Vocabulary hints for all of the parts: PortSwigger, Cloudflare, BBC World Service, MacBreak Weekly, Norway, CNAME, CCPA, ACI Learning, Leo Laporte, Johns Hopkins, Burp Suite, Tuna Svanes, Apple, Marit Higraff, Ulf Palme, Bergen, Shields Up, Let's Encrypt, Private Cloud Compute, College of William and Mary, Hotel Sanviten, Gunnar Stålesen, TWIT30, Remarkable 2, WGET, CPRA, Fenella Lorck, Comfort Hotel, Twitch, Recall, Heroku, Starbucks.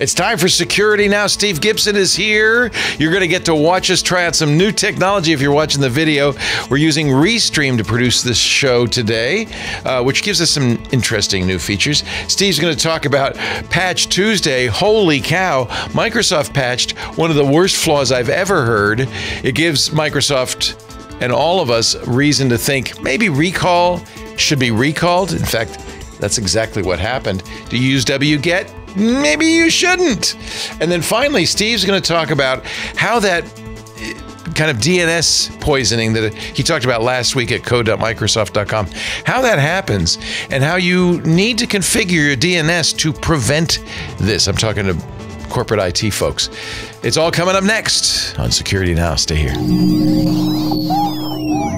It's time for security now. Steve Gibson is here. You're going to get to watch us try out some new technology if you're watching the video. We're using Restream to produce this show today, which gives us some interesting new features. Steve's going to talk about Patch Tuesday. Holy cow, Microsoft patched one of the worst flaws I've ever heard. It gives Microsoft and all of us reason to think maybe Recall should be recalled. In fact, that's exactly what happened. Do you use WGET? Maybe you shouldn't. And then finally, Steve's going to talk about how that kind of DNS poisoning that he talked about last week at code.microsoft.com, how that happens and how you need to configure your DNS to prevent this. I'm talking to corporate IT folks. It's all coming up next on Security Now. Stay here.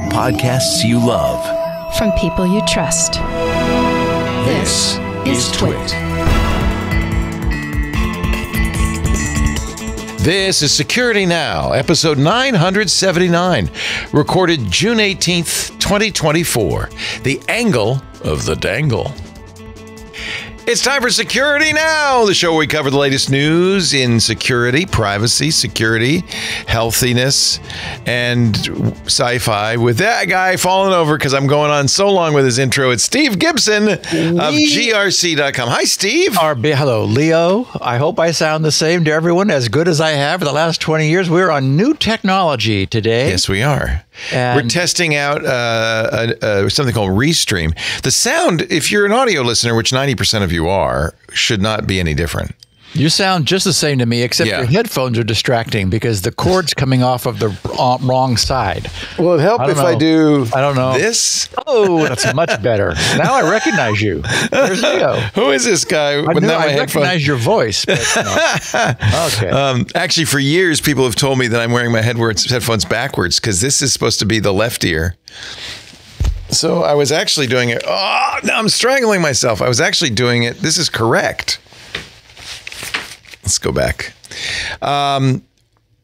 Podcasts you love from people you trust. This is Twit. This is Security Now, episode 979, recorded June 18th, 2024. The angle of the dangle. It's time for Security Now, the show where we cover the latest news in security, privacy, security, healthiness, and sci-fi. With that guy falling over because I'm going on so long with his intro, it's Steve Gibson of GRC.com. Hi, Steve. Hello, Leo. I hope I sound the same to everyone, as good as I have for the last 20 years. We're on new technology today. Yes, we are. And we're testing out something called Restream. The sound, if you're an audio listener, which 90% of you are, should not be any different. You sound just the same to me, except your headphones are distracting because the cord's coming off of the wrong side. Well, it'd help if I do this. Oh, that's much better. Now I recognize you. There's Leo. Who is this guy? I recognize your voice. But no. Okay. Actually, for years, people have told me that I'm wearing my headphones backwards because this is supposed to be the left ear. So I was actually doing it. Oh, no, I'm strangling myself. I was actually doing it. This is correct. Let's go back.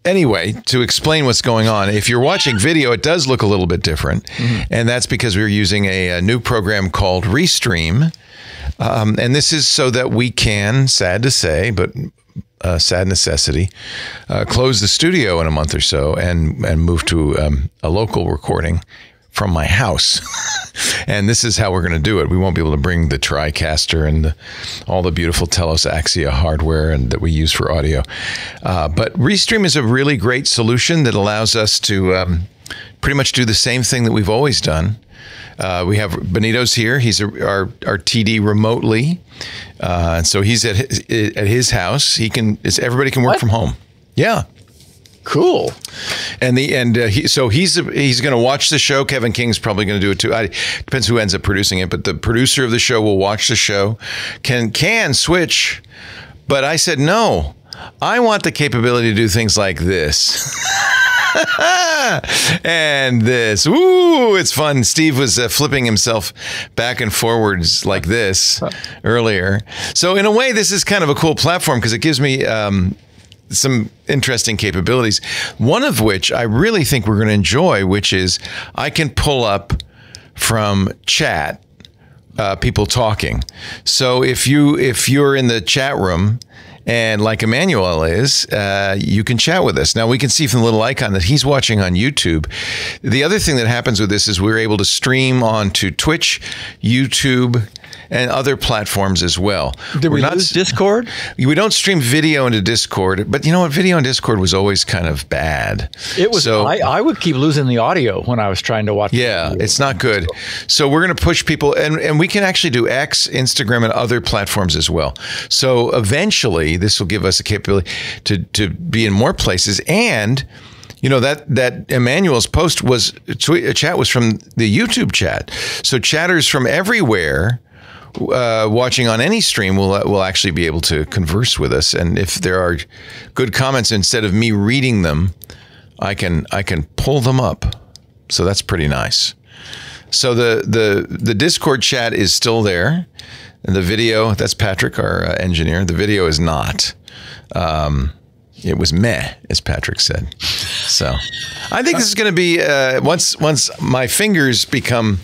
Anyway, to explain what's going on, if you're watching video, it does look a little bit different. Mm-hmm. And that's because we're using a new program called Restream. And this is so that we can, sad to say, but sad necessity, close the studio in a month or so and move to a local recording from my house. And this is how we're going to do it. We won't be able to bring the TriCaster and all the beautiful Telos Axia hardware and that we use for audio. But Restream is a really great solution that allows us to pretty much do the same thing that we've always done. We have Benito's here. He's our TD remotely. And so he's at his house. He can, everybody can work from home. Yeah. Cool. So he's going to watch the show. Kevin King's probably going to do it too. Depends who ends up producing it, but the producer of the show will watch the show, can switch. But I said, no, I want the capability to do things like this. And this. Ooh, it's fun. Steve was flipping himself back and forwards like this earlier. So in a way, this is kind of a cool platform because it gives me some interesting capabilities, one of which I really think we're going to enjoy, which is I can pull up from chat people talking. So if you're in the chat room, and like Emmanuel is, you can chat with us. Now, we can see from the little icon that he's watching on YouTube. The other thing that happens with this is we're able to stream onto Twitch, YouTube, and other platforms as well. Did we lose Discord? We don't stream video into Discord, but you know what? Video on Discord was always kind of bad. It was. So, I would keep losing the audio when I was trying to watch. Yeah, it's not good. So we're going to push people, and we can actually do X, Instagram, and other platforms as well. So eventually, this will give us a capability to be in more places. And you know that Emmanuel's post was a chat was from the YouTube chat. So chatters from everywhere watching on any stream will actually be able to converse with us. And if there are good comments, instead of me reading them, I can pull them up. So that's pretty nice. So the Discord chat is still there. And the video, that's Patrick, our engineer. The video is not. It was meh, as Patrick said. So I think this is going to be, once my fingers become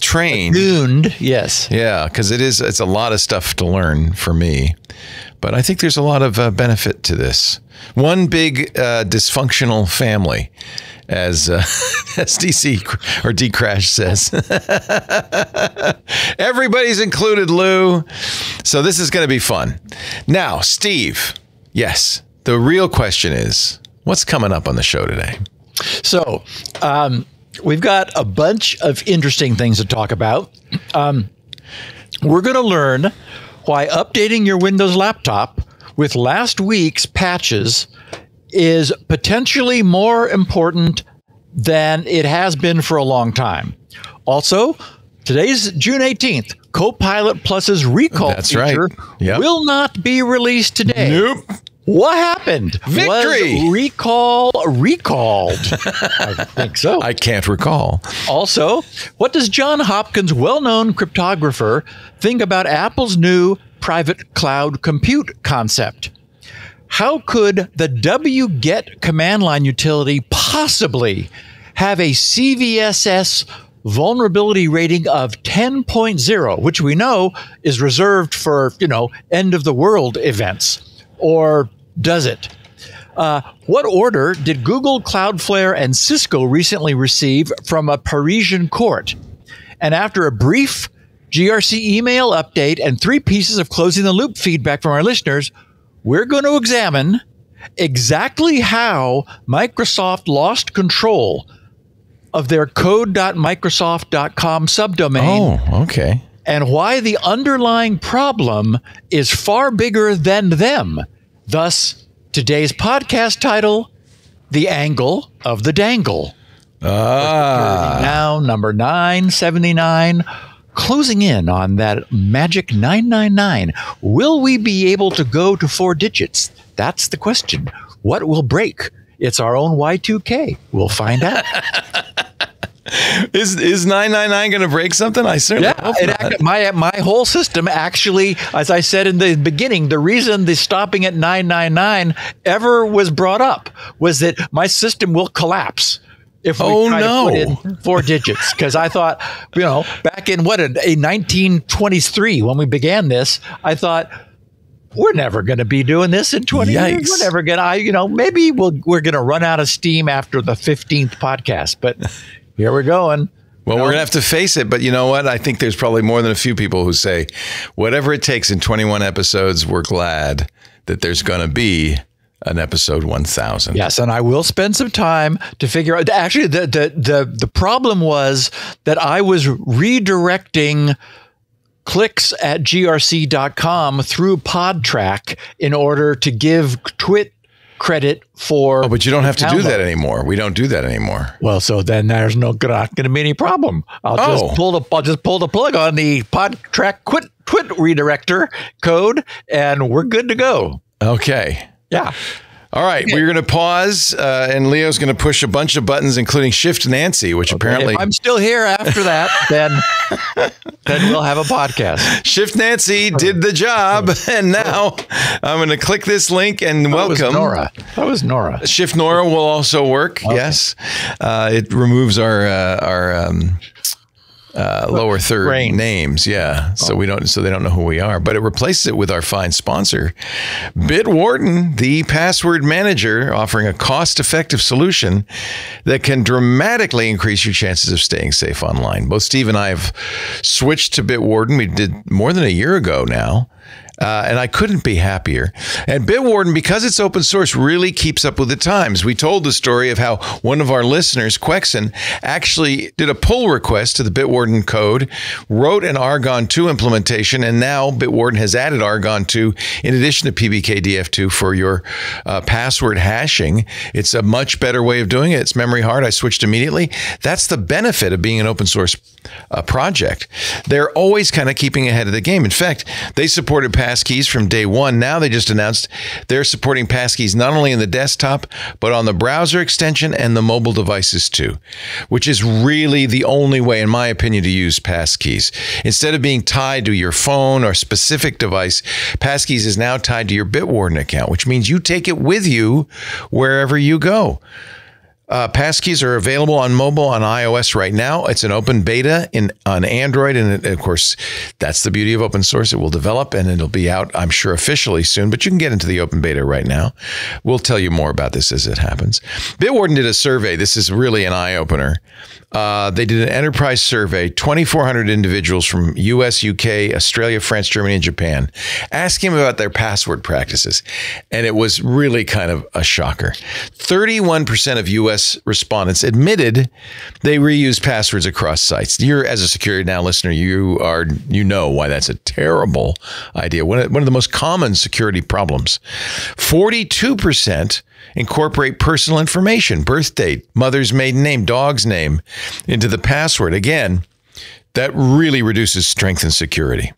trained. Attuned, yes. Yeah, because it's a lot of stuff to learn for me. But I think there's a lot of benefit to this. One big dysfunctional family, as SDC or Dcrash says. Everybody's included, Lou. So this is going to be fun. Now, Steve, yes, the real question is, what's coming up on the show today? So we've got a bunch of interesting things to talk about. We're going to learn why updating your Windows laptop with last week's patches is potentially more important than it has been for a long time. Also, today's June 18th. Copilot Plus's Recall feature will not be released today. Nope. What happened? Victory! Was Recall recalled? I think so. I can't recall. Also, what does John Hopkins, well-known cryptographer, think about Apple's new private cloud compute concept? How could the WGET command line utility possibly have a CVSS vulnerability rating of 10.0, which we know is reserved for, you know, end-of-the-world events? Or does it? What order did Google, Cloudflare, and Cisco recently receive from a Parisian court? And after a brief GRC email update and three pieces of closing the loop feedback from our listeners, we're going to examine exactly how Microsoft lost control of their code.microsoft.com subdomain. Oh, okay. And why the underlying problem is far bigger than them. Thus, today's podcast title, The Angle of the Dangle. Now, number 979, closing in on that magic 999. Will we be able to go to 4 digits? That's the question. What will break? It's our own Y2K. We'll find out. Is 999 going to break something? I certainly hope not. My whole system actually, as I said in the beginning, the reason the stopping at 999 ever was brought up was that my system will collapse if we try to put in 4 digits. Because I thought, you know, back in what, a 1923 when we began this, I thought, we're never going to be doing this in 20 years. We're never going to, you know, maybe we're going to run out of steam after the 15th podcast. But here we're going. Well, we're going to have to face it. But you know what? I think there's probably more than a few people who say, whatever it takes in 21 episodes, we're glad that there's going to be an episode 1000. Yes. And I will spend some time to figure out. Actually, the problem was that I was redirecting clicks at grc.com through PodTrack in order to give Twit credit for. Oh, but you don't have to do that anymore. We don't do that anymore. Well, so then there's not going to be any problem. I'll just pull the plug on the PodTrack Twit redirector code, and we're good to go. Okay. Yeah. All right, we're going to pause, and Leo's going to push a bunch of buttons, including Shift Nancy, which apparently... If I'm still here after that, then we'll have a podcast. Shift Nancy did the job, and now I'm going to click this link and welcome... That was Nora. That was Nora. Shift Nora will also work, yes. It removes our lower third names, so they don't know who we are, but it replaces it with our fine sponsor, Bitwarden, the password manager, offering a cost-effective solution that can dramatically increase your chances of staying safe online. Both Steve and I have switched to Bitwarden. We did more than a year ago now. And I couldn't be happier. And Bitwarden, because it's open source, really keeps up with the times. We told the story of how one of our listeners, Quexon, actually did a pull request to the Bitwarden code, wrote an Argon 2 implementation, and now Bitwarden has added Argon 2 in addition to PBKDF2 for your password hashing. It's a much better way of doing it. It's memory hard. I switched immediately. That's the benefit of being an open source project. They're always kind of keeping ahead of the game. In fact, they supported Passkeys from day one. Now they just announced they're supporting Passkeys not only in the desktop, but on the browser extension and the mobile devices too, which is really the only way, in my opinion, to use Passkeys. Instead of being tied to your phone or specific device, Passkeys is now tied to your Bitwarden account, which means you take it with you wherever you go. Passkeys are available on mobile, on iOS right now. It's an open beta on Android. And of course, that's the beauty of open source. It will develop and it'll be out, I'm sure, officially soon. But you can get into the open beta right now. We'll tell you more about this as it happens. Bitwarden did a survey. This is really an eye-opener. They did an enterprise survey, 2,400 individuals from US, UK, Australia, France, Germany, and Japan, asking them about their password practices. And it was really kind of a shocker. 31% of US respondents admitted they reuse passwords across sites. You're, as a Security Now listener, you know why that's a terrible idea. One of the most common security problems. 42% incorporate personal information, birth date, mother's maiden name, dog's name, into the password. Again, that really reduces strength and security.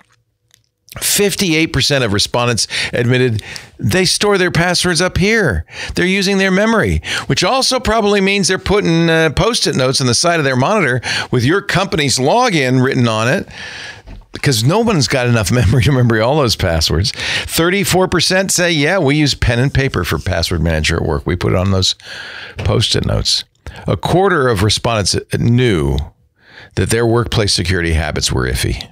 58% of respondents admitted they store their passwords up here. They're using their memory, which also probably means they're putting Post-it notes on the side of their monitor with your company's login written on it, because no one's got enough memory to remember all those passwords. 34% say, yeah, we use pen and paper for password manager at work. We put it on those Post-it notes. A quarter of respondents knew that their workplace security habits were iffy.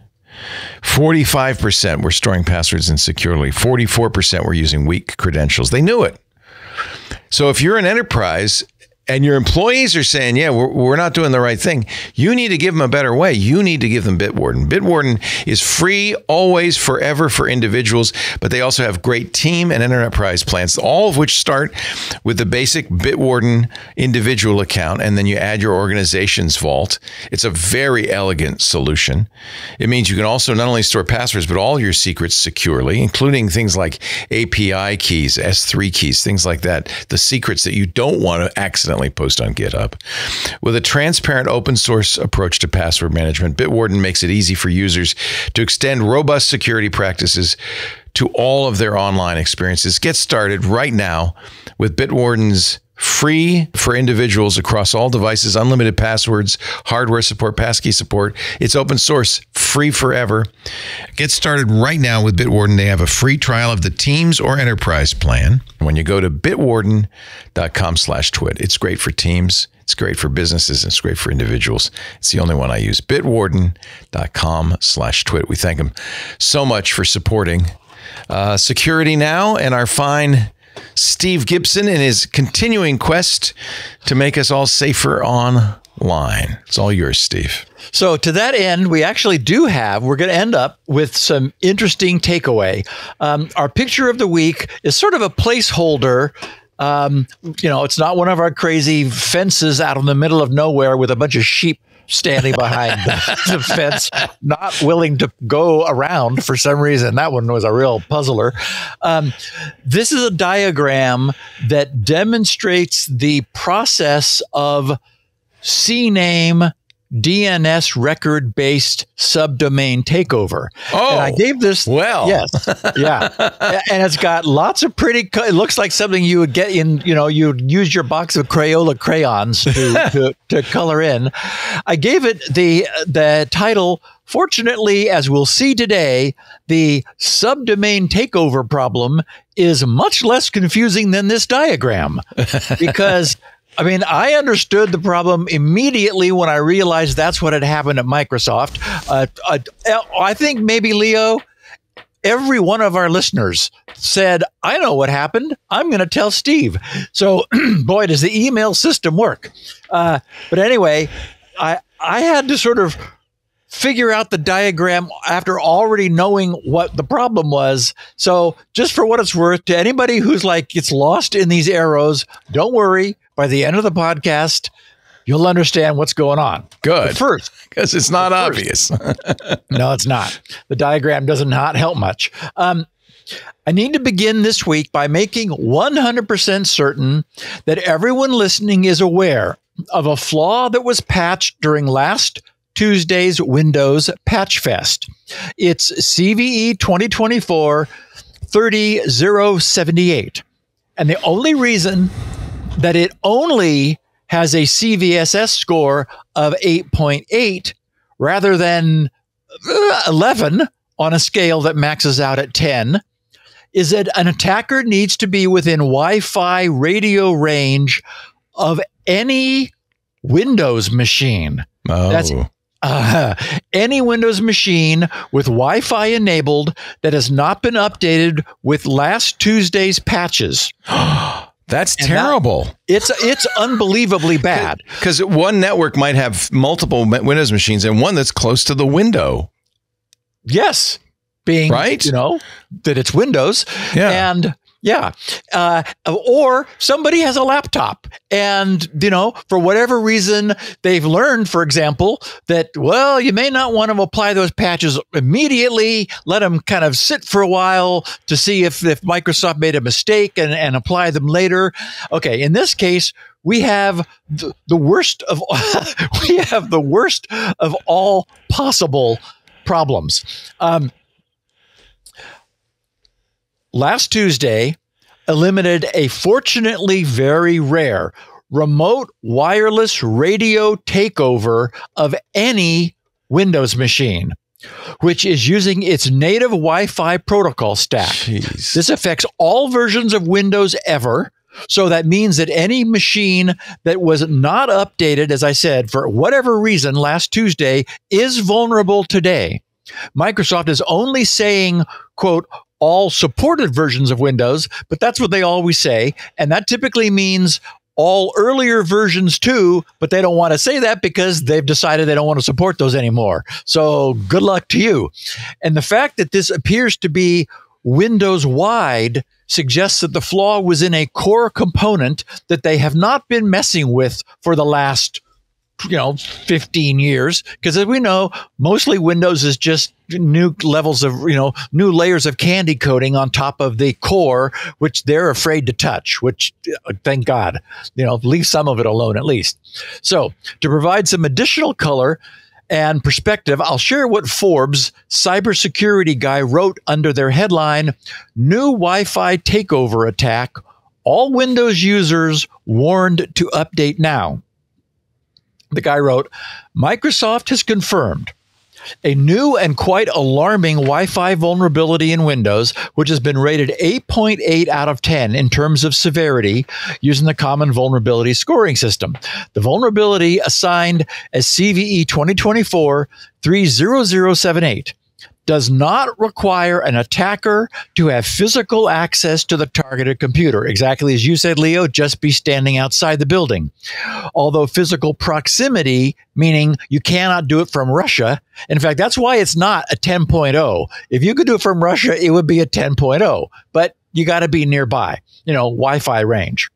45% were storing passwords insecurely. 44% were using weak credentials. They knew it. So if you're an enterprise and your employees are saying, yeah, we're not doing the right thing, you need to give them a better way. You need to give them Bitwarden. Bitwarden is free, always, forever for individuals, but they also have great team and enterprise plans, all of which start with the basic Bitwarden individual account, and then you add your organization's vault. It's a very elegant solution. It means you can also not only store passwords, but all your secrets securely, including things like API keys, S3 keys, things like that, the secrets that you don't want to accidentally post on GitHub. With a transparent open source approach to password management, Bitwarden makes it easy for users to extend robust security practices to all of their online experiences. Get started right now with Bitwarden's free for individuals across all devices, unlimited passwords, hardware support, passkey support. It's open source, free forever. Get started right now with Bitwarden. They have a free trial of the Teams or Enterprise plan when you go to bitwarden.com/twit. It's great for teams. It's great for businesses. And it's great for individuals. It's the only one I use. Bitwarden.com/twit. We thank them so much for supporting Security Now and our fine Steve Gibson in his continuing quest to make us all safer online. It's all yours, Steve. So to that end, we actually do have, we're going to end up with some interesting takeaway. Our picture of the week is sort of a placeholder. You know, it's not one of our crazy fences out in the middle of nowhere with a bunch of sheep standing behind the fence, not willing to go around for some reason. That one was a real puzzler. This is a diagram that demonstrates the process of CNAME DNS record-based subdomain takeover. Oh, and I gave this. Well, yes, yeah, and it's got lots of pretty. It looks like something you would get in. You know, you'd use your box of Crayola crayons to color in. I gave it the title. Fortunately, as we'll see today, the subdomain takeover problem is much less confusing than this diagram, because. I mean, I understood the problem immediately when I realized that's what had happened at Microsoft. I think maybe, Leo, every one of our listeners said, I know what happened. I'm going to tell Steve. So, boy, does the email system work. But anyway, I had to sort of figure out the diagram after already knowing what the problem was. So just for what it's worth, to anybody who's like gets lost in these arrows, don't worry. By the end of the podcast, you'll understand what's going on. Good. But first. Because it's not obvious. No, it's not. The diagram does not help much. I need to begin this week by making 100% certain that everyone listening is aware of a flaw that was patched during last Tuesday's Windows Patch Fest. It's CVE 2024-30078. And the only reason that it only has a CVSS score of 8.8 rather than 11 on a scale that maxes out at 10 is that an attacker needs to be within Wi-Fi radio range of any Windows machine. Oh. That's any Windows machine with Wi-Fi enabled that has not been updated with last Tuesday's patches. That's terrible. It's unbelievably bad. Because one network might have multiple Windows machines and one that's close to the window. Yes. Being, right? You know, that it's Windows. Yeah. And... yeah. Or somebody has a laptop and, you know, for whatever reason, they've learned, for example, that, well, you may not want to apply those patches immediately. Let them kind of sit for a while to see if Microsoft made a mistake and apply them later. Okay. In this case, we have the worst of we have the worst of all possible problems. Last Tuesday eliminated a fortunately very rare remote wireless radio takeover of any Windows machine, which is using its native Wi-Fi protocol stack. Jeez. This affects all versions of Windows ever. So that means that any machine that was not updated, as I said, for whatever reason last Tuesday, is vulnerable today. Microsoft is only saying, quote, all supported versions of Windows, but that's what they always say. And that typically means all earlier versions too, but they don't want to say that because they've decided they don't want to support those anymore. So good luck to you. And the fact that this appears to be Windows-wide suggests that the flaw was in a core component that they have not been messing with for the last, you know, 15 years. Because as we know, mostly Windows is just new levels of, you know, new layers of candy coating on top of the core, which they're afraid to touch, which, thank God, you know, leave some of it alone at least. So to provide some additional color and perspective, I'll share what Forbes cybersecurity guy wrote under their headline, New Wi-Fi Takeover Attack, All Windows Users Warned to Update Now. The guy wrote, Microsoft has confirmed a new and quite alarming Wi-Fi vulnerability in Windows, which has been rated 8.8 out of 10 in terms of severity using the Common Vulnerability Scoring System. The vulnerability assigned as CVE 2024-30078 does not require an attacker to have physical access to the targeted computer. Exactly as you said, Leo, just be standing outside the building. Although physical proximity, meaning you cannot do it from Russia. In fact, that's why it's not a 10.0. If you could do it from Russia, it would be a 10.0, but you got to be nearby, you know, Wi-Fi range.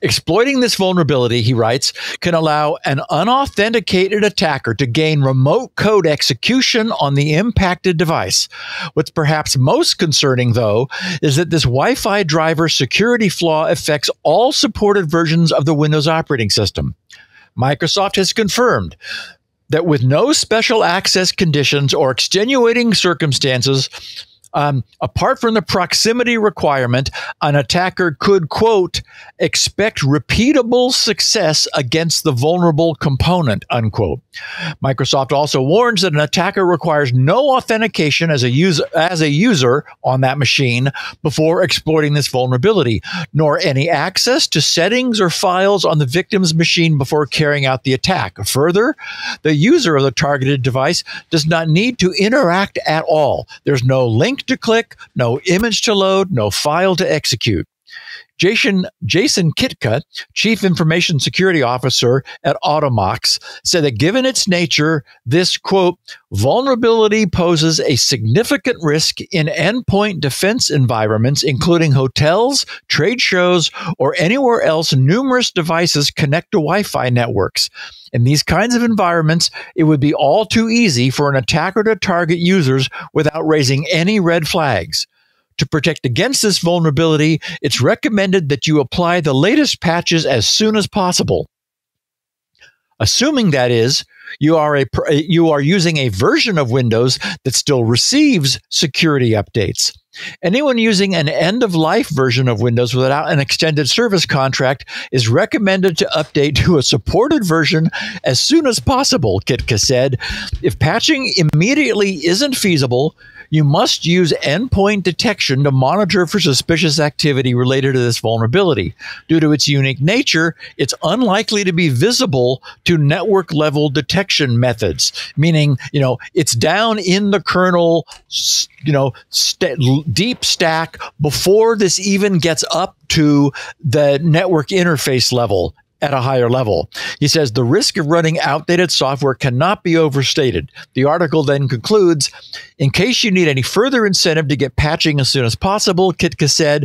Exploiting this vulnerability, he writes, can allow an unauthenticated attacker to gain remote code execution on the impacted device. What's perhaps most concerning, though, is that this Wi-Fi driver security flaw affects all supported versions of the Windows operating system. Microsoft has confirmed that with no special access conditions or extenuating circumstances, apart from the proximity requirement, an attacker could, quote, expect repeatable success against the vulnerable component, unquote. Microsoft also warns that an attacker requires no authentication as a user on that machine before exploiting this vulnerability, nor any access to settings or files on the victim's machine before carrying out the attack. Further, the user of the targeted device does not need to interact at all. There's no link to click, no image to load, no file to execute. Jason Kitka, Chief Information Security Officer at Automox, said that given its nature, this, quote, vulnerability poses a significant risk in endpoint defense environments, including hotels, trade shows, or anywhere else numerous devices connect to Wi-Fi networks. In these kinds of environments, it would be all too easy for an attacker to target users without raising any red flags. To protect against this vulnerability, it's recommended that you apply the latest patches as soon as possible. Assuming, that is, you are using a version of Windows that still receives security updates. Anyone using an end-of-life version of Windows without an extended service contract is recommended to update to a supported version as soon as possible, Kitka said. If patching immediately isn't feasible, You must use endpoint detection to monitor for suspicious activity related to this vulnerability. Due to its unique nature, it's unlikely to be visible to network-level detection methods, meaning, you know, it's down in the kernel, you know, deep stack before this even gets up to the network interface level. At a higher level. He says, the risk of running outdated software cannot be overstated. The article then concludes, in case you need any further incentive to get patching as soon as possible, Kitka said,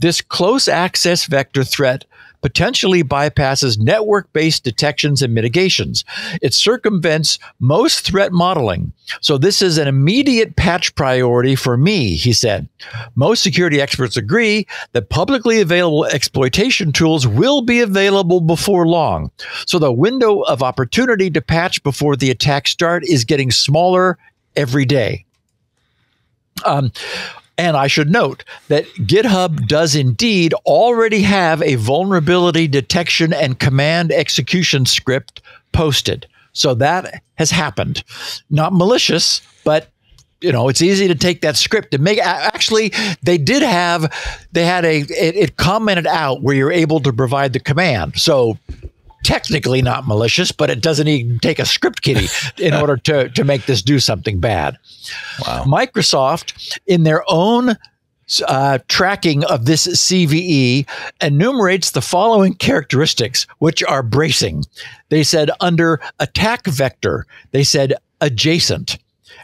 this close access vector threat potentially bypasses network-based detections and mitigations. It circumvents most threat modeling. So this is an immediate patch priority for me, he said. Most security experts agree that publicly available exploitation tools will be available before long. So the window of opportunity to patch before the attacks start is getting smaller every day. And I should note that GitHub does indeed already have a vulnerability detection and command execution script posted. So that has happened. Not malicious, but you know, it's easy to take that script and make. Actually, they did have, they had a, it commented out where you're able to provide the command. So technically not malicious, but it doesn't even take a script kiddie in order to make this do something bad. Wow. Microsoft, in their own tracking of this CVE, enumerates the following characteristics, which are bracing. They said under attack vector, they said adjacent.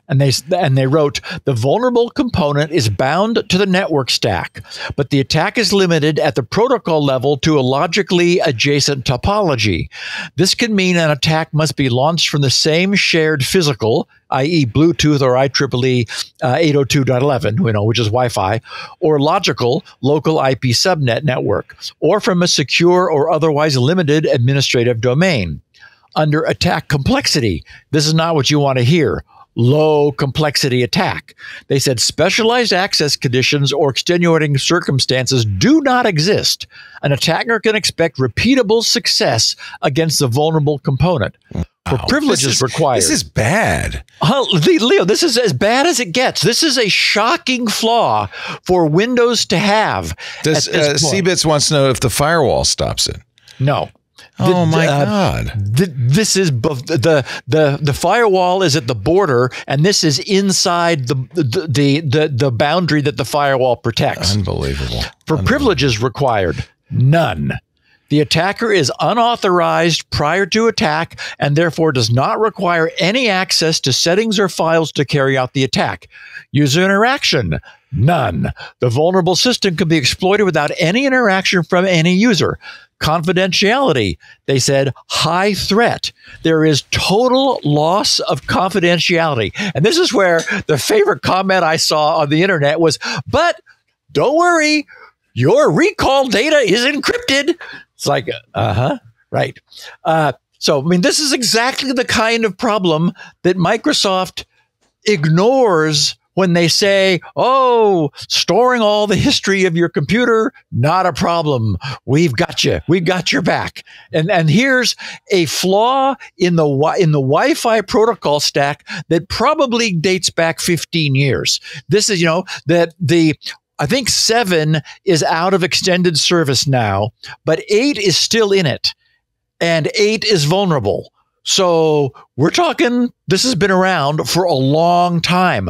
And they wrote, the vulnerable component is bound to the network stack, but the attack is limited at the protocol level to a logically adjacent topology. This can mean an attack must be launched from the same shared physical, i.e. Bluetooth or IEEE 802.11, you know, which is Wi-Fi, or local IP subnet network, or from a secure or otherwise limited administrative domain. Under attack complexity, this is not what you want to hear. Low complexity attack. They said specialized access conditions or extenuating circumstances do not exist. An attacker can expect repeatable success against the vulnerable component. For privileges required. This is bad. Leo, this is as bad as it gets. This is a shocking flaw for Windows to have. Does CBits wants to know if the firewall stops it? No. Oh my God! This is the firewall is at the border, and this is inside the boundary that the firewall protects. Unbelievable! For privileges required, none. The attacker is unauthorized prior to attack, and therefore does not require any access to settings or files to carry out the attack. User interaction. None. The vulnerable system can be exploited without any interaction from any user. Confidentiality. They said high threat. There is total loss of confidentiality. And this is where the favorite comment I saw on the internet was, but don't worry, your recall data is encrypted. It's like, uh-huh, right. So, I mean, this is exactly the kind of problem that Microsoft ignores when they say, oh, storing all the history of your computer, not a problem. We've got you. We've got your back. And here's a flaw in the Wi-Fi protocol stack that probably dates back 15 years. This is, you know, that the I think 7 is out of extended service now, but 8 is still in it, and 8 is vulnerable. So we're talking, this has been around for a long time,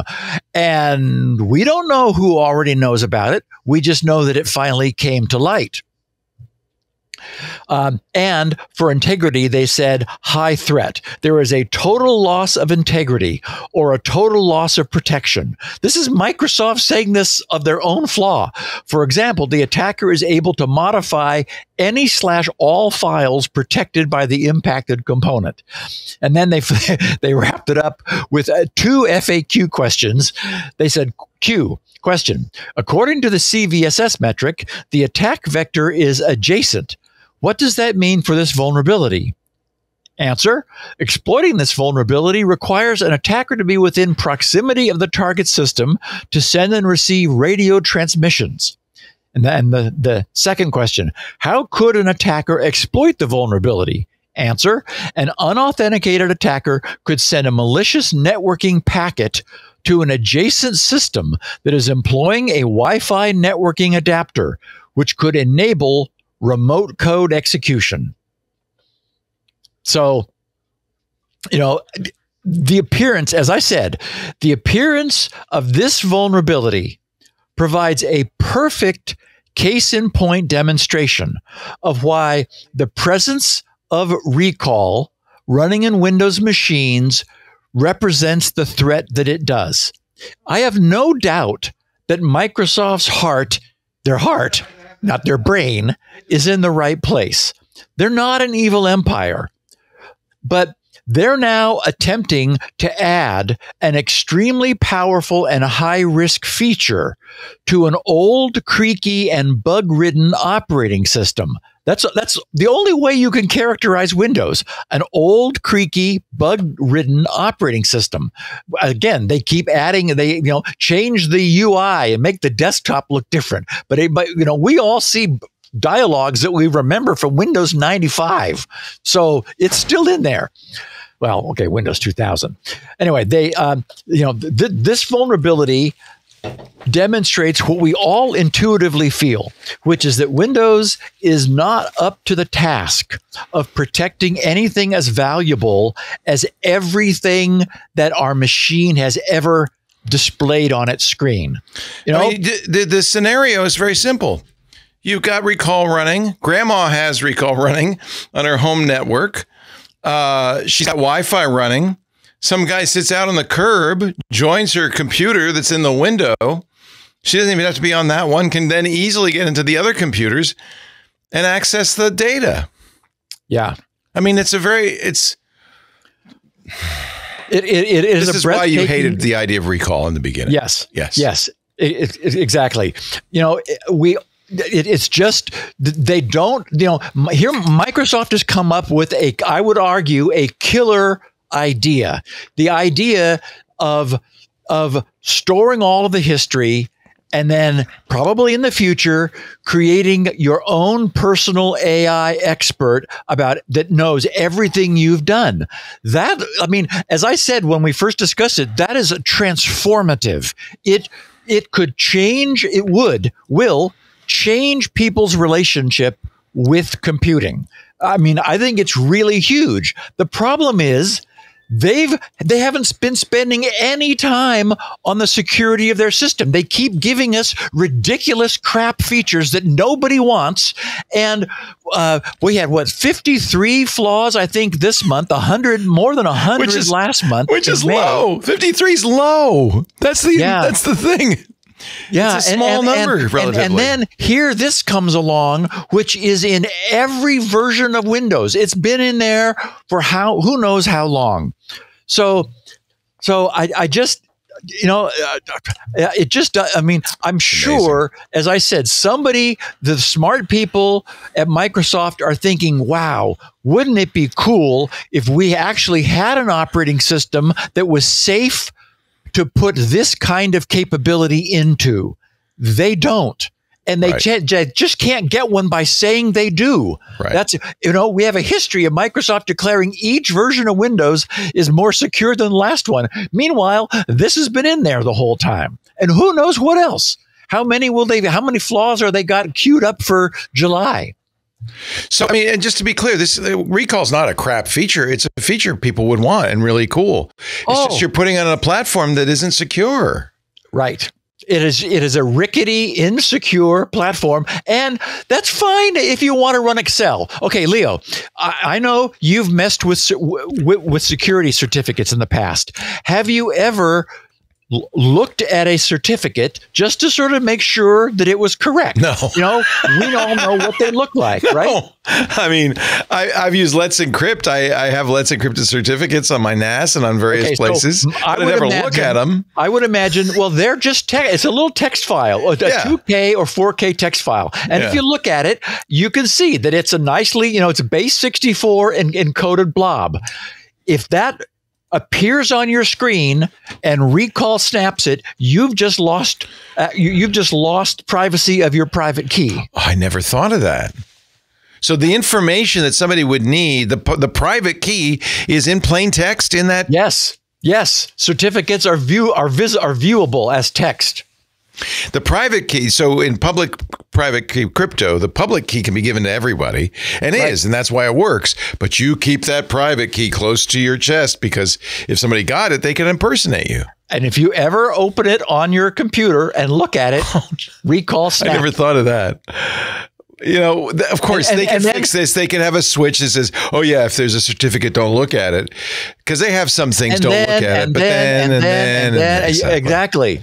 and we don't know who already knows about it. We just know that it finally came to light. And for integrity, they said high threat. There is a total loss of integrity or a total loss of protection. This is Microsoft saying this of their own flaw. For example, the attacker is able to modify any / all files protected by the impacted component. And then they wrapped it up with 2 FAQ questions. They said, Q, question, according to the CVSS metric, the attack vector is adjacent. What does that mean for this vulnerability? Answer, exploiting this vulnerability requires an attacker to be within proximity of the target system to send and receive radio transmissions. And then the second question, how could an attacker exploit the vulnerability? Answer, an unauthenticated attacker could send a malicious networking packet to an adjacent system that is employing a Wi-Fi networking adapter, which could enable remote code execution. So, you know, the appearance, as I said, the appearance of this vulnerability provides a perfect case in point demonstration of why the presence of Recall running in Windows machines represents the threat that it does. I have no doubt that Microsoft's heart, their heart, not their brain, is in the right place. They're not an evil empire, but they're now attempting to add an extremely powerful and high-risk feature to an old, creaky, and bug-ridden operating system. That's the only way you can characterize Windows, an old, creaky, bug-ridden operating system. Again, they keep adding, they change the UI and make the desktop look different. But we all see dialogues that we remember from Windows 95. So it's still in there. Well, okay, Windows 2000. Anyway, they, this vulnerability demonstrates what we all intuitively feel, which is that Windows is not up to the task of protecting anything as valuable as everything that our machine has ever displayed on its screen. You know, I mean, the scenario is very simple. You've got Recall running. Grandma has Recall running on her home network. She's got Wi-Fi running. Some guy sits out on the curb, joins her computer that's in the window. She doesn't even have to be on that one, can then easily get into the other computers and access the data. Yeah. I mean, it's a very, this is why you hated the idea of Recall in the beginning. Yes. Yes. Yes, exactly. You know, it's just, they don't, here Microsoft has come up with a, I would argue, a killer idea. The idea of storing all of the history and then probably in the future, creating your own personal AI expert that knows everything you've done. That, I mean, as I said, when we first discussed it, that is transformative. It could change, it will change people's relationship with computing. I mean, I think it's really huge. The problem is they haven't been spending any time on the security of their system. They keep giving us ridiculous crap features that nobody wants. And we had, what, 53 flaws, I think, this month, 100, more than 100 last month. Which is low. 53 is low. That's the thing. Yeah, it's a small number, relatively. And then here this comes along, which is in every version of Windows. It's been in there for who knows how long. So I just, it just, I mean, I'm sure, as I said, the smart people at Microsoft are thinking, wow, wouldn't it be cool if we actually had an operating system that was safe to put this kind of capability into? They don't. And they just can't get one by saying they do. Right. That's, we have a history of Microsoft declaring each version of Windows is more secure than the last one. Meanwhile, this has been in there the whole time. And who knows what else? How many flaws are they got queued up for July? So, I mean, and just to be clear, this Recall's not a crap feature. It's a feature people would want and really cool. It's just you're putting it on a platform that isn't secure. Right. It is a rickety, insecure platform, and that's fine if you want to run Excel. Okay, Leo, I know you've messed with security certificates in the past. Have you ever looked at a certificate just to sort of make sure that it was correct? No. We all know what they look like, right? I mean, I've used Let's Encrypt. I have Let's Encrypt certificates on my NAS and on various places. So I would never look at them. I would imagine, well, they're just it's a little text file, a 2K or 4K text file. And if you look at it, you can see that it's a nicely, it's a base 64 and encoded blob. If that appears on your screen and Recall snaps it, you've just lost privacy of your private key. I never thought of that. So the information that somebody would need, the private key, is in plain text in that. Yes. Yes, certificates are viewable as text. The private key, so in private key crypto, the public key can be given to everybody, and and that's why it works. But you keep that private key close to your chest, because if somebody got it, they can impersonate you. And if you ever open it on your computer and look at it, recall snap. I never thought of that. You know, of course, they can fix this. They can have a switch that says, oh, yeah, if there's a certificate, don't look at it. Because they have some things, don't look at it. But then. Exactly.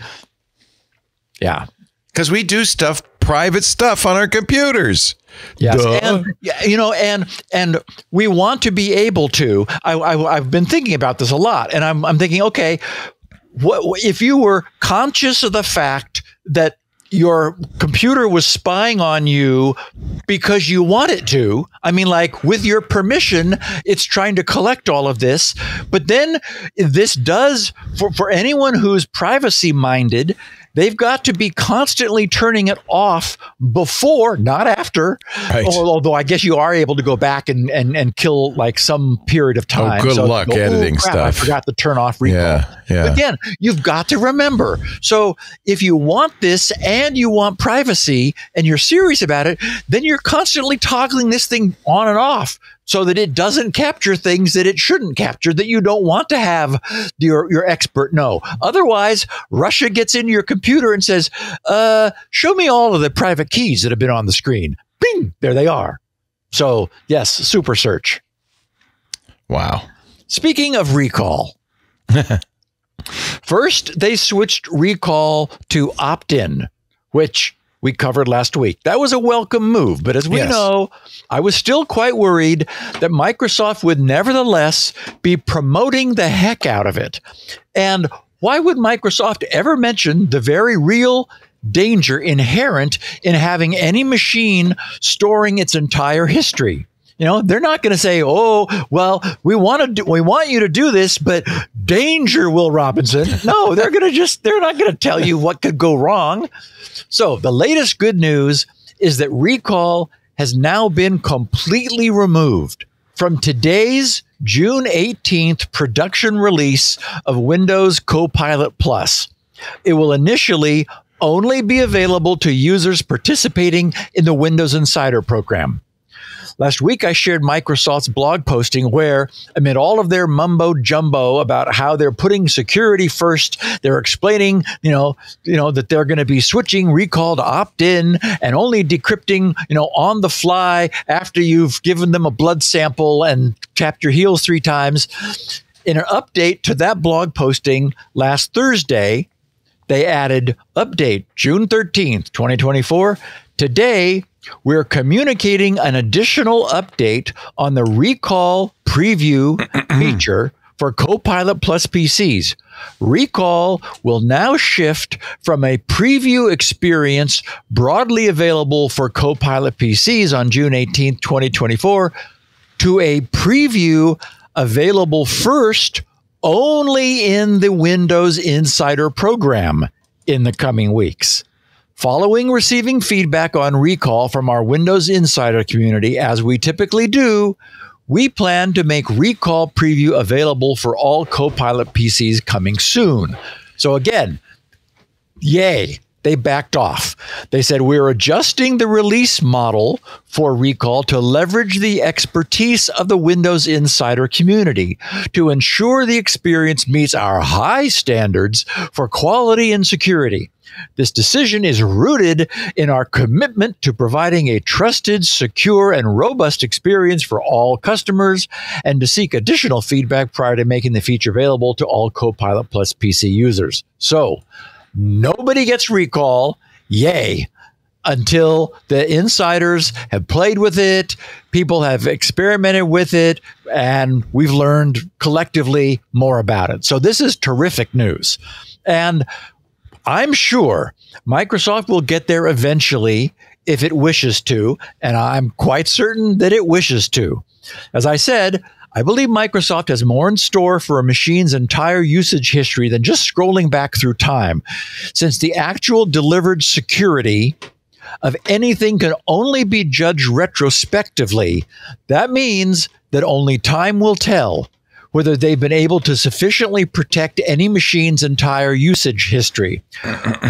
Yeah. Because we do stuff, private stuff on our computers. Yes. And, you know, and we want to be able to, I've been thinking about this a lot, and I'm thinking, okay, what if you were conscious of the fact that your computer was spying on you because you want it to. I mean, like, with your permission, it's trying to collect all of this. But then this does, for anyone who's privacy minded, they've got to be constantly turning it off before, not after. Right. Although I guess you are able to go back and kill like some period of time. Oh, good luck editing stuff. I forgot to turn off recall. Yeah, yeah. But again, you've got to remember. So if you want this and you want privacy and you're serious about it, then you're constantly toggling this thing on and off, so that it doesn't capture things that it shouldn't capture, that you don't want to have your expert know. Otherwise, Russia gets into your computer and says, show me all of the private keys that have been on the screen. Bing! There they are. So, yes, super search. Wow. Speaking of recall. First, they switched recall to opt-in, which we covered last week. That was a welcome move, but as we know, I was still quite worried that Microsoft would nevertheless be promoting the heck out of it. And why would Microsoft ever mention the very real danger inherent in having any machine storing its entire history? You know, they're not going to say, "Oh, well, we want you to do this, but danger, Will Robinson." No, they're going to they're not going to tell you what could go wrong. So the latest good news is that recall has now been completely removed from today's June 18th production release of Windows Copilot Plus. It will initially only be available to users participating in the Windows Insider program. Last week, I shared Microsoft's blog posting where, amid all of their mumbo-jumbo about how they're putting security first, they're explaining, that they're going to be switching recall to opt-in and only decrypting, on the fly after you've given them a blood sample and tapped your heels 3 times. In an update to that blog posting last Thursday, they added, update June 13th, 2024, today, we're communicating an additional update on the Recall Preview feature for Copilot Plus PCs. Recall will now shift from a preview experience broadly available for Copilot PCs on June 18th, 2024, to a preview available first only in the Windows Insider program in the coming weeks. Following receiving feedback on recall from our Windows Insider community, as we typically do, we plan to make recall preview available for all Copilot PCs coming soon. So again, yay, they backed off. They said, we're adjusting the release model for recall to leverage the expertise of the Windows Insider community to ensure the experience meets our high standards for quality and security. This decision is rooted in our commitment to providing a trusted, secure, and robust experience for all customers, and to seek additional feedback prior to making the feature available to all Copilot Plus PC users. So, nobody gets recall, yay, until the insiders have played with it, people have experimented with it, and we've learned collectively more about it. So this is terrific news. And I'm sure Microsoft will get there eventually if it wishes to, and I'm quite certain that it wishes to. As I said, I believe Microsoft has more in store for a machine's entire usage history than just scrolling back through time, since the actual delivered security of anything can only be judged retrospectively. That means that only time will tell whether they've been able to sufficiently protect any machine's entire usage history.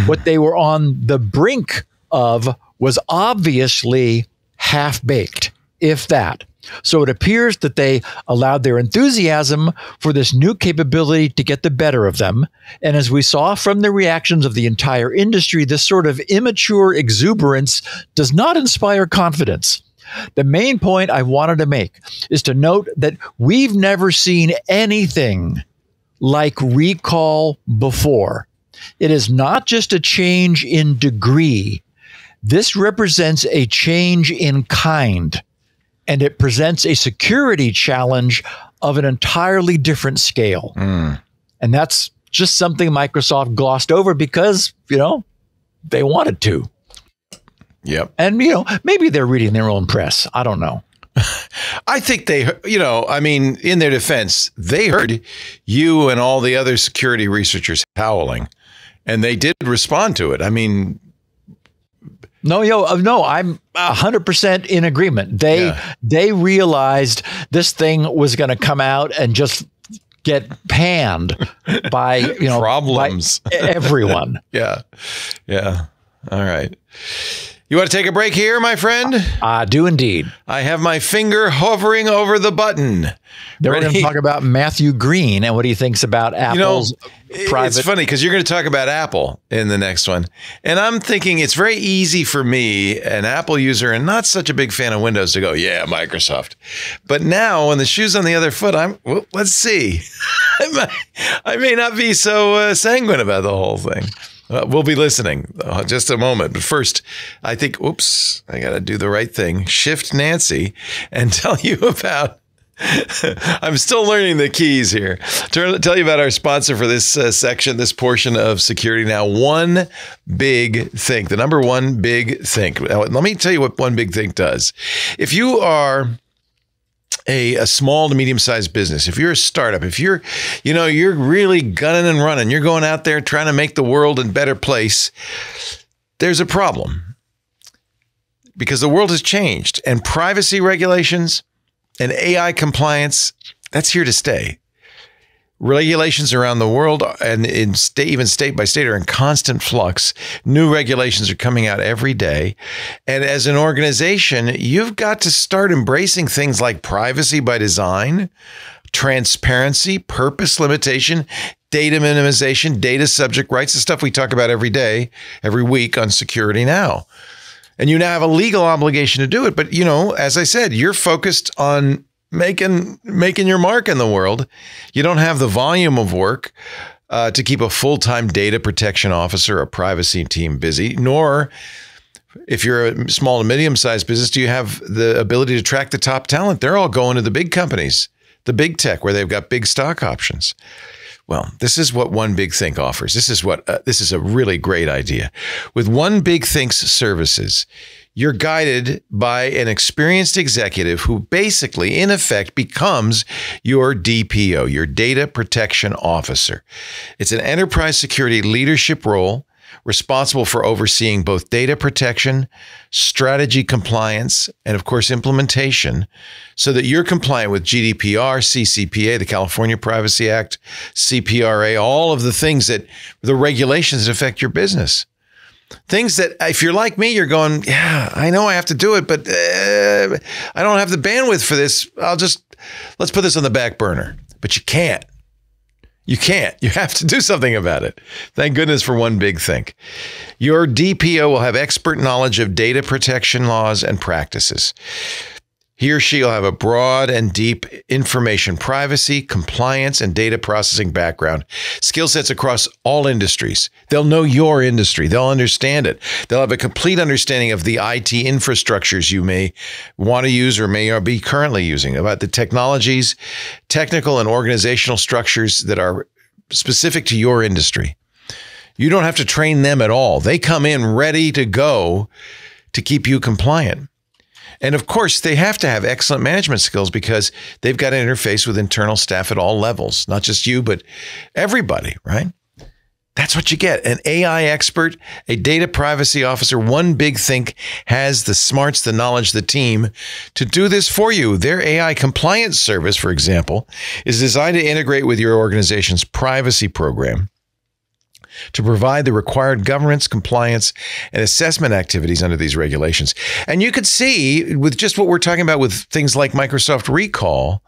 What they were on the brink of was obviously half-baked, if that. So it appears that they allowed their enthusiasm for this new capability to get the better of them. And as we saw from the reactions of the entire industry, this sort of immature exuberance does not inspire confidence. The main point I wanted to make is to note that we've never seen anything like Recall before. It is not just a change in degree. This represents a change in kind. And it presents a security challenge of an entirely different scale. Mm. And that's just something Microsoft glossed over because, you know, they wanted to. Yep. And, you know, maybe they're reading their own press. I don't know. I think they, you know, I mean, in their defense, they heard you and all the other security researchers howling, and they did respond to it. I mean, no, no, I'm 100% in agreement. They realized this thing was going to come out and just get panned by, you know, problems, by everyone. Yeah. Yeah. All right. You want to take a break here, my friend? I do indeed. I have my finger hovering over the button. Then we're going to talk about Matthew Green and what he thinks about Apple's private. It's funny because you're going to talk about Apple in the next one. And I'm thinking it's very easy for me, an Apple user and not such a big fan of Windows, to go, yeah, Microsoft. But now when the shoe's on the other foot, well, let's see. I may not be so sanguine about the whole thing. We'll be listening just a moment. But first, I think, oops, I got to do the right thing. Shift Nancy and tell you about, I'm still learning the keys here. Tell you about our sponsor for this section, this portion of Security Now, One Big Think, the number one big think. Now, let me tell you what One Big Think does. If you are a small to medium-sized business, if you're a startup, if you're, you know, you're really gunning and running, you're going out there trying to make the world a better place, there's a problem because the world has changed, and privacy regulations and AI compliance, that's here to stay. Regulations around the world and in state, even state by state, are in constant flux. New regulations are coming out every day. And as an organization, you've got to start embracing things like privacy by design, transparency, purpose limitation, data minimization, data subject rights, the stuff we talk about every day, every week on Security Now. And you now have a legal obligation to do it. But, you know, as I said, you're focused on making your mark in the world. You don't have the volume of work to keep a full-time data protection officer or privacy team busy, nor, if you're a small to medium-sized business, do you have the ability to track the top talent. They're all going to the big companies, the big tech, where they've got big stock options. Well, this is what One Big Think offers. This is what this is a really great idea. With One Big Think's services, you're guided by an experienced executive who basically, in effect, becomes your DPO, your Data Protection Officer. It's an enterprise security leadership role responsible for overseeing both data protection, strategy compliance, and, of course, implementation, so that you're compliant with GDPR, CCPA, the California Privacy Act, CPRA, all of the things that the regulations that affect your business. Things that, if you're like me, you're going, yeah, I know I have to do it, but I don't have the bandwidth for this. Let's put this on the back burner. But you can't. You can't. You have to do something about it. Thank goodness for One Big Think. Your DPO will have expert knowledge of data protection laws and practices. He or she will have a broad and deep information privacy, compliance, and data processing background, skill sets across all industries. They'll know your industry. They'll understand it. They'll have a complete understanding of the IT infrastructures you may want to use or may be currently using, about the technologies, technical and organizational structures that are specific to your industry. You don't have to train them at all. They come in ready to go to keep you compliant. And of course, they have to have excellent management skills because they've got to interface with internal staff at all levels, not just you, but everybody, right? That's what you get. An AI expert, a data privacy officer, One Big Think has the smarts, the knowledge, the team to do this for you. Their AI compliance service, for example, is designed to integrate with your organization's privacy program to provide the required governance, compliance, and assessment activities under these regulations. And you could see with just what we're talking about with things like Microsoft Recall,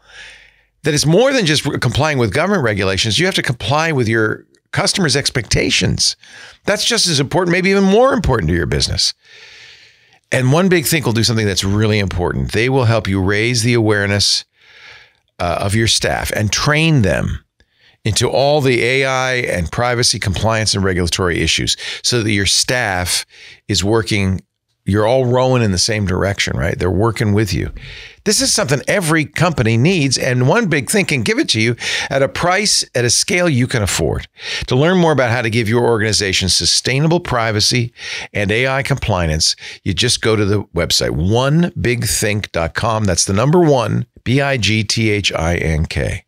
that it's more than just complying with government regulations. You have to comply with your customers' expectations. That's just as important, maybe even more important to your business. And One Big Think will do something that's really important. They will help you raise the awareness of your staff and train them into all the AI and privacy compliance and regulatory issues so that your staff is working. You're all rowing in the same direction, right? They're working with you. This is something every company needs, and One Big Think can give it to you at a price, at a scale you can afford. To learn more about how to give your organization sustainable privacy and AI compliance, you just go to the website, onebigthink.com. That's the number one, B-I-G-T-H-I-N-K.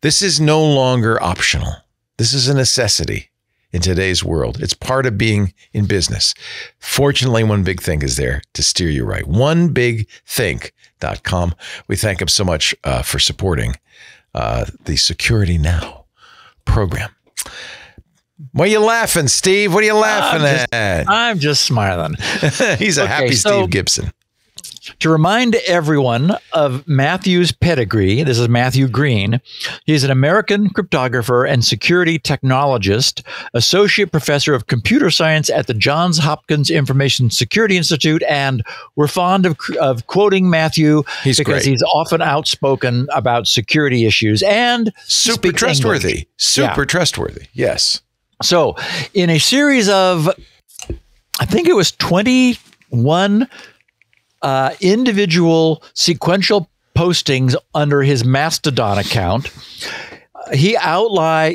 This is no longer optional. This is a necessity in today's world. It's part of being in business. Fortunately, One Big Think is there to steer you right. OneBigThink.com. We thank them so much for supporting the Security Now program. Why are you laughing, Steve? What are you laughing at? I'm just smiling. He's a happy Steve Gibson. To remind everyone of Matthew's pedigree, this is Matthew Green. He's an American cryptographer and security technologist, associate professor of computer science at the Johns Hopkins Information Security Institute. And we're fond of quoting Matthew because he's often outspoken about security issues and super trustworthy. English. Super trustworthy. Yes. So in a series of, I think it was 21 individual sequential postings under his Mastodon account, he outlined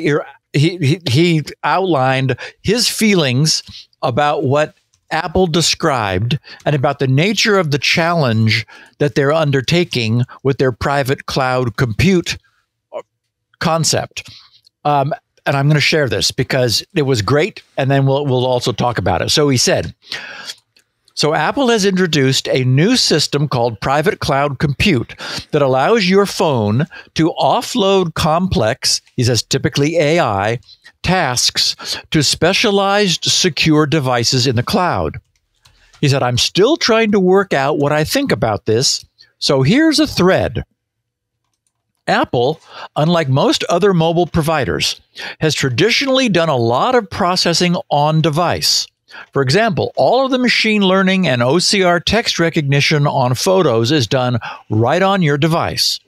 his feelings about what Apple described and about the nature of the challenge that they're undertaking with their private cloud compute concept. And I'm going to share this because it was great, and then we'll also talk about it. So he said, so Apple has introduced a new system called Private Cloud Compute that allows your phone to offload complex, he says typically AI, tasks to specialized secure devices in the cloud. He said, I'm still trying to work out what I think about this, so here's a thread. Apple, unlike most other mobile providers, has traditionally done a lot of processing on device. For example, all of the machine learning and OCR text recognition on photos is done right on your device.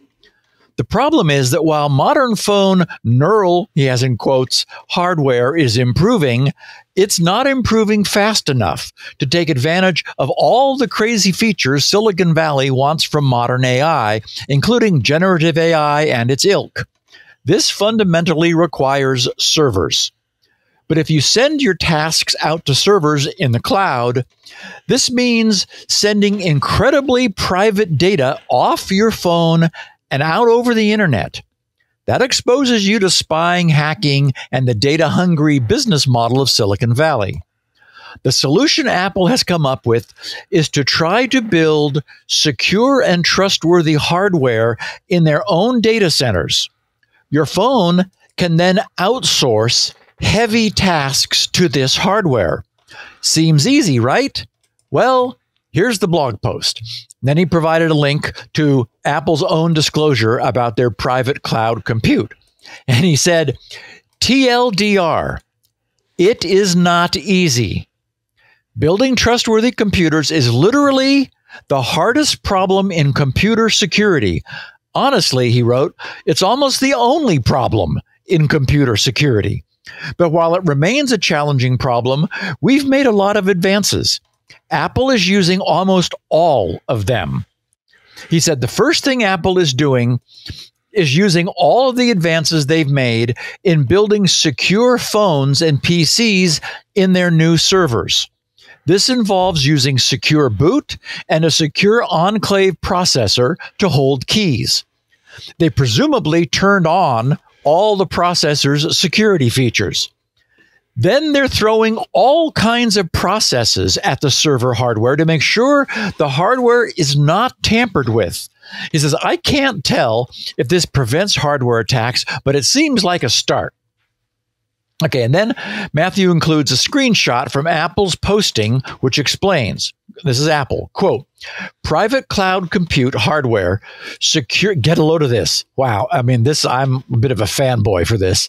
The problem is that while modern phone neural, he has in quotes, hardware is improving, it's not improving fast enough to take advantage of all the crazy features Silicon Valley wants from modern AI, including generative AI and its ilk. This fundamentally requires servers. But if you send your tasks out to servers in the cloud, this means sending incredibly private data off your phone and out over the internet. That exposes you to spying, hacking, and the data-hungry business model of Silicon Valley. The solution Apple has come up with is to try to build secure and trustworthy hardware in their own data centers. Your phone can then outsource heavy tasks to this hardware. Seems easy, right? Well, here's the blog post. And then he provided a link to Apple's own disclosure about their private cloud compute. And he said, TLDR, it is not easy. Building trustworthy computers is literally the hardest problem in computer security. Honestly, he wrote, it's almost the only problem in computer security. But while it remains a challenging problem, we've made a lot of advances. Apple is using almost all of them. He said the first thing Apple is doing is using all of the advances they've made in building secure phones and PCs in their new servers. This involves using secure boot and a secure enclave processor to hold keys. They presumably turned on all the processor's security features. Then they're throwing all kinds of processes at the server hardware to make sure the hardware is not tampered with. He says, I can't tell if this prevents hardware attacks, but it seems like a start. Okay, and then Matthew includes a screenshot from Apple's posting, which explains, this is Apple, quote, private cloud compute hardware, secure, get a load of this. Wow, I mean, this, I'm a bit of a fanboy for this.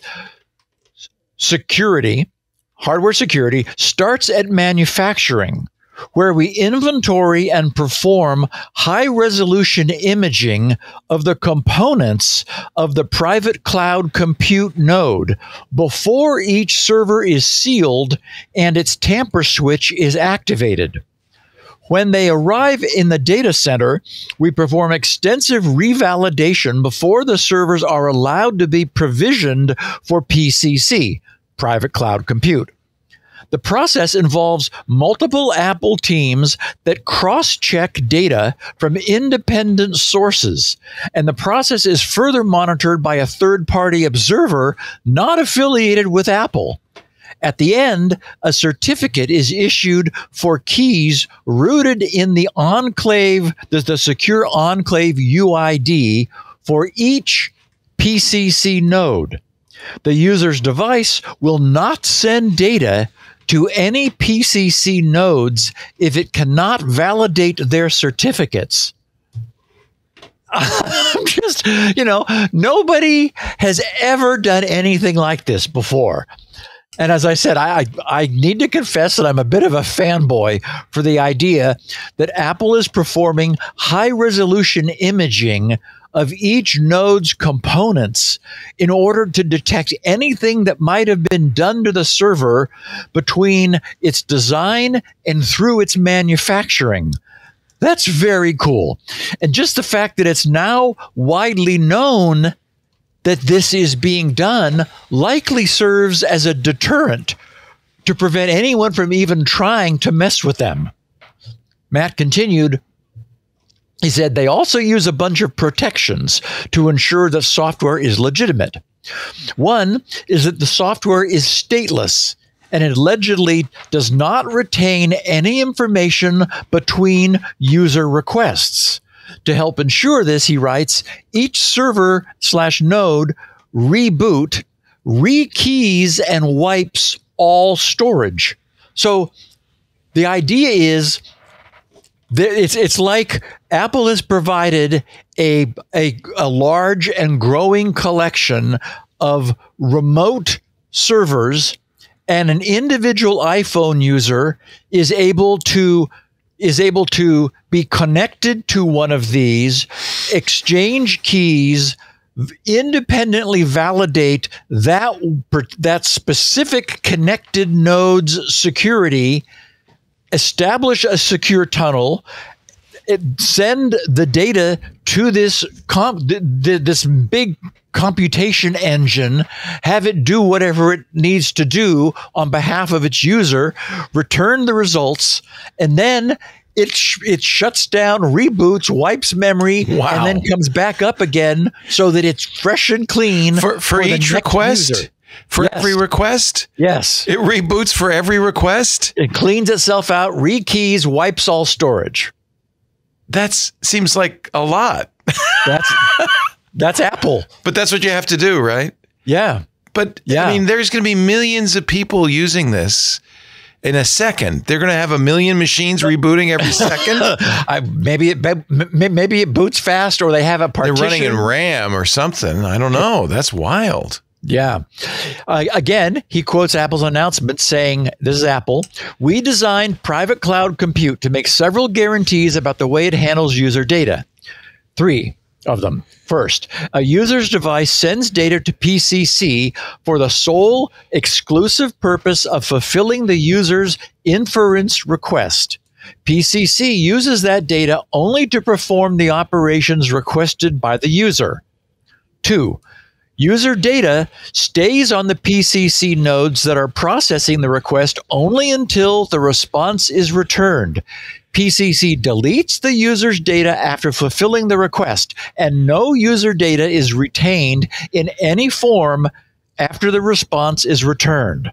Security, hardware security, starts at manufacturing, where we inventory and perform high-resolution imaging of the components of the private cloud compute node before each server is sealed and its tamper switch is activated. When they arrive in the data center, we perform extensive revalidation before the servers are allowed to be provisioned for PCC, private cloud compute. The process involves multiple Apple teams that cross-check data from independent sources, and the process is further monitored by a third-party observer not affiliated with Apple. At the end, a certificate is issued for keys rooted in the enclave, the secure enclave UID for each PCC node. The user's device will not send data to any PCC nodes if it cannot validate their certificates. I'm just, you know, nobody has ever done anything like this before. And as I said, I need to confess that I'm a bit of a fanboy for the idea that Apple is performing high-resolution imaging of each node's components in order to detect anything that might have been done to the server between its design and through its manufacturing. That's very cool. And just the fact that it's now widely known that this is being done likely serves as a deterrent to prevent anyone from even trying to mess with them. Matt continued, he said, they also use a bunch of protections to ensure that software is legitimate. One is that the software is stateless and it allegedly does not retain any information between user requests. To help ensure this, he writes, each server slash node reboot, rekeys, and wipes all storage. So the idea is it's like Apple has provided a large and growing collection of remote servers, and an individual iPhone user is able to be connected to one of these, exchange keys, independently validate that specific connected node's security, establish a secure tunnel, send the data to this this big computation engine, have it do whatever it needs to do on behalf of its user, return the results, and then it shuts down, reboots, wipes memory, and then comes back up again so that it's fresh and clean for each request. User. For every request? Yes. It reboots for every request? It cleans itself out, rekeys, wipes all storage. That seems like a lot. That's Apple. But that's what you have to do, right? Yeah. But I mean, there's going to be millions of people using this in a second. They're going to have a million machines rebooting every second. Maybe it boots fast, or they have a partition. They're running in RAM or something. I don't know. That's wild. Yeah. Again, he quotes Apple's announcement saying, this is Apple, we designed private cloud compute to make several guarantees about the way it handles user data. Three of them. First, a user's device sends data to PCC for the sole exclusive purpose of fulfilling the user's inference request. PCC uses that data only to perform the operations requested by the user. Two, user data stays on the PCC nodes that are processing the request only until the response is returned. PCC deletes the user's data after fulfilling the request, and no user data is retained in any form after the response is returned.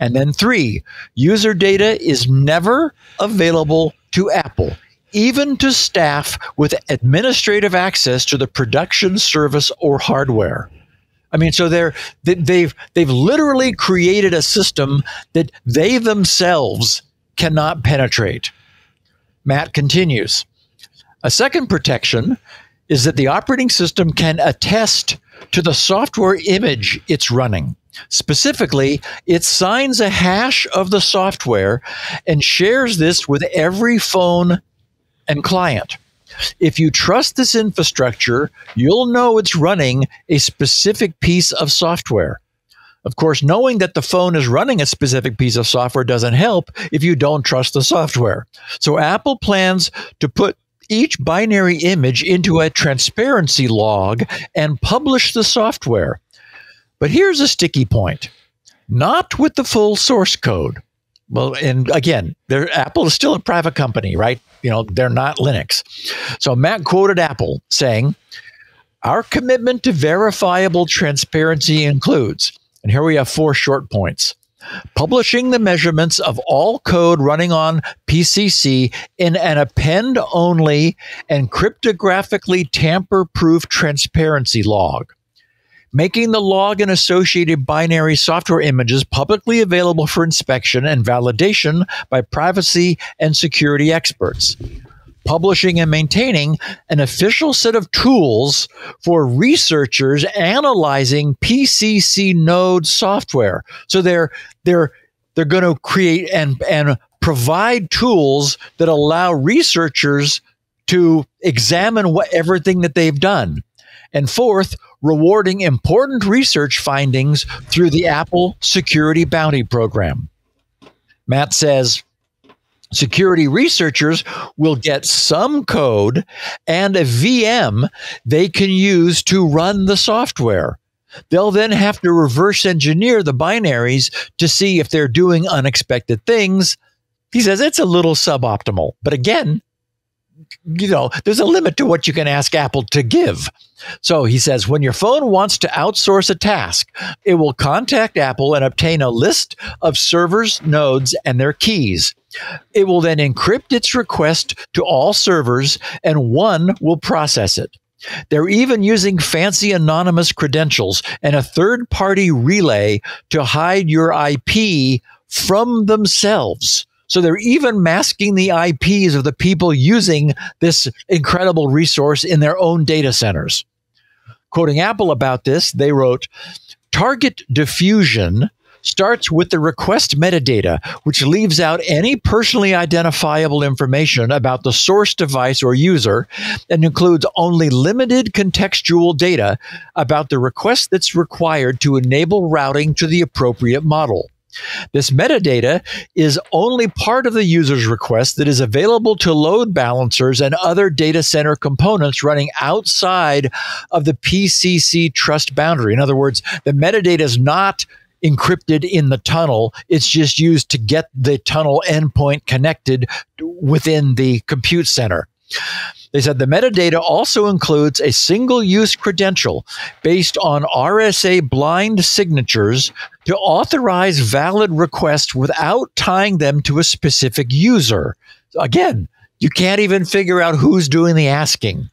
And then 3, user data is never available to Apple, even to staff with administrative access to the production service or hardware. I mean, so they've literally created a system that they themselves cannot penetrate. Matt continues. A second protection is that the operating system can attest to the software image it's running. Specifically, it signs a hash of the software and shares this with every phone and client. If you trust this infrastructure, you'll know it's running a specific piece of software. Of course, knowing that the phone is running a specific piece of software doesn't help if you don't trust the software. So Apple plans to put each binary image into a transparency log and publish the software. But here's a sticky point. Not with the full source code. Well, and again, Apple is still a private company, right? You know, they're not Linux. So Matt quoted Apple saying, "Our commitment to verifiable transparency includes," and here we have 4 short points, "publishing the measurements of all code running on PCC in an append-only and cryptographically tamper-proof transparency log, making the log and associated binary software images publicly available for inspection and validation by privacy and security experts, publishing and maintaining an official set of tools for researchers analyzing PCC node software." So they're going to create and provide tools that allow researchers to examine everything that they've done. And 4th, rewarding important research findings through the Apple Security Bounty Program. Matt says, security researchers will get some code and a VM they can use to run the software. They'll then have to reverse engineer the binaries to see if they're doing unexpected things. He says it's a little suboptimal, but again, you know, there's a limit to what you can ask Apple to give. So he says, when your phone wants to outsource a task, it will contact Apple and obtain a list of servers, nodes, and their keys. It will then encrypt its request to all servers, and one will process it. They're even using fancy anonymous credentials and a third-party relay to hide your IP from themselves. So they're even masking the IPs of the people using this incredible resource in their own data centers. Quoting Apple about this, they wrote, "Target diffusion starts with the request metadata, which leaves out any personally identifiable information about the source device or user and includes only limited contextual data about the request that's required to enable routing to the appropriate model. This metadata is only part of the user's request that is available to load balancers and other data center components running outside of the PCC trust boundary." In other words, the metadata is not encrypted in the tunnel. It's just used to get the tunnel endpoint connected within the compute center. They said the metadata also includes a single-use credential based on RSA blind signatures to authorize valid requests without tying them to a specific user. Again, you can't even figure out who's doing the asking.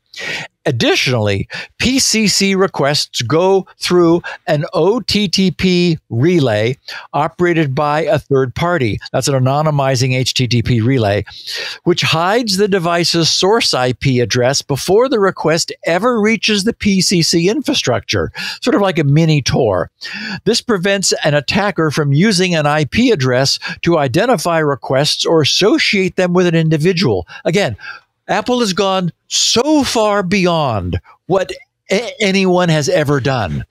Additionally, PCC requests go through an OTTP relay operated by a third party. That's an anonymizing HTTP relay, which hides the device's source IP address before the request ever reaches the PCC infrastructure, sort of like a mini Tor. This prevents an attacker from using an IP address to identify requests or associate them with an individual. Again, Apple has gone so far beyond what anyone has ever done.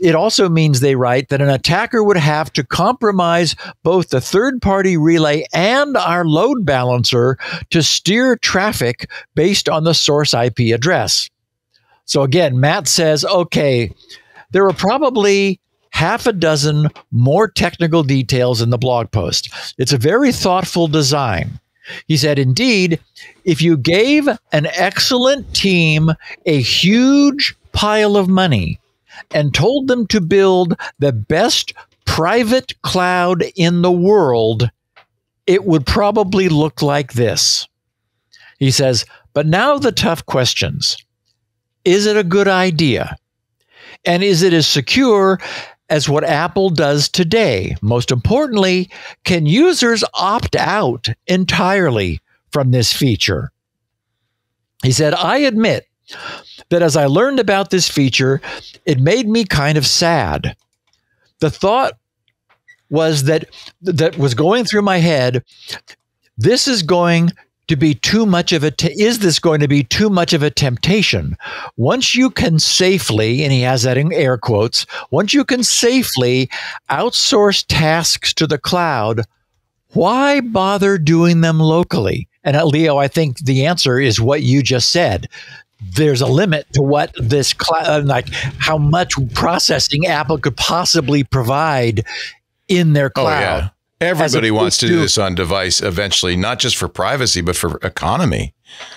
It also means, they write, that an attacker would have to compromise both the third-party relay and our load balancer to steer traffic based on the source IP address. So again, Matt says, okay, there are probably half a dozen more technical details in the blog post. It's a very thoughtful design. He said, indeed, if you gave an excellent team a huge pile of money and told them to build the best private cloud in the world, it would probably look like this. He says, but now the tough questions. Is it a good idea? And is it as secure as what Apple does today? Most importantly, can users opt out entirely from this feature? He said, I admit that as I learned about this feature, it made me kind of sad. The thought was that was going through my head, this is going to be too much of a, is this going to be too much of a temptation? Once you can safely, and he has that in air quotes, once you can safely outsource tasks to the cloud, why bother doing them locally? And Leo, I think the answer is what you just said. There's a limit to what this cloud, like how much processing Apple could possibly provide in their cloud. Oh, yeah. Everybody wants to do this on device eventually, not just for privacy, but for economy.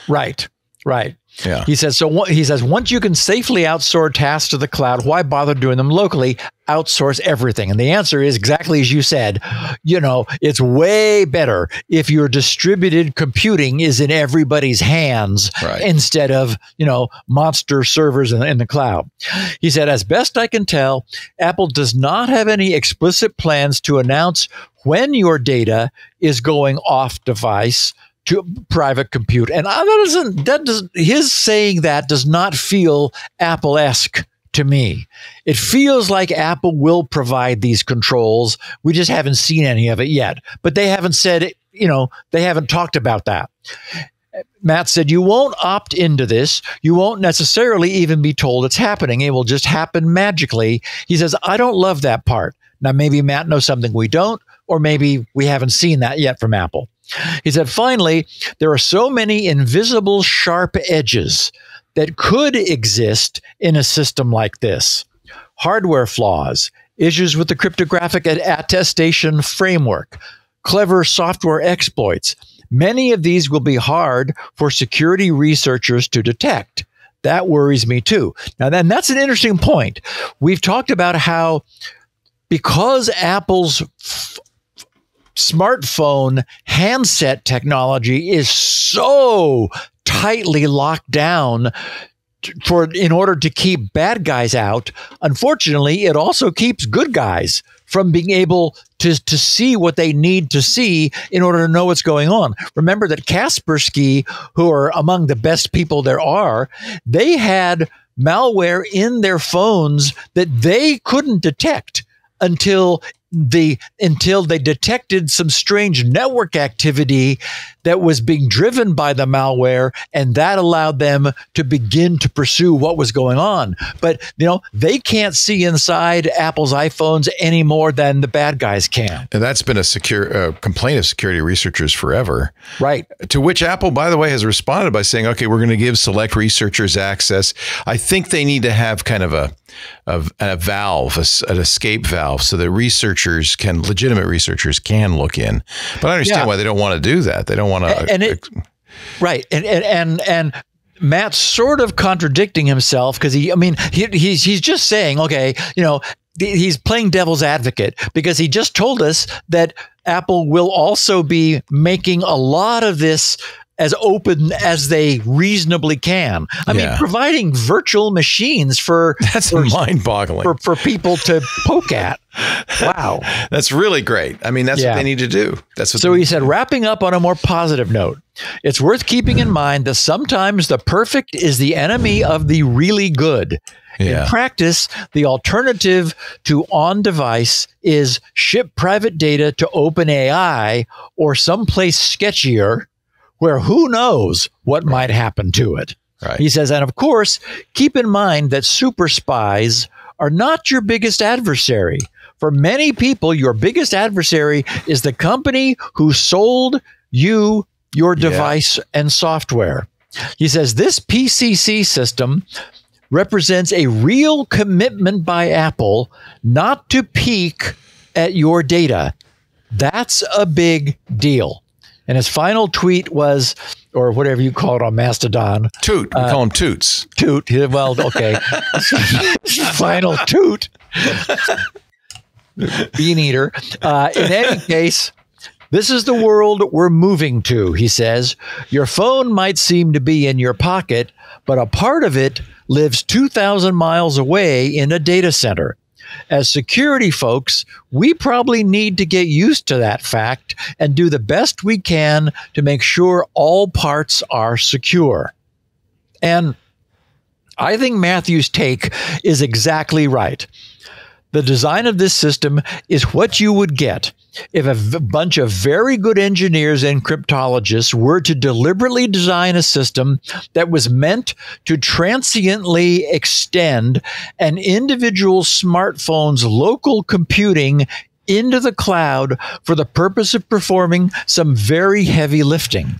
Right, right. Yeah. He says, so he says, once you can safely outsource tasks to the cloud, why bother doing them locally? Outsource everything. And the answer is exactly as you said. You know, it's way better if your distributed computing is in everybody's hands instead of, you know, monster servers in the cloud. He said, as best I can tell, Apple does not have any explicit plans to announce when your data is going off device to private compute. And his saying that does not feel Apple-esque to me. It feels like Apple will provide these controls. We just haven't seen any of it yet. But they haven't said, you know, they haven't talked about that. Matt said, you won't opt into this. You won't necessarily even be told it's happening. It will just happen magically. He says, I don't love that part. Now, maybe Matt knows something we don't, or maybe we haven't seen that yet from Apple. He said, finally, there are so many invisible sharp edges that could exist in a system like this. Hardware flaws, issues with the cryptographic attestation framework, clever software exploits. Many of these will be hard for security researchers to detect. That worries me too. Now, then that's an interesting point. We've talked about how because Apple's smartphone handset technology is so tightly locked down in order to keep bad guys out, unfortunately, it also keeps good guys from being able to see what they need to see in order to know what's going on. Remember that Kaspersky, who are among the best people there are, they had malware in their phones that they couldn't detect until they detected some strange network activity that was being driven by the malware, and that allowed them to begin to pursue what was going on. But, you know, they can't see inside Apple's iPhones any more than the bad guys can. And that's been a complaint of security researchers forever. Right. To which Apple, by the way, has responded by saying, okay, we're going to give select researchers access. I think they need to have kind of a valve, an escape valve, so that legitimate researchers can look in. But I understand why they don't want to do that. They don't want to. And Matt's sort of contradicting himself because he's just saying, okay, you know, he's playing devil's advocate because he just told us that Apple will also be making a lot of this as open as they reasonably can. I mean, providing virtual machines for mind-boggling for people to poke at. Wow. That's really great. I mean, that's what they need to do. That's what. So he said, wrapping up on a more positive note, it's worth keeping in mind that sometimes the perfect is the enemy of the really good. In practice, the alternative to on-device is ship private data to OpenAI or someplace sketchier, where who knows what might happen to it. Right. He says, and of course, keep in mind that super spies are not your biggest adversary. For many people, your biggest adversary is the company who sold you your device and software. He says, this PCC system represents a real commitment by Apple not to peek at your data. That's a big deal. And his final tweet was, or whatever you call it on Mastodon. Toot. We call him Toots. Toot. Well, okay. Final toot. bean eater. In any case, this is the world we're moving to, he says. Your phone might seem to be in your pocket, but a part of it lives 2,000 miles away in a data center. As security folks, we probably need to get used to that fact and do the best we can to make sure all parts are secure. And I think Matthew's take is exactly right. The design of this system is what you would get if a bunch of very good engineers and cryptologists were to deliberately design a system that was meant to transiently extend an individual smartphone's local computing into the cloud for the purpose of performing some very heavy lifting.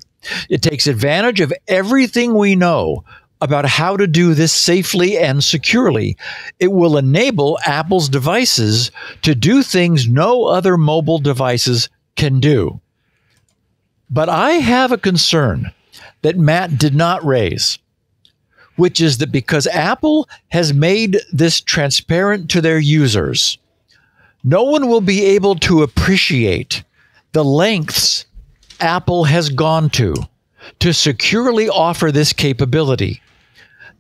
It takes advantage of everything we know about how to do this safely and securely. It will enable Apple's devices to do things no other mobile devices can do. But I have a concern that Matt did not raise, which is that because Apple has made this transparent to their users, no one will be able to appreciate the lengths Apple has gone to securely offer this capability.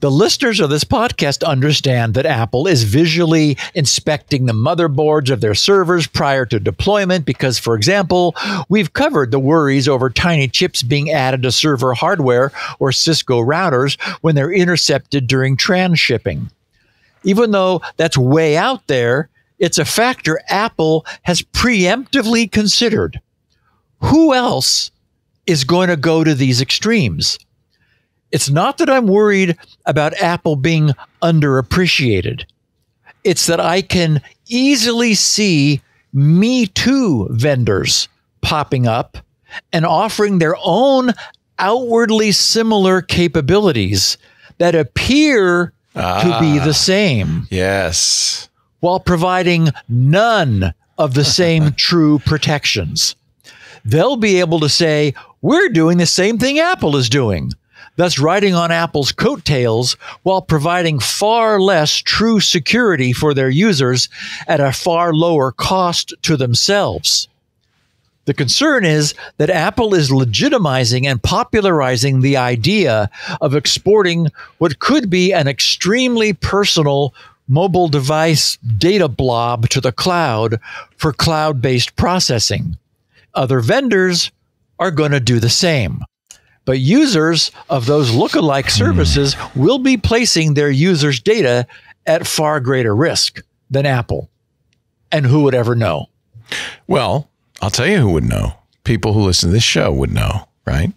The listeners of this podcast understand that Apple is visually inspecting the motherboards of their servers prior to deployment because, for example, we've covered the worries over tiny chips being added to server hardware or Cisco routers when they're intercepted during transshipping. Even though that's way out there, it's a factor Apple has preemptively considered. Who else is going to go to these extremes? It's not that I'm worried about Apple being underappreciated. It's that I can easily see Me Too vendors popping up and offering their own outwardly similar capabilities that appear to be the same. Yes. While providing none of the same true protections. They'll be able to say, we're doing the same thing Apple is doing, thus riding on Apple's coattails while providing far less true security for their users at a far lower cost to themselves. The concern is that Apple is legitimizing and popularizing the idea of exporting what could be an extremely personal mobile device data blob to the cloud for cloud-based processing. Other vendors are going to do the same. But users of those lookalike services will be placing their users' data at far greater risk than Apple. And who would ever know? Well, I'll tell you who would know. People who listen to this show would know, right?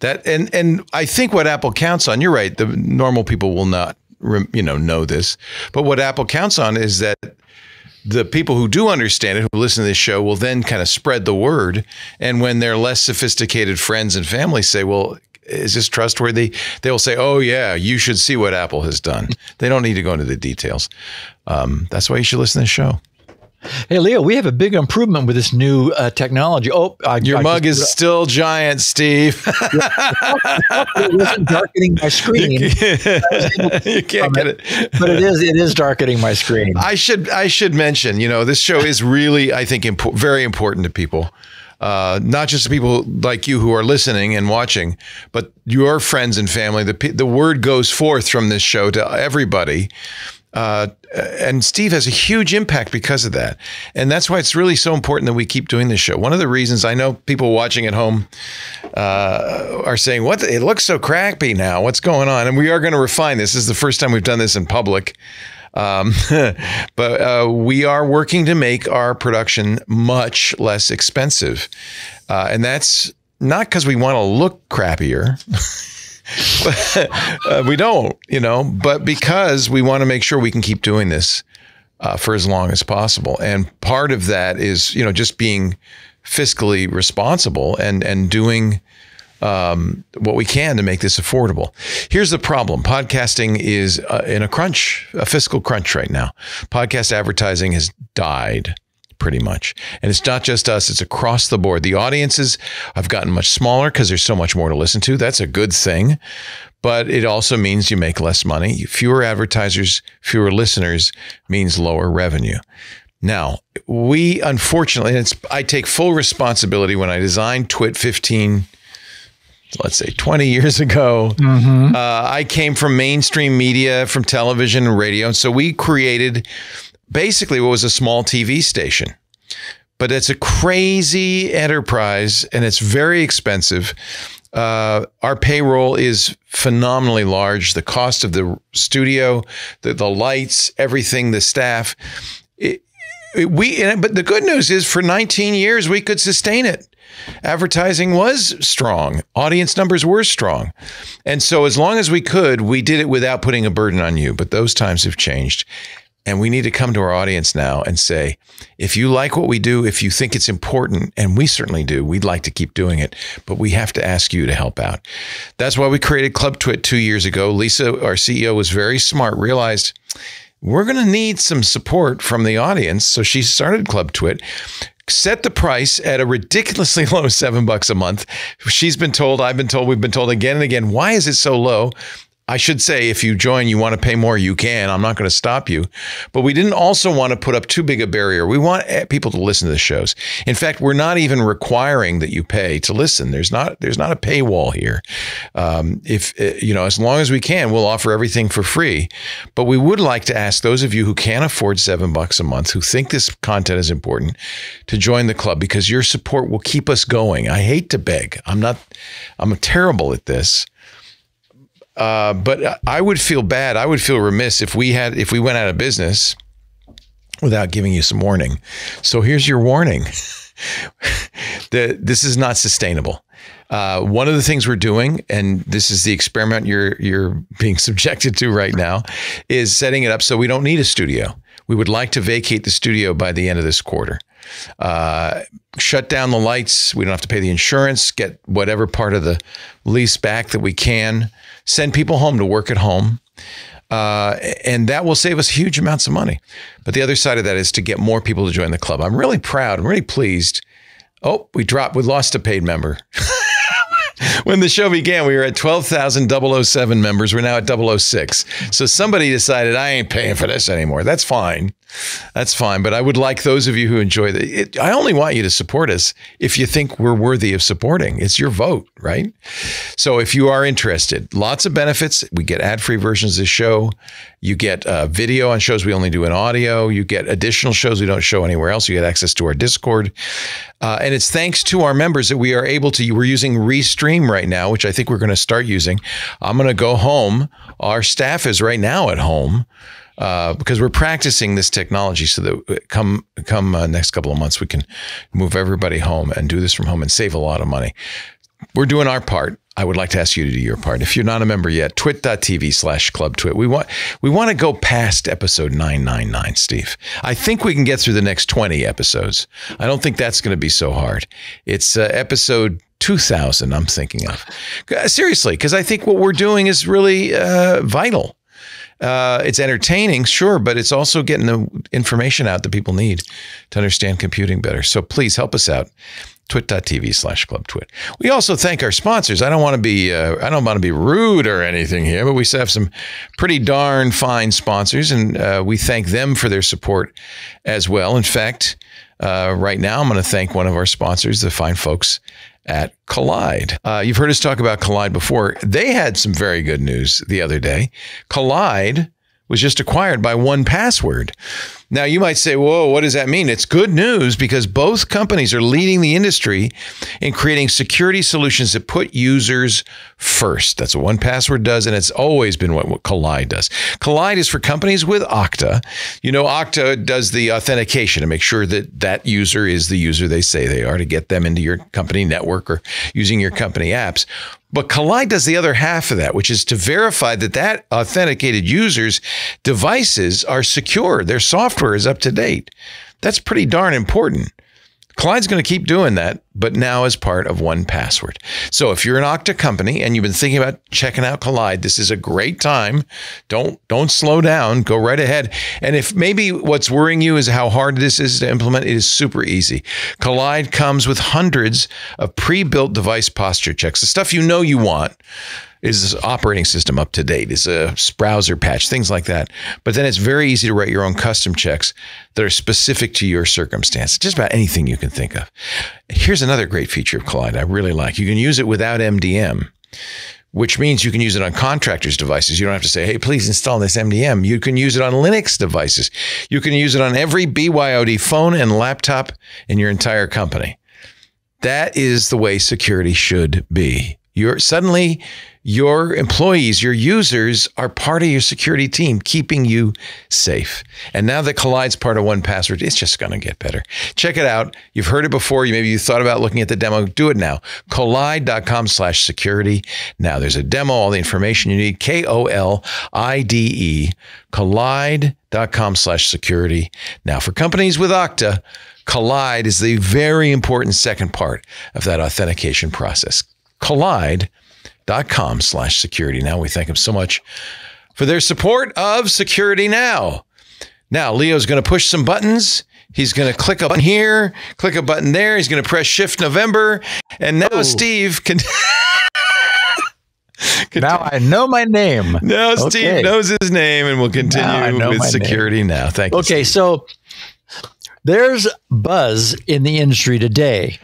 That and I think what Apple counts on, you're right, the normal people will not, you know this, but what Apple counts on is that the people who do understand it, who listen to this show, will then kind of spread the word. And when their less sophisticated friends and family say, well, is this trustworthy? They will say, oh, yeah, you should see what Apple has done. They don't need to go into the details. That's why you should listen to this show. Hey, Leo, we have a big improvement with this new technology. Oh, your mug is still giant, Steve. It wasn't darkening my screen. You can't get it, but it is darkening my screen. I should mention, you know, this show is really, I think, very important to people. Not just people like you who are listening and watching, but your friends and family. The word goes forth from this show to everybody. And Steve has a huge impact because of that. And that's why it's really so important that we keep doing this show. One of the reasons, I know people watching at home are saying, "What? It looks so crappy now. What's going on?" And we are going to refine this. This is the first time we've done this in public. But we are working to make our production much less expensive. And that's not because we want to look crappier. We don't, you know, but because we want to make sure we can keep doing this for as long as possible. And part of that is, you know, just being fiscally responsible and doing what we can to make this affordable. Here's the problem. Podcasting is in a crunch, a fiscal crunch right now. Podcast advertising has died. Pretty much. And it's not just us. It's across the board. The audiences have gotten much smaller because there's so much more to listen to. That's a good thing. But it also means you make less money. Fewer advertisers, fewer listeners means lower revenue. Now, we unfortunately, and it's, I take full responsibility when I designed Twit 15, let's say 20 years ago, I came from mainstream media, from television and radio. And so we created basically what was a small TV station. But it's a crazy enterprise and it's very expensive. Our payroll is phenomenally large. The cost of the studio, the lights, everything, the staff. But the good news is for 19 years, we could sustain it. Advertising was strong. Audience numbers were strong. And so as long as we could, we did it without putting a burden on you. But those times have changed. And we need to come to our audience now and say, if you like what we do, if you think it's important, and we certainly do, we'd like to keep doing it, but we have to ask you to help out. That's why we created Club Twit 2 years ago. Lisa, our CEO, was very smart, realized we're going to need some support from the audience. So she started Club Twit, set the price at a ridiculously low $7 a month. She's been told, I've been told, we've been told again and again, why is it so low? I should say, if you join, you want to pay more, you can. I'm not going to stop you. But we didn't also want to put up too big a barrier. We want people to listen to the shows. In fact, we're not even requiring that you pay to listen. There's not a paywall here. If you know, as long as we can, we'll offer everything for free. But we would like to ask those of you who can't afford $7 a month, who think this content is important, to join the club, because your support will keep us going. I hate to beg. I'm terrible at this. But I would feel bad. I would feel remiss if we went out of business without giving you some warning. So here's your warning. This is not sustainable. One of the things we're doing, and this is the experiment you're being subjected to right now, is setting it up so we don't need a studio. We would like to vacate the studio by the end of this quarter. Shut down the lights. We don't have to pay the insurance, get whatever part of the lease back that we can, send people home to work at home. And that will save us huge amounts of money. But the other side of that is to get more people to join the club. I'm really proud. I'm really pleased. Oh, we lost a paid member. When the show began, we were at 12,007 members. We're now at 006. So somebody decided, I ain't paying for this anymore. That's fine. That's fine. But I would like those of you who enjoy it. I only want you to support us if you think we're worthy of supporting. It's your vote, right? So if you are interested, lots of benefits. We get ad-free versions of the show. You get video on shows we only do in audio. You get additional shows we don't show anywhere else. You get access to our Discord. And it's thanks to our members that we are able to, we're using Restream right now, which I think we're going to start using. I'm going to go home. Our staff is right now at home. Because we're practicing this technology so that come next couple of months, we can move everybody home and do this from home and save a lot of money. We're doing our part. I would like to ask you to do your part. If you're not a member yet, twit.tv/clubtwit. We want to go past episode 999, Steve. I think we can get through the next 20 episodes. I don't think that's going to be so hard. It's episode 2000 I'm thinking of. Seriously, because I think what we're doing is really vital. It's entertaining, sure, but it's also getting the information out that people need to understand computing better. So please help us out. Twit.tv/clubtwit. We also thank our sponsors. I don't want to be rude or anything here, but we have some pretty darn fine sponsors, and we thank them for their support as well. In fact, right now I'm going to thank one of our sponsors, the fine folks at Collide. You've heard us talk about Collide before. They had some very good news the other day. Collide was just acquired by 1Password. Now, you might say, whoa, what does that mean? It's good news because both companies are leading the industry in creating security solutions that put users first. That's what 1Password does, and it's always been what Collide does. Collide is for companies with Okta. You know, Okta does the authentication to make sure that that user is the user they say they are to get them into your company network or using your company apps. But Collide does the other half of that, which is to verify that that authenticated user's devices are secure. Their software is up to date. That's pretty darn important. Collide's going to keep doing that, but now as part of 1Password. So if you're an Okta company and you've been thinking about checking out Collide, this is a great time. Don't slow down. Go right ahead. And if maybe what's worrying you is how hard this is to implement, it is super easy. Collide comes with hundreds of pre-built device posture checks, the stuff you know you want. is the operating system up to date? Is a browser patch, things like that. But then it's very easy to write your own custom checks that are specific to your circumstance, just about anything you can think of. Here's another great feature of Collide I really like. You can use it without MDM, which means you can use it on contractors' devices. You don't have to say, hey, please install this MDM. You can use it on Linux devices. You can use it on every BYOD phone and laptop in your entire company. That is the way security should be. Suddenly, your employees, your users are part of your security team, keeping you safe. And now that Collide's part of 1Password, it's just going to get better. Check it out. You've heard it before. Maybe you thought about looking at the demo. Do it now. Collide.com/security. Now there's a demo, all the information you need. K-O-L-I-D-E, Collide.com/security. Now for companies with Okta, Collide is the very important second part of that authentication process. Collide.com/security. Now we thank them so much for their support of Security Now. Now Leo's going to push some buttons. He's going to click a button here, click a button there. He's going to press Shift November. And now Steve can... Now I know my name. Now Steve knows his name, and we'll continue with Security Now. Thank you. Okay, so there's buzz in the industry today.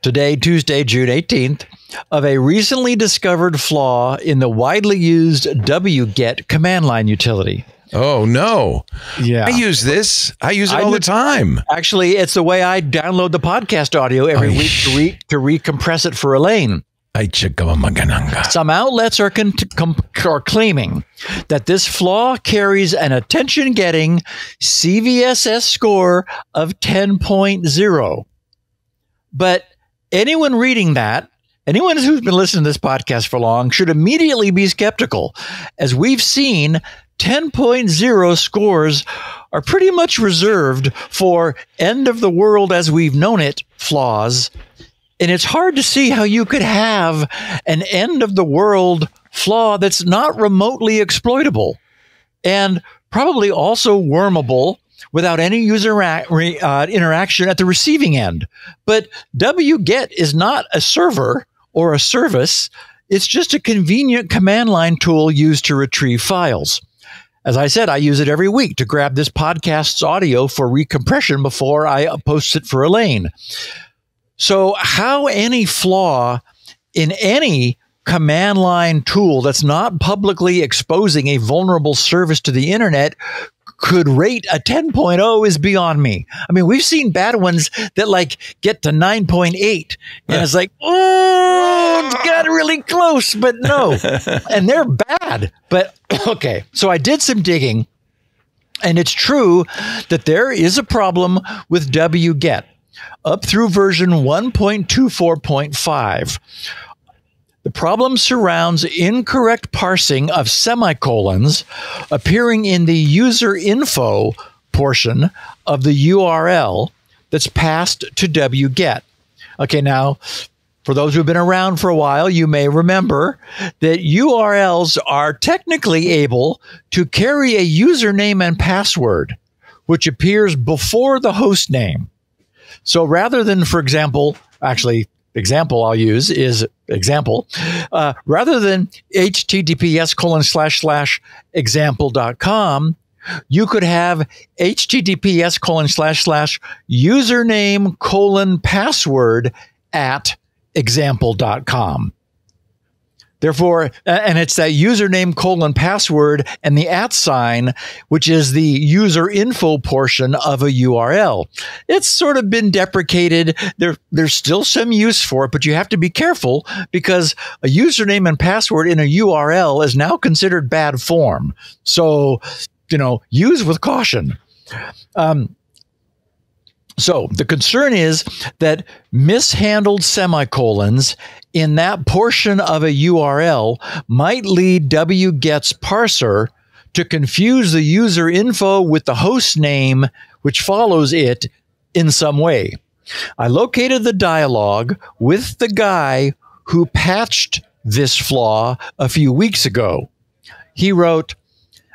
Today, Tuesday, June 18th, of a recently discovered flaw in the widely used WGET command line utility. Oh, no. Yeah. I use this. I use it all the time. Actually, it's the way I download the podcast audio every week to recompress it for Elaine. Some outlets are claiming that this flaw carries an attention-getting CVSS score of 10.0. But anyone reading that, anyone who's been listening to this podcast for long, should immediately be skeptical. As we've seen, 10.0 scores are pretty much reserved for end of the world as we've known it flaws. And it's hard to see how you could have an end of the world flaw that's not remotely exploitable and probably also wormable without any user interaction at the receiving end. But WGET is not a server or a service. It's just a convenient command line tool used to retrieve files. As I said, I use it every week to grab this podcast's audio for recompression before I post it for Elaine. So how any flaw in any command line tool that's not publicly exposing a vulnerable service to the internet could rate a 10.0 is beyond me. I mean, we've seen bad ones that like get to 9.8 and it's like, oh, it got really close, but no. And they're bad, but okay. So I did some digging, and it's true that there is a problem with WGET up through version 1.24.5. The problem surrounds incorrect parsing of semicolons appearing in the user info portion of the URL that's passed to WGET. Okay, now, for those who've been around for a while, you may remember that URLs are technically able to carry a username and password, which appears before the host name. So rather than, for example, rather than https://example.com, you could have https://username:/password@example.com. Therefore, and it's that username:/password and the @ sign, which is the user info portion of a URL. It's sort of been deprecated. There's still some use for it, but you have to be careful because a username and password in a URL is now considered bad form. So, you know, use with caution. So the concern is that mishandled semicolons in that portion of a URL might lead WGET's parser to confuse the user info with the host name, which follows it in some way. I located the dialogue with the guy who patched this flaw a few weeks ago. He wrote,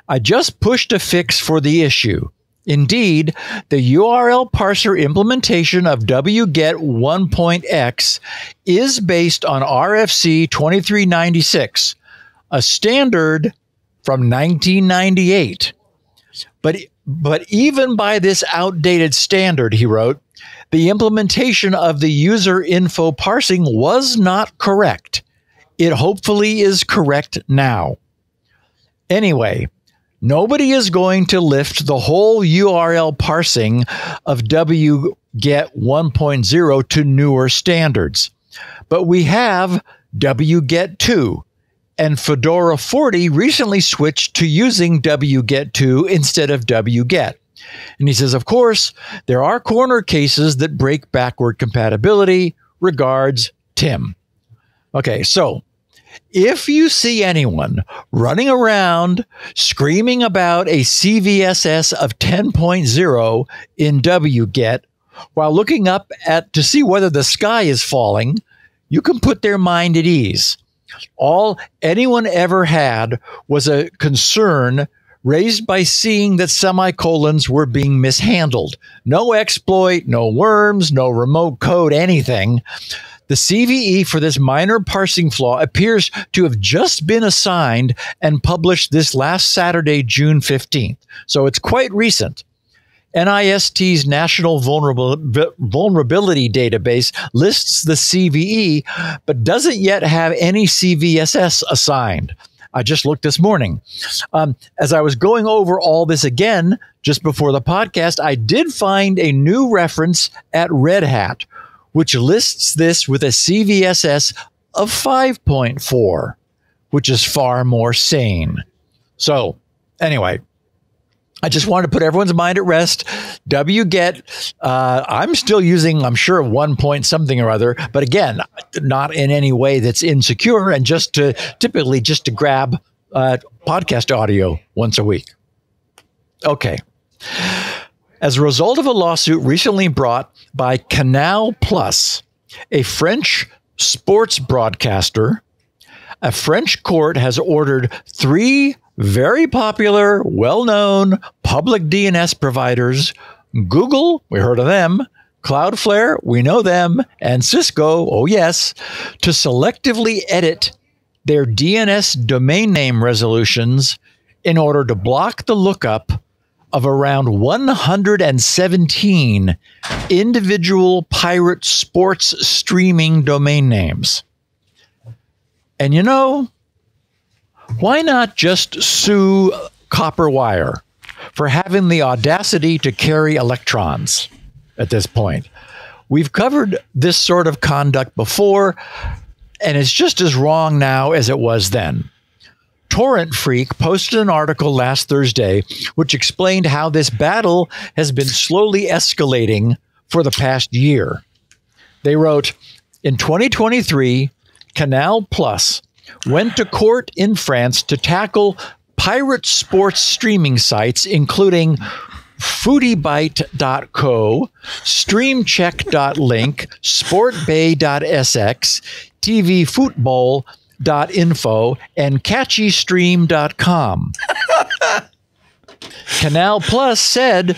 "I just pushed a fix for the issue. Indeed, the URL parser implementation of WGET 1.x is based on RFC 2396, a standard from 1998. But even by this outdated standard, he wrote, the implementation of the user info parsing was not correct. It hopefully is correct now. Anyway, nobody is going to lift the whole URL parsing of WGET 1.0 to newer standards. But we have WGET 2, and Fedora 40 recently switched to using WGET 2 instead of WGET. And he says, of course, there are corner cases that break backward compatibility. Regards, Tim. Okay, so if you see anyone running around screaming about a CVSS of 10.0 in WGET while looking up to see whether the sky is falling, you can put their mind at ease. All anyone ever had was a concern raised by seeing that semicolons were being mishandled. No exploit, no worms, no remote code, anything. The CVE for this minor parsing flaw appears to have just been assigned and published this last Saturday, June 15th. So it's quite recent. NIST's National Vulnerability Database lists the CVE, but doesn't yet have any CVSS assigned. I just looked this morning. As I was going over all this again, just before the podcast, I did find a new reference at Red Hat, which lists this with a CVSS of 5.4, which is far more sane. So anyway, I just wanted to put everyone's mind at rest. WGET, I'm still using, I'm sure, 1 point something or other, but again, not in any way that's insecure, and just to typically just to grab podcast audio once a week. Okay. As a result of a lawsuit recently brought by Canal Plus, a French sports broadcaster, a French court has ordered three very popular, well-known public DNS providers, Google, we heard of them, Cloudflare, we know them, and Cisco, oh yes, to selectively edit their DNS domain name resolutions in order to block the lookup of around 117 individual pirate sports streaming domain names. And you know, why not just sue Copperwire for having the audacity to carry electrons at this point? We've covered this sort of conduct before, and it's just as wrong now as it was then. TorrentFreak posted an article last Thursday which explained how this battle has been slowly escalating for the past year. They wrote, in 2023, Canal Plus went to court in France to tackle pirate sports streaming sites, including foodiebyte.co, streamcheck.link, sportbay.sx, tvfootball.info, and catchystream.com. Canal Plus said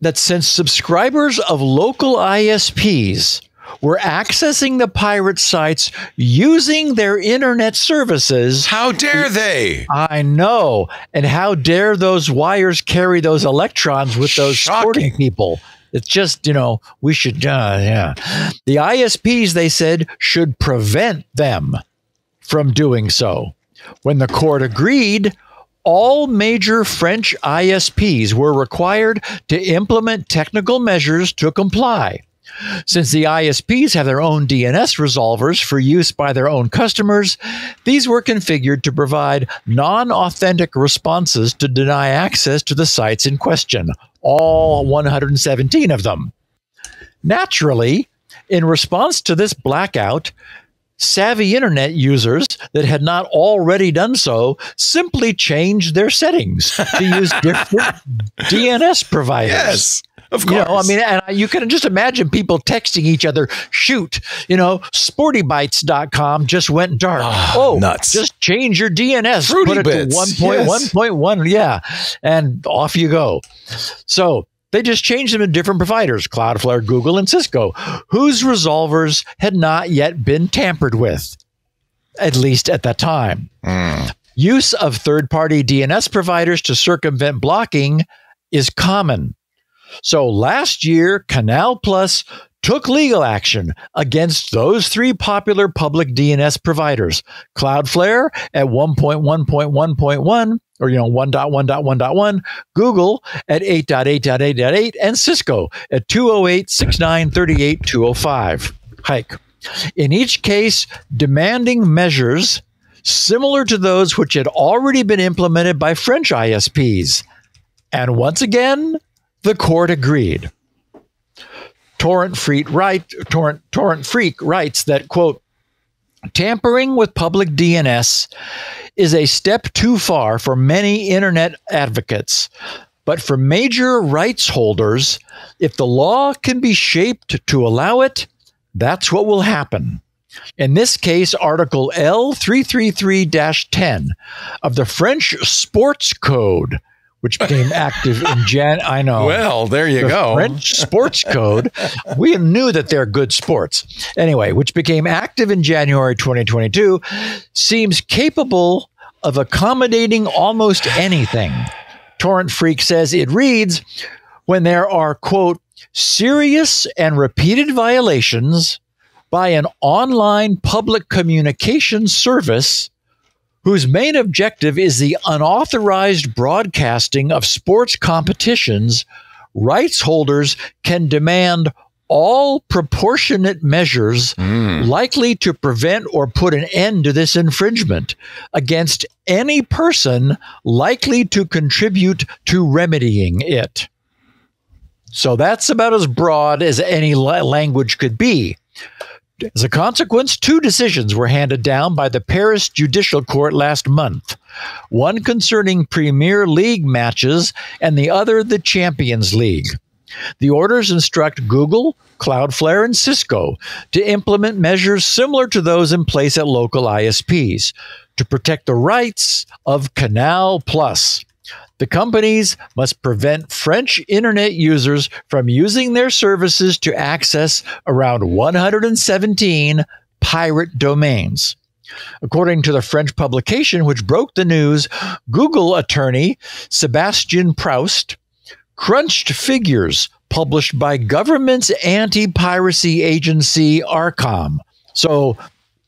that since subscribers of local ISPs were accessing the pirate sites using their internet services. How dare they? I know. And how dare those wires carry those electrons with those sporting people? It's just, you know, we should, yeah. The ISPs, they said, should prevent them from doing so. When the court agreed, all major French ISPs were required to implement technical measures to comply. Since the ISPs have their own DNS resolvers for use by their own customers, these were configured to provide non-authentic responses to deny access to the sites in question, all 117 of them. Naturally, in response to this blackout, savvy internet users that had not already done so simply changed their settings to use different DNS providers. Yes. Of course. You know, I mean, and you can just imagine people texting each other, shoot, you know, sportybites.com just went dark. Oh, nuts. Just change your DNS. Fruity put it bits. To 1.1.1. Yes. Yeah. And off you go. So they just changed them to different providers, Cloudflare, Google, and Cisco, whose resolvers had not yet been tampered with, at least at that time. Mm. Use of third-party DNS providers to circumvent blocking is common. So last year, Canal Plus took legal action against those three popular public DNS providers, Cloudflare at 1.1.1.1, or, you know, 1.1.1.1, Google at 8.8.8.8, and Cisco at 208.69.38.205. Hike. In each case, demanding measures similar to those which had already been implemented by French ISPs. And once again, the court agreed. TorrentFreak writes that, quote, tampering with public DNS is a step too far for many internet advocates. But for major rights holders, if the law can be shaped to allow it, that's what will happen. In this case, Article L333-10 of the French Sports Code, which became active in January. I know. Well, there you go. French Sports Code. We knew that they're good sports. Anyway, which became active in January 2022, seems capable of accommodating almost anything. TorrentFreak says it reads, when there are, quote, serious and repeated violations by an online public communication service whose main objective is the unauthorized broadcasting of sports competitions, rights holders can demand all proportionate measures likely to prevent or put an end to this infringement against any person likely to contribute to remedying it. So that's about as broad as any language could be. As a consequence, two decisions were handed down by the Paris Judicial Court last month, one concerning Premier League matches and the other the Champions League. The orders instruct Google, Cloudflare, and Cisco to implement measures similar to those in place at local ISPs to protect the rights of Canal+. The companies must prevent French internet users from using their services to access around 117 pirate domains. According to the French publication which broke the news, Google attorney Sébastien Proust crunched figures published by government's anti-piracy agency ARCOM. So,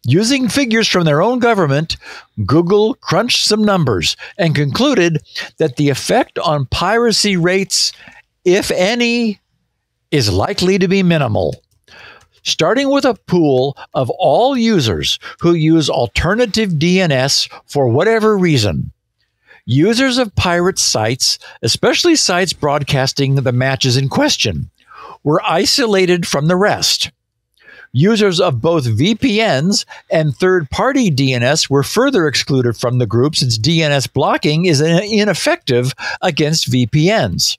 using figures from their own government, Google crunched some numbers and concluded that the effect on piracy rates, if any, is likely to be minimal. Starting with a pool of all users who use alternative DNS for whatever reason. Users of pirate sites, especially sites broadcasting the matches in question, were isolated from the rest. Users of both VPNs and third-party DNS were further excluded from the group since DNS blocking is ineffective against VPNs.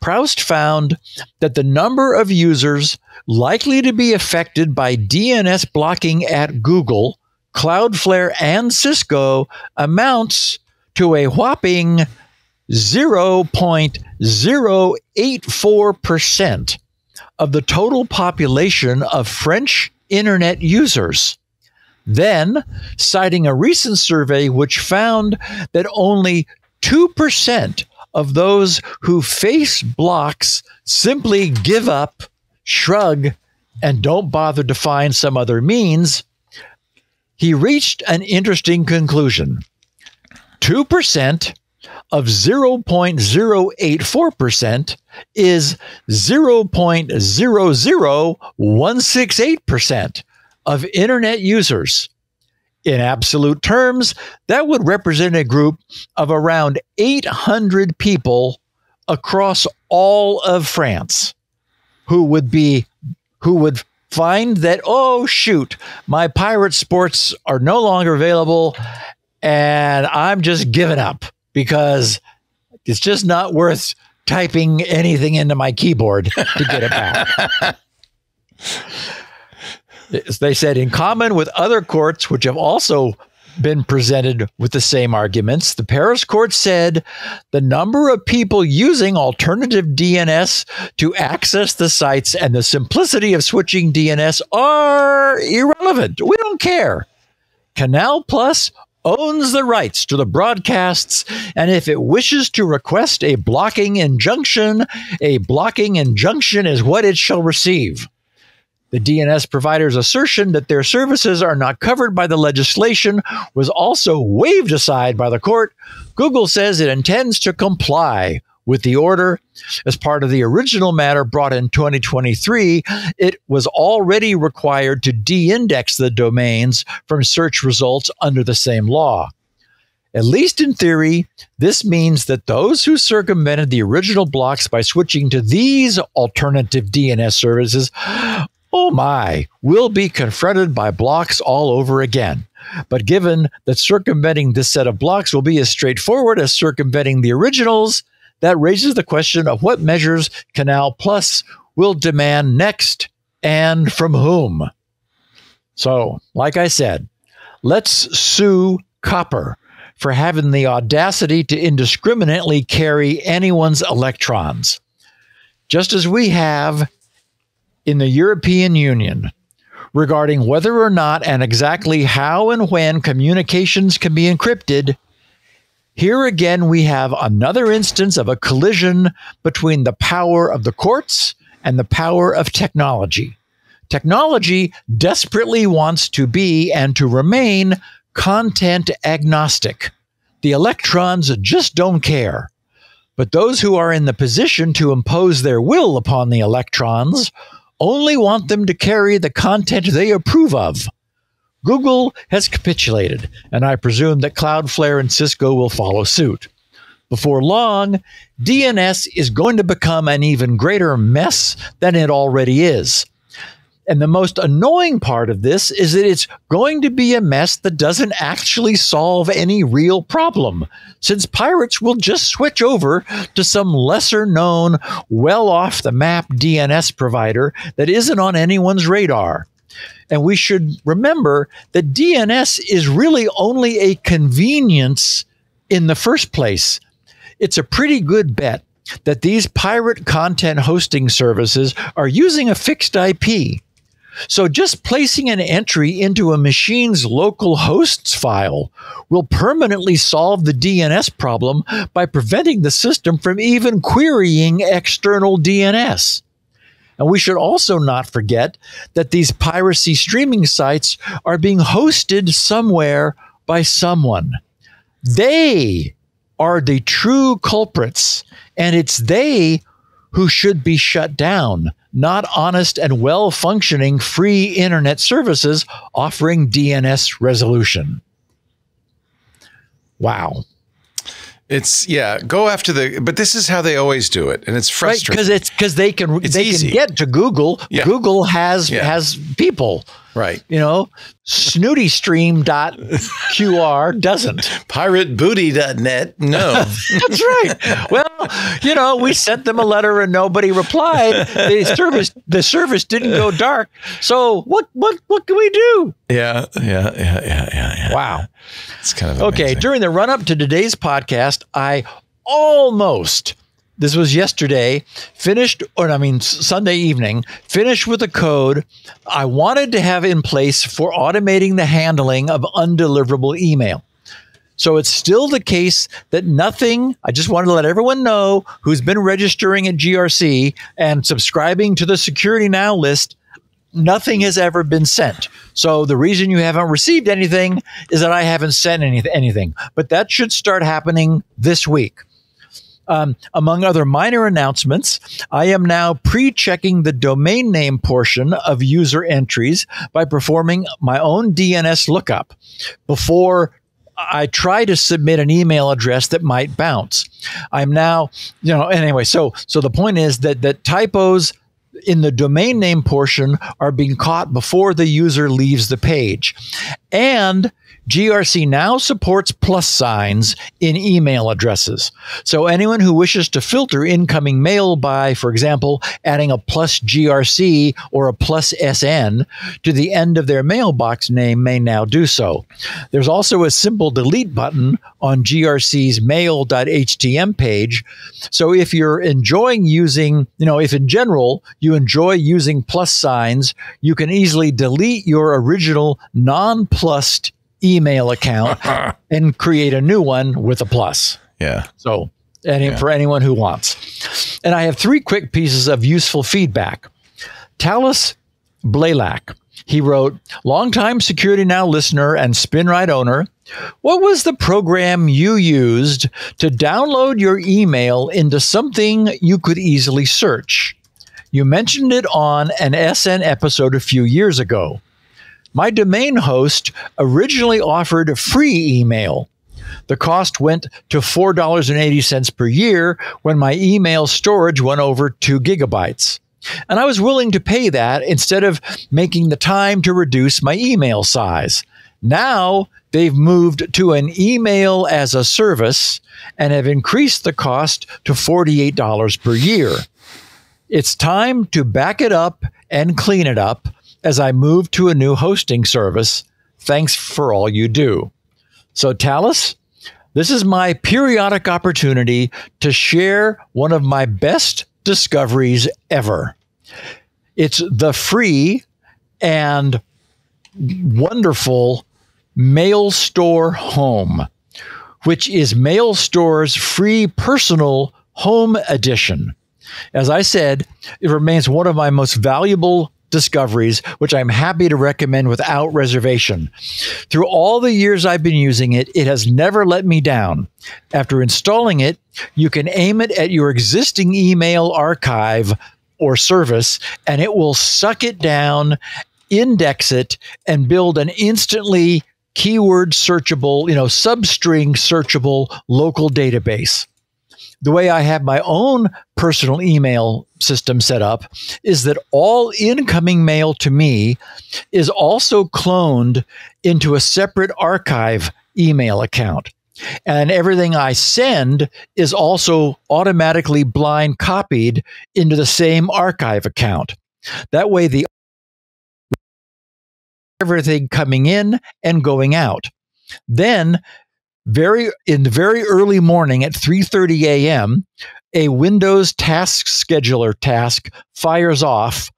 Proust found that the number of users likely to be affected by DNS blocking at Google, Cloudflare, and Cisco amounts to a whopping 0.084%. of the total population of French internet users. Then, citing a recent survey which found that only 2% of those who face blocks simply give up, shrug, and don't bother to find some other means, he reached an interesting conclusion. 2% of 0.084% is 0.00168% of internet users. In absolute terms, that would represent a group of around 800 people across all of France who would find that, oh shoot, my pirate sports are no longer available and I'm just giving up. Because it's just not worth typing anything into my keyboard to get it back. They said, in common with other courts, which have also been presented with the same arguments, the Paris court said the number of people using alternative DNS to access the sites and the simplicity of switching DNS are irrelevant. We don't care. Canal Plus owns the rights to the broadcasts, and if it wishes to request a blocking injunction is what it shall receive. The DNS provider's assertion that their services are not covered by the legislation was also waved aside by the court. Google says it intends to comply with the order. As part of the original matter brought in 2023, it was already required to de-index the domains from search results under the same law. At least in theory, this means that those who circumvented the original blocks by switching to these alternative DNS services, oh my, we'll be confronted by blocks all over again. But given that circumventing this set of blocks will be as straightforward as circumventing the originals, that raises the question of what measures Canal Plus will demand next and from whom. So, like I said, let's sue Copper for having the audacity to indiscriminately carry anyone's electrons, just as we have in the European Union, regarding whether or not and exactly how and when communications can be encrypted. Here again, we have another instance of a collision between the power of the courts and the power of technology. Technology desperately wants to be and to remain content agnostic. The electrons just don't care. But those who are in the position to impose their will upon the electrons only want them to carry the content they approve of. Google has capitulated, and I presume that Cloudflare and Cisco will follow suit. Before long, DNS is going to become an even greater mess than it already is. And the most annoying part of this is that it's going to be a mess that doesn't actually solve any real problem, since pirates will just switch over to some lesser-known, well-off-the-map DNS provider that isn't on anyone's radar. And we should remember that DNS is really only a convenience in the first place. It's a pretty good bet that these pirate content hosting services are using a fixed IP. So just placing an entry into a machine's local hosts file will permanently solve the DNS problem by preventing the system from even querying external DNS. And we should also not forget that these piracy streaming sites are being hosted somewhere by someone. They are the true culprits, and it's they who should be shut down, not honest and well-functioning free internet services offering DNS resolution. Wow. It's, yeah, go after the, but this is how they always do it, and it's frustrating. Right, because they can get to Google. Yeah. Google has people. Right. You know, snootystream.qr doesn't. Piratebooty.net, no. That's right. Well, you know, we sent them a letter and nobody replied. The service didn't go dark. So what can we do? Yeah. Wow. It's kind of amazing. Okay, during the run-up to today's podcast, I almost... This was yesterday, Sunday evening, finished with a code I wanted to have in place for automating the handling of undeliverable email. So it's still the case that nothing, I just wanted to let everyone know who's been registering at GRC and subscribing to the Security Now list, nothing has ever been sent. So the reason you haven't received anything is that I haven't sent anything. But that should start happening this week. Among other minor announcements, I am now pre-checking the domain name portion of user entries by performing my own DNS lookup before I try to submit an email address that might bounce. I'm now, you know, anyway, so the point is that typos in the domain name portion are being caught before the user leaves the page. And GRC now supports plus signs in email addresses. So anyone who wishes to filter incoming mail by, for example, adding a plus GRC or a plus SN to the end of their mailbox name may now do so. There's also a simple delete button on GRC's mail.htm page. So if you're enjoying using, if in general you enjoy using plus signs, you can easily delete your original non-plussed email account and create a new one with a plus. Yeah. So for anyone who wants. And I have three quick pieces of useful feedback. Talis Blalak, he wrote, longtime Security Now listener and Spinrite owner, what was the program you used to download your email into something you could easily search? You mentioned it on an SN episode a few years ago. My domain host originally offered free email. The cost went to $4.80 per year when my email storage went over 2 gigabytes. And I was willing to pay that instead of making the time to reduce my email size. Now they've moved to an email as a service and have increased the cost to $48 per year. It's time to back it up and clean it up as I move to a new hosting service. Thanks for all you do. So Talis, this is my periodic opportunity to share one of my best discoveries ever. It's the free and wonderful MailStore Home, which is MailStore's free personal home edition. As I said, it remains one of my most valuable discoveries, which I'm happy to recommend without reservation. Through all the years I've been using it, it has never let me down. After installing it, you can aim it at your existing email archive or service, and it will suck it down, index it, and build an instantly keyword searchable, substring searchable local database. The way I have my own personal email system set up is that all incoming mail to me is also cloned into a separate archive email account. And everything I send is also automatically blind copied into the same archive account. That way, everything coming in and going out. Then, in the very early morning at 3:30 a.m., a Windows task scheduler task fires off,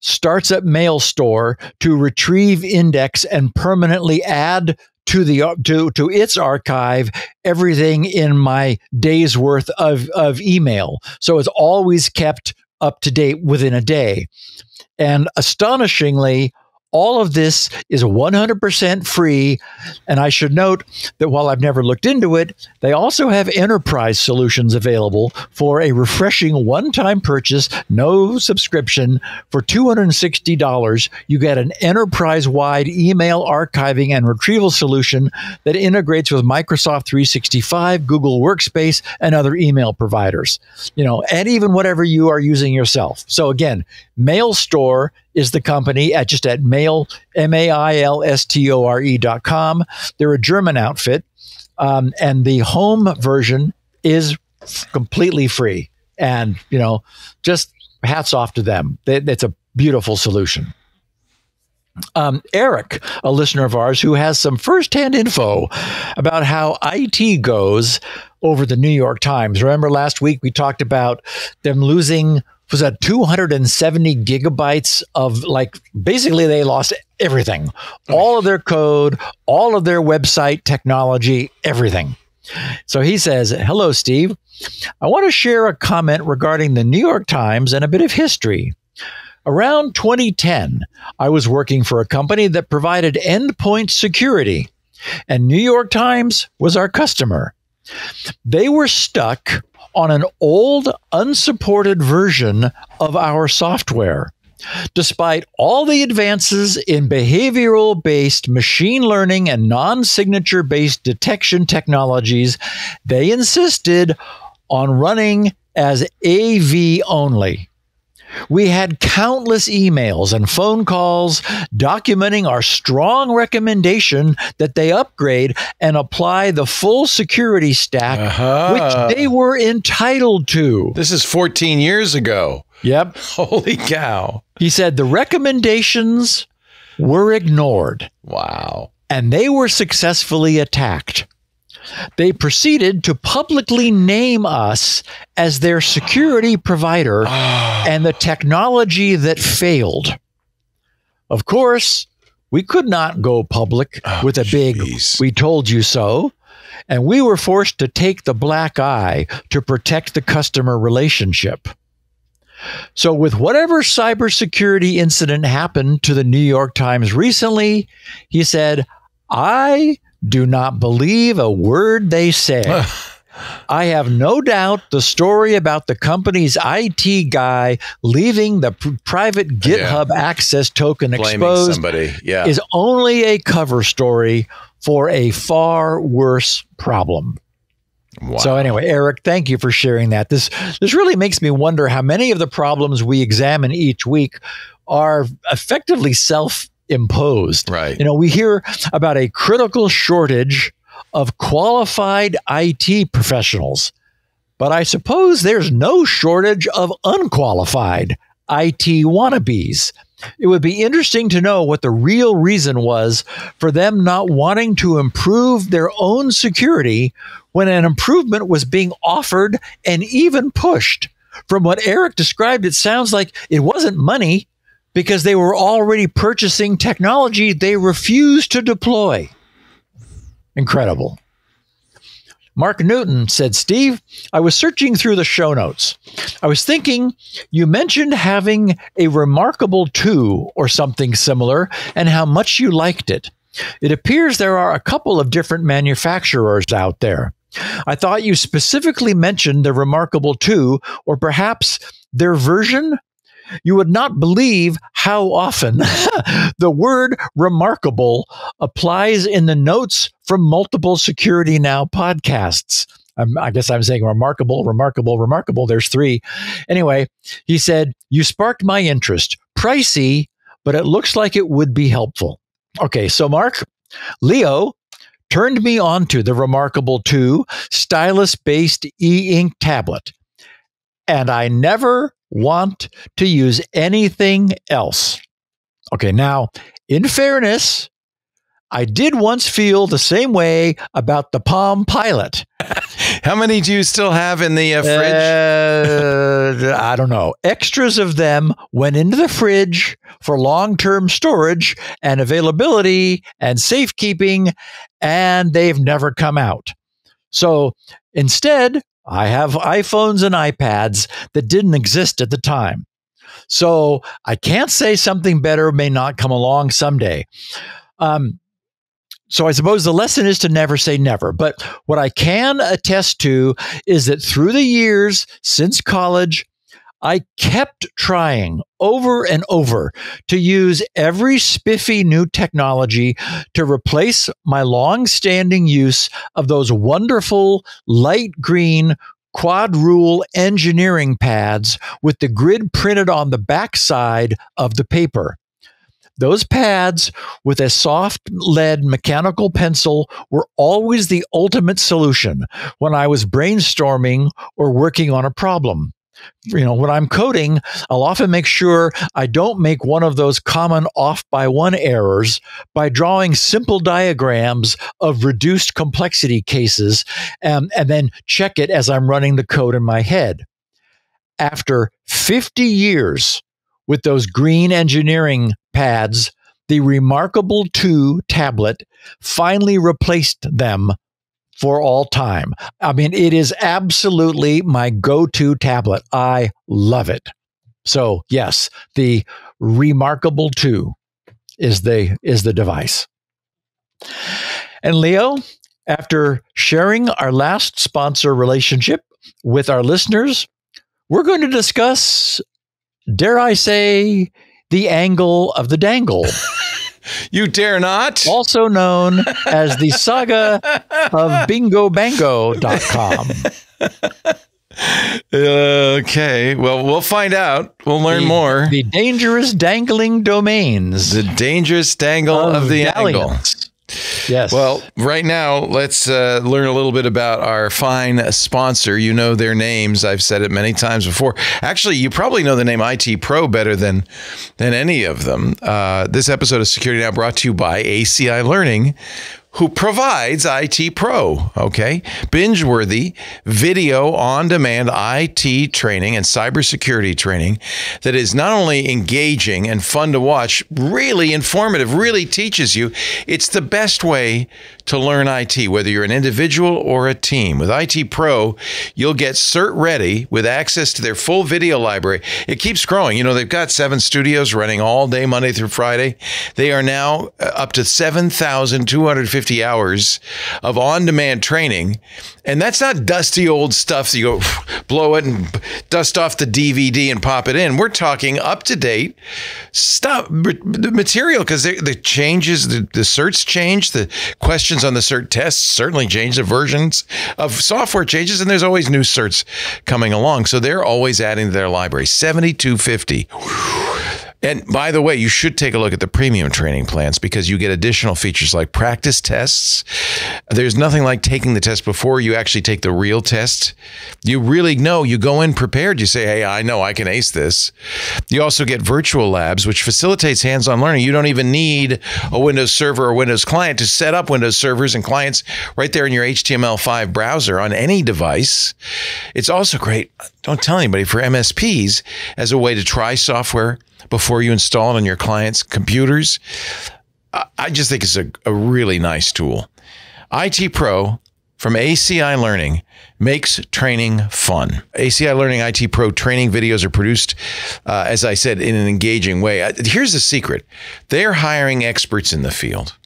starts up MailStore to retrieve, index, and permanently add to its archive everything in my day's worth of email. So it's always kept up to date within a day. And astonishingly, all of this is 100% free, and I should note that while I've never looked into it, they also have enterprise solutions available for a refreshing one-time purchase, no subscription. For $260, you get an enterprise-wide email archiving and retrieval solution that integrates with Microsoft 365, Google Workspace, and other email providers, and even whatever you are using yourself. So again, MailStore is the company at mail, mailstore.com. They're a German outfit, and the home version is completely free. And, just hats off to them. It's a beautiful solution. Eric, a listener of ours who has some firsthand info about how IT goes over the New York Times. Remember last week we talked about them losing... was that 270 gigabytes of, basically they lost everything. All of their code, all of their website technology, everything. So he says, hello, Steve. I want to share a comment regarding the New York Times and a bit of history. Around 2010, I was working for a company that provided endpoint security, and New York Times was our customer. They were stuck on an old, unsupported version of our software. Despite all the advances in behavioral-based machine learning and non-signature-based detection technologies, they insisted on running as AV only. We had countless emails and phone calls documenting our strong recommendation that they upgrade and apply the full security stack, which they were entitled to. This is 14 years ago. Yep. Holy cow. He said the recommendations were ignored. Wow. And they were successfully attacked. They proceeded to publicly name us as their security provider and the technology that failed. Of course, we could not go public with a big, we told you so. And we were forced to take the black eye to protect the customer relationship. So with whatever cybersecurity incident happened to the New York Times recently, he said, I do not believe a word they say. I have no doubt the story about the company's IT guy leaving the private GitHub access token exposed is only a cover story for a far worse problem. Wow. So anyway, Eric, thank you for sharing that. This really makes me wonder how many of the problems we examine each week are effectively self-imposed. Right. You know, we hear about a critical shortage of qualified IT professionals, but I suppose there's no shortage of unqualified IT wannabes. It would be interesting to know what the real reason was for them not wanting to improve their own security when an improvement was being offered and even pushed. From what Eric described, it sounds like it wasn't money because they were already purchasing technology they refused to deploy. Incredible. Mark Newton said, Steve, I was searching through the show notes. I was thinking you mentioned having a Remarkable 2 or something similar and how much you liked it. It appears there are a couple of different manufacturers out there. I thought you specifically mentioned the Remarkable 2 or perhaps their version. You would not believe how often the word remarkable applies in the notes from multiple Security Now podcasts. I guess I'm saying remarkable, remarkable, remarkable. There's three. Anyway, he said, you sparked my interest. Pricey, but it looks like it would be helpful. Okay, so Mark, Leo turned me on to the Remarkable 2 stylus-based e-ink tablet, and I never want to use anything else. Okay, now, in fairness, I did once feel the same way about the Palm Pilot. How many do you still have in the fridge? I don't know. Extras of them went into the fridge for long-term storage and availability and safekeeping, and they've never come out. So instead, I have iPhones and iPads that didn't exist at the time. So I can't say something better may not come along someday. So I suppose the lesson is to never say never. But what I can attest to is that through the years since college, I kept trying over and over to use every spiffy new technology to replace my long-standing use of those wonderful light green quadrule engineering pads with the grid printed on the backside of the paper. Those pads with a soft lead mechanical pencil were always the ultimate solution when I was brainstorming or working on a problem. You know, when I'm coding, I'll often make sure I don't make one of those common off-by-one errors by drawing simple diagrams of reduced complexity cases and then check it as I'm running the code in my head. After 50 years with those green engineering pads, the Remarkable 2 tablet finally replaced them for all time. I mean, it is absolutely my go-to tablet. I love it. So yes, the Remarkable 2 is the device. And Leo, after sharing our last sponsor relationship with our listeners, we're going to discuss, dare I say, the angle of the dangle. You dare not. Also known as the saga of bingobango.com. Okay. Well, we'll find out. We'll learn more. The dangerous dangling domains. The dangerous dangle of the galleons. Angle. Yes. Well, right now, let's learn a little bit about our fine sponsor. You know their names. I've said it many times before. Actually, you probably know the name IT Pro better than any of them. This episode of Security Now brought to you by ACI Learning, who provides IT Pro, okay? Binge-worthy, video, on-demand IT training and cybersecurity training that is not only engaging and fun to watch, really informative, really teaches you. It's the best way to learn IT, whether you're an individual or a team. With IT Pro, you'll get cert ready with access to their full video library. It keeps growing. You know, they've got 7 studios running all day, Monday through Friday. They are now up to 7,250 hours of on-demand training. And that's not dusty old stuff that you go blow it and dust off the DVD and pop it in. We're talking up-to-date stuff, material, because the changes, the certs change, the questions on the cert tests certainly change, the versions of software changes, and there's always new certs coming along. So they're always adding to their library. 7,250. And by the way, you should take a look at the premium training plans because you get additional features like practice tests. There's nothing like taking the test before you actually take the real test. You really know, you go in prepared. You say, hey, I know I can ace this. You also get virtual labs, which facilitates hands-on learning. You don't even need a Windows server or Windows client to set up Windows servers and clients right there in your HTML5 browser on any device. It's also great, don't tell anybody, for MSPs as a way to try software before you install it on your clients' computers. I just think it's a really nice tool. IT Pro from ACI Learning makes training fun. ACI Learning IT Pro training videos are produced, as I said, in an engaging way. Here's the secret. They're hiring experts in the field.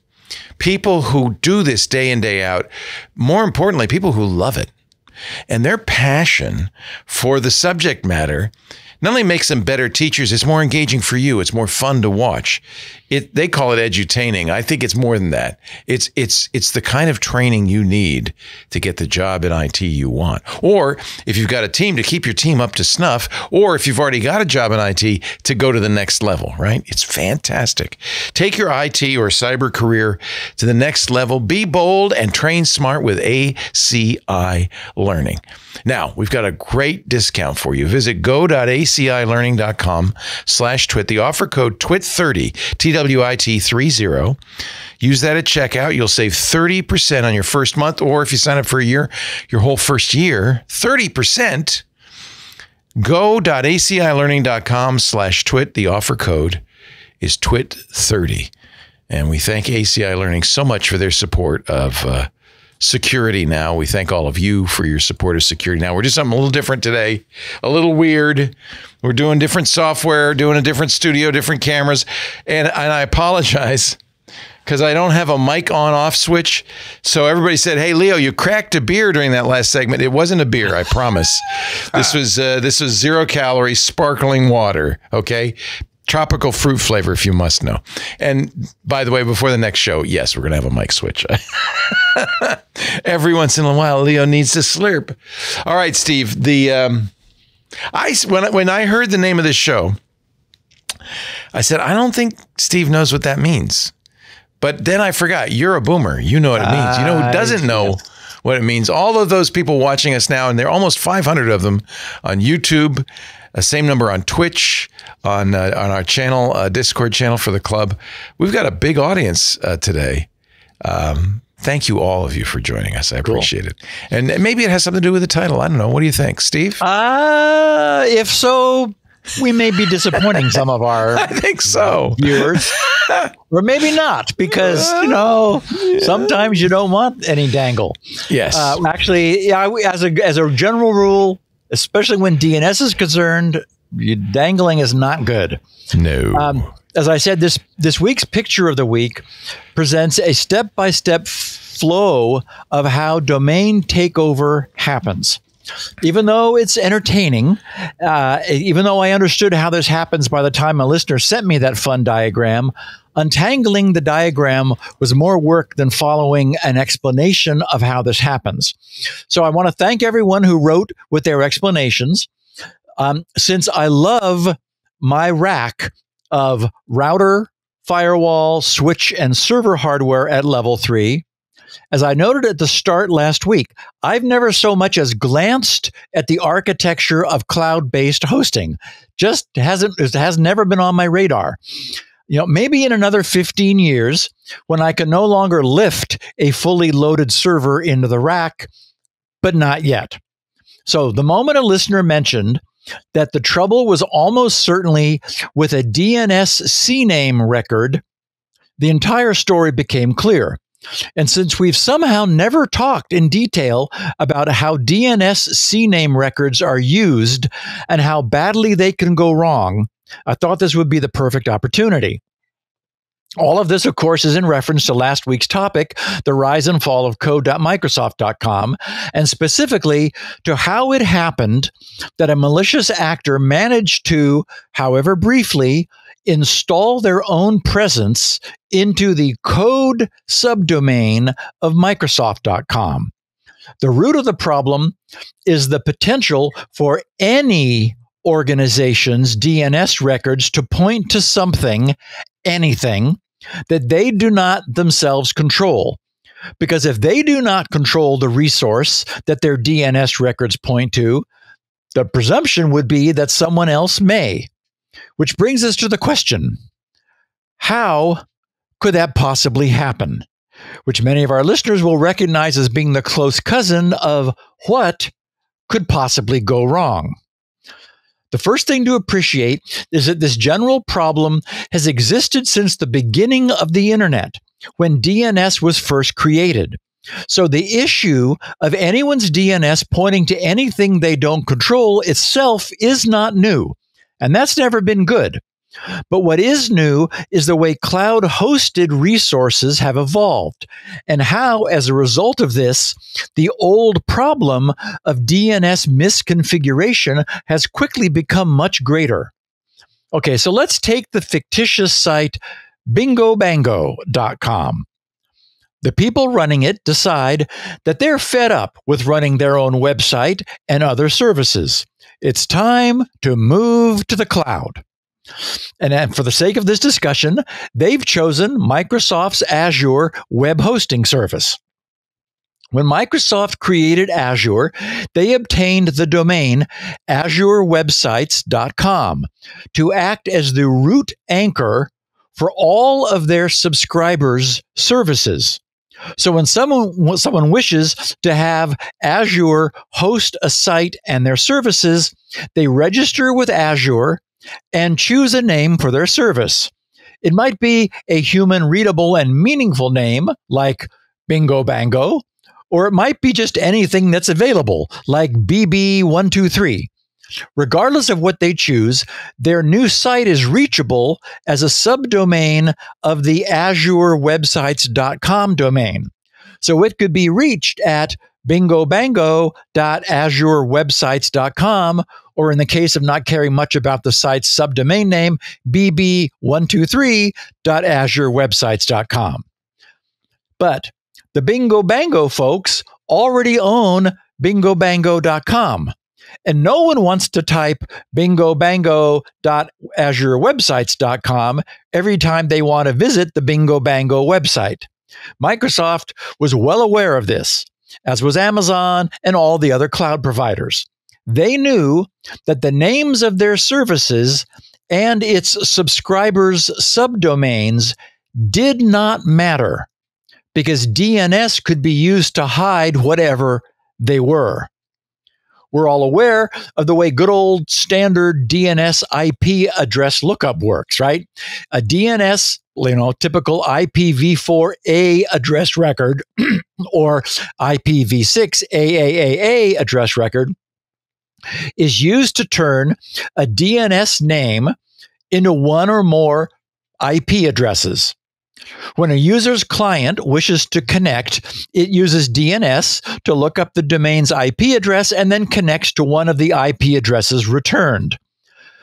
People who do this day in, day out. More importantly, people who love it. And their passion for the subject matter not only makes them better teachers, it's more engaging for you. It's more fun to watch. They call it edutaining. I think it's more than that. It's the kind of training you need to get the job in IT you want. Or if you've got a team, to keep your team up to snuff, or if you've already got a job in IT, to go to the next level, right? It's fantastic. Take your IT or cyber career to the next level. Be bold and train smart with ACI Learning. Now, we've got a great discount for you. Visit go.acilearning.com/twit. The offer code TWIT30, TWIT30. Use that at checkout. You'll save 30% on your first month, or if you sign up for a year, your whole first year, 30%. Go.acilearning.com/twit. The offer code is TWIT30. And we thank ACI Learning so much for their support of Security Now. We thank all of you for your support of Security Now. We're doing something a little different today, a little weird. We're doing different software, doing a different studio, different cameras. And I apologize because I don't have a mic on-off switch. So everybody said, hey, Leo, you cracked a beer during that last segment. It wasn't a beer, I promise. This was 0 calorie sparkling water, okay? Tropical fruit flavor, if you must know. And by the way, before the next show, yes, we're going to have a mic switch. Every once in a while, Leo needs to slurp. All right, Steve. When I heard the name of this show, I said, I don't think Steve knows what that means. But then I forgot. You're a boomer. You know what it means. You know who doesn't know what it means? All of those people watching us now, and there are almost 500 of them on YouTube. Same number on Twitch, on our channel, Discord channel for the club. We've got a big audience today. Thank you, all of you, for joining us. I appreciate it. And maybe it has something to do with the title. I don't know. What do you think, Steve? If so, we may be disappointing some of our viewers. Or maybe not, because, you know, sometimes you don't want any dangle. Yes. Actually, yeah, as a general rule, especially when DNS is concerned, dangling is not good. No. As I said, this week's picture of the week presents a step-by-step flow of how domain takeover happens. Even though it's entertaining, even though I understood how this happens by the time a listener sent me that fun diagram, Untangling the diagram was more work than following an explanation of how this happens. So I want to thank everyone who wrote with their explanations. Since I love my rack of router, firewall, switch, and server hardware at level 3, as I noted at the start last week, I've never so much as glanced at the architecture of cloud-based hosting. Just hasn't, it has never been on my radar. You know, maybe in another 15 years, when I can no longer lift a fully loaded server into the rack, but not yet. So the moment a listener mentioned that the trouble was almost certainly with a DNS CNAME record, the entire story became clear. And since we've somehow never talked in detail about how DNS CNAME records are used and how badly they can go wrong, I thought this would be the perfect opportunity. All of this, of course, is in reference to last week's topic, the rise and fall of code.microsoft.com, and specifically to how it happened that a malicious actor managed to, however briefly, install their own presence into the code subdomain of Microsoft.com. The root of the problem is the potential for any organization's DNS records to point to something, anything, that they do not themselves control. Because if they do not control the resource that their DNS records point to, the presumption would be that someone else may. Which brings us to the question, how could that possibly happen? Which many of our listeners will recognize as being the close cousin of what could possibly go wrong. The first thing to appreciate is that this general problem has existed since the beginning of the internet, when DNS was first created. So the issue of anyone's DNS pointing to anything they don't control itself is not new. And that's never been good. But what is new is the way cloud-hosted resources have evolved and how, as a result of this, the old problem of DNS misconfiguration has quickly become much greater. Okay, so let's take the fictitious site bingobango.com. The people running it decide that they're fed up with running their own website and other services. It's time to move to the cloud. And for the sake of this discussion, they've chosen Microsoft's Azure web hosting service. When Microsoft created Azure, they obtained the domain azurewebsites.com to act as the root anchor for all of their subscribers' services. So when someone wishes to have Azure host a site and their services, they register with Azure and choose a name for their service. It might be a human-readable and meaningful name, like Bingo Bango, or it might be just anything that's available, like BB123. Regardless of what they choose, their new site is reachable as a subdomain of the azurewebsites.com domain. So it could be reached at bingobango.azurewebsites.com, or in the case of not caring much about the site's subdomain name, bb123.azurewebsites.com. But the Bingo Bango folks already own bingobango.com. And no one wants to type bingobango.azurewebsites.com every time they want to visit the Bingo Bango website. Microsoft was well aware of this, as was Amazon and all the other cloud providers. They knew that the names of their services and its subscribers' subdomains did not matter, because DNS could be used to hide whatever they were. We're all aware of the way good old standard DNS IP address lookup works, right? A DNS, you know, typical IPv4A address record or IPv6 AAAA address record is used to turn a DNS name into one or more IP addresses. When a user's client wishes to connect, it uses DNS to look up the domain's IP address and then connects to one of the IP addresses returned.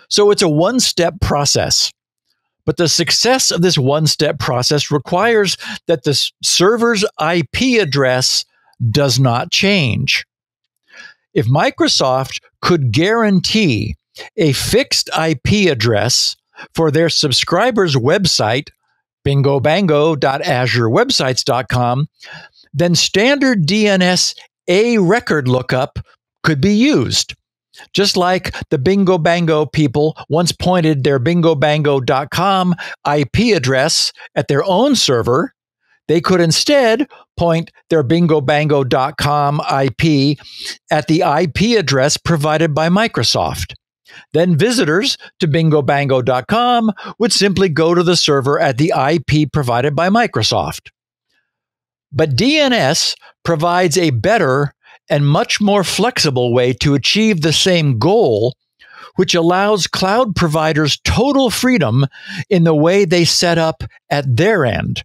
So it's a one-step process. But the success of this one-step process requires that the server's IP address does not change. If Microsoft could guarantee a fixed IP address for their subscribers' website, bingobango.azurewebsites.com, then standard DNS A-record lookup could be used, just like the Bingo Bango people once pointed their bingobango.com IP address at their own server. They could instead point their bingobango.com IP at the IP address provided by Microsoft. Then visitors to bingobango.com would simply go to the server at the IP provided by Microsoft. But DNS provides a better and much more flexible way to achieve the same goal, which allows cloud providers total freedom in the way they set up at their end.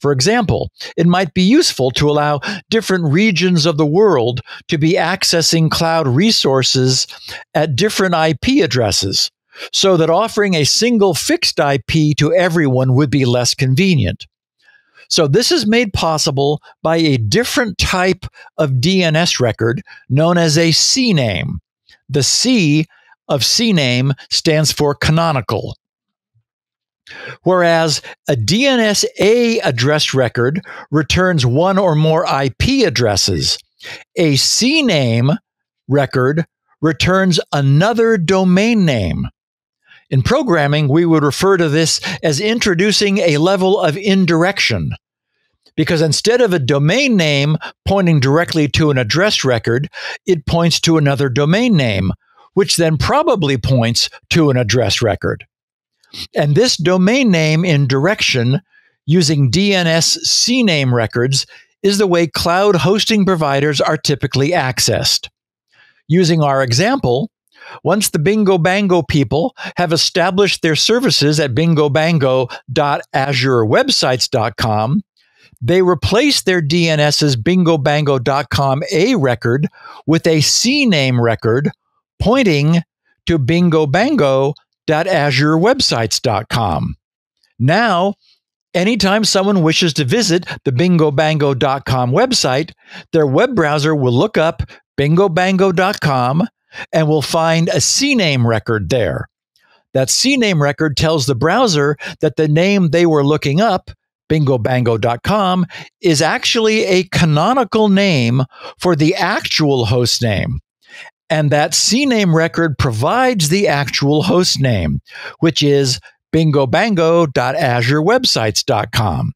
For example, it might be useful to allow different regions of the world to be accessing cloud resources at different IP addresses, so that offering a single fixed IP to everyone would be less convenient. So this is made possible by a different type of DNS record known as a CNAME. The C of CNAME stands for canonical. Whereas a DNS A address record returns one or more IP addresses, a CNAME record returns another domain name. In programming, we would refer to this as introducing a level of indirection, because instead of a domain name pointing directly to an address record, it points to another domain name, which then probably points to an address record. And this domain name indirection using DNS CNAME records is the way cloud hosting providers are typically accessed. Using our example, once the Bingo Bango people have established their services at bingobango.azurewebsites.com, they replace their DNS's bingobango.com A record with a CNAME record pointing to bingobango.azurewebsites.com. Now, anytime someone wishes to visit the bingobango.com website, their web browser will look up bingobango.com and will find a CNAME record there. That CNAME record tells the browser that the name they were looking up, bingobango.com, is actually a canonical name for the actual host name. And that CNAME record provides the actual host name, which is bingobango.azurewebsites.com.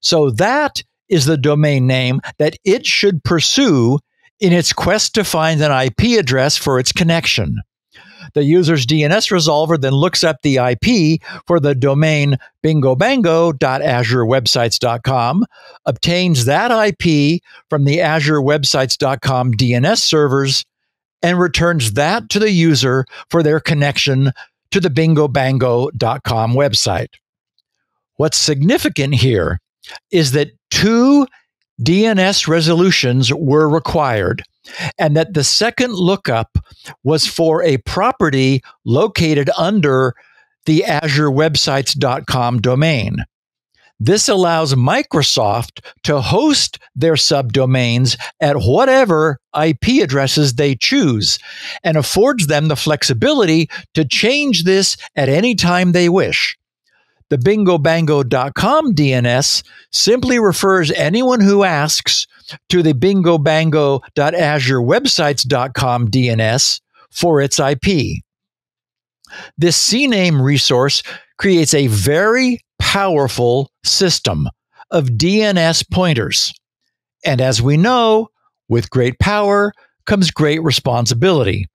So that is the domain name that it should pursue in its quest to find an IP address for its connection. The user's DNS resolver then looks up the IP for the domain bingobango.azurewebsites.com, obtains that IP from the azurewebsites.com DNS servers, and returns that to the user for their connection to the bingobango.com website. What's significant here is that two DNS resolutions were required, and that the second lookup was for a property located under the azurewebsites.com domain. This allows Microsoft to host their subdomains at whatever IP addresses they choose, and affords them the flexibility to change this at any time they wish. The bingobango.com DNS simply refers anyone who asks to the bingobango.azurewebsites.com DNS for its IP. This CNAME resource creates a very powerful system of DNS pointers. And as we know, with great power comes great responsibility.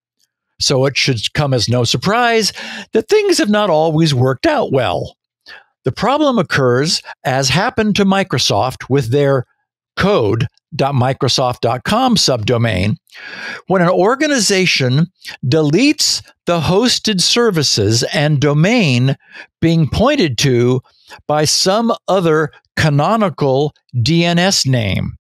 So it should come as no surprise that things have not always worked out well. The problem occurs, as happened to Microsoft with their code.microsoft.com subdomain, when an organization deletes the hosted services and domain being pointed to by some other canonical DNS name.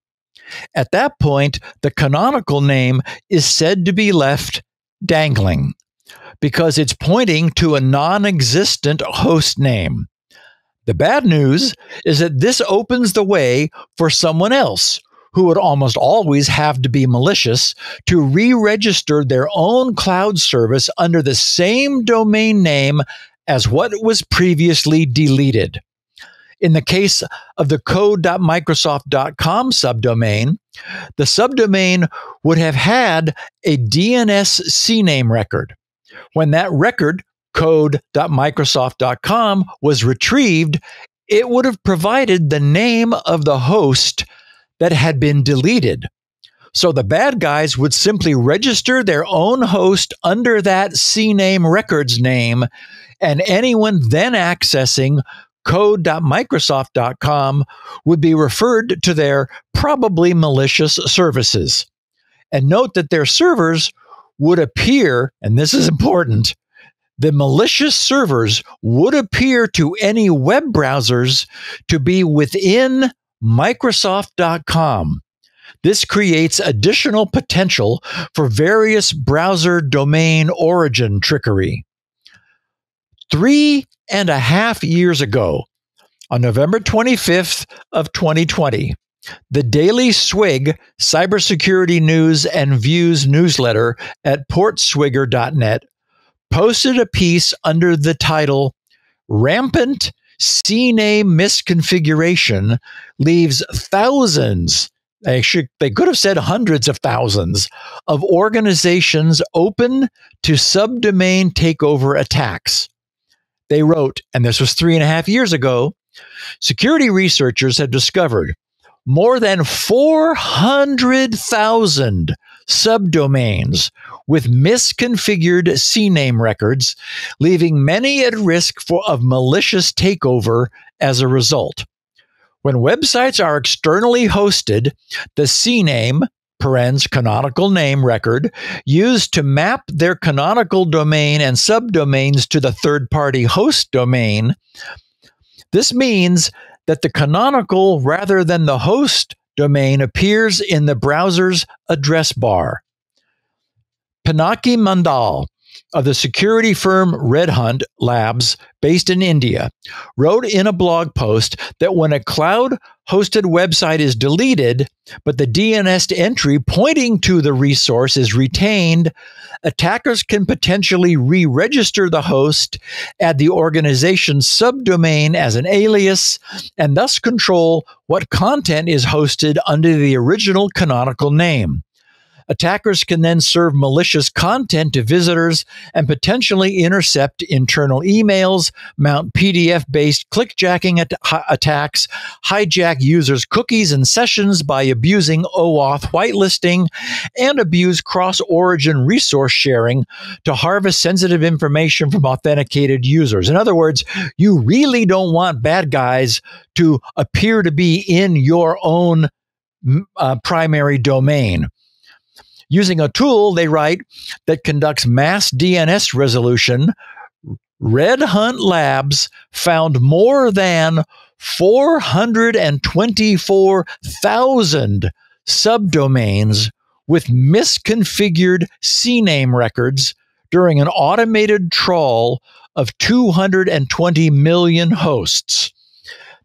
At that point, the canonical name is said to be left dangling because it's pointing to a non-existent host name. The bad news is that this opens the way for someone else, who would almost always have to be malicious, to re-register their own cloud service under the same domain name as what was previously deleted. In the case of the code.microsoft.com subdomain, the subdomain would have had a DNS CNAME record. When that record, code.microsoft.com, was retrieved, it would have provided the name of the host that had been deleted. So the bad guys would simply register their own host under that CNAME record's name, and anyone then accessing code.microsoft.com would be referred to their probably malicious services. And note that their servers would appear, and this is important, the malicious servers would appear to any web browsers to be within Microsoft.com. This creates additional potential for various browser domain origin trickery. 3.5 years ago, on November 25th of 2020, the Daily Swig Cybersecurity News and Views newsletter at portswigger.net posted a piece under the title, Rampant CNAME Misconfiguration Leaves Thousands, they could have said hundreds of thousands, of organizations open to subdomain takeover attacks. They wrote, and this was 3.5 years ago, security researchers have discovered more than 400,000 subdomains with misconfigured CNAME records, leaving many at risk of malicious takeover as a result. When websites are externally hosted, the CNAME, parens canonical name record, used to map their canonical domain and subdomains to the third-party host domain, this means that the canonical rather than the host domain appears in the browser's address bar. Panaki Mandal of the security firm Red Hunt Labs, based in India, wrote in a blog post that when a cloud-hosted website is deleted, but the DNS entry pointing to the resource is retained, attackers can potentially re-register the host, add the organization's subdomain as an alias, and thus control what content is hosted under the original canonical name. Attackers can then serve malicious content to visitors and potentially intercept internal emails, mount PDF-based clickjacking attacks, hijack users' cookies and sessions by abusing OAuth whitelisting, and abuse cross-origin resource sharing to harvest sensitive information from authenticated users. In other words, you really don't want bad guys to appear to be in your own primary domain. Using a tool, they write, that conducts mass DNS resolution, Red Hunt Labs found more than 424,000 subdomains with misconfigured CNAME records during an automated trawl of 220 million hosts.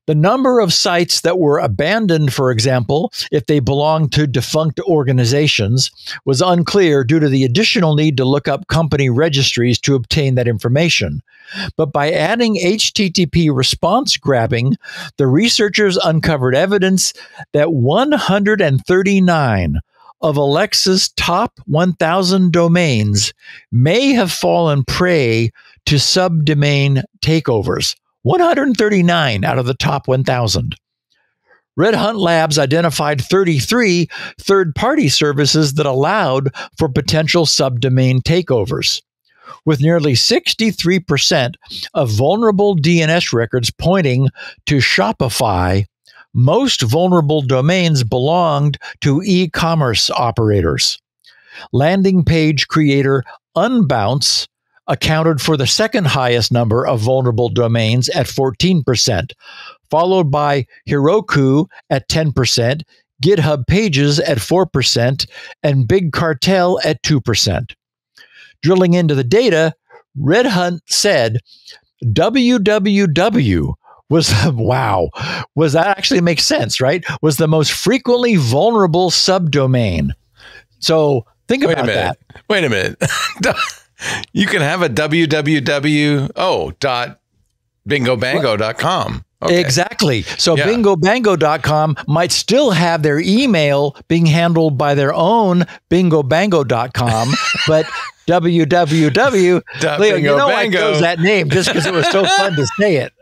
The number of sites that were abandoned, for example, if they belonged to defunct organizations, was unclear due to the additional need to look up company registries to obtain that information. But by adding HTTP response grabbing, the researchers uncovered evidence that 139 of Alexa's top 1,000 domains may have fallen prey to subdomain takeovers. 139 out of the top 1,000. Red Hunt Labs identified 33 third-party services that allowed for potential subdomain takeovers. With nearly 63% of vulnerable DNS records pointing to Shopify, most vulnerable domains belonged to e-commerce operators. Landing page creator Unbounce accounted for the second highest number of vulnerable domains at 14%, followed by Heroku at 10%, GitHub Pages at 4%, and Big Cartel at 2%. Drilling into the data, Red Hunt said www was, wow, was that actually makes sense, right? Was the most frequently vulnerable subdomain. So think about that. Wait a minute. You can have a www.bingobango.com. Okay. Exactly. So yeah. bingobango.com might still have their email being handled by their own bingobango.com, but www. Leo, you know I chose that name just because it was so fun to say it.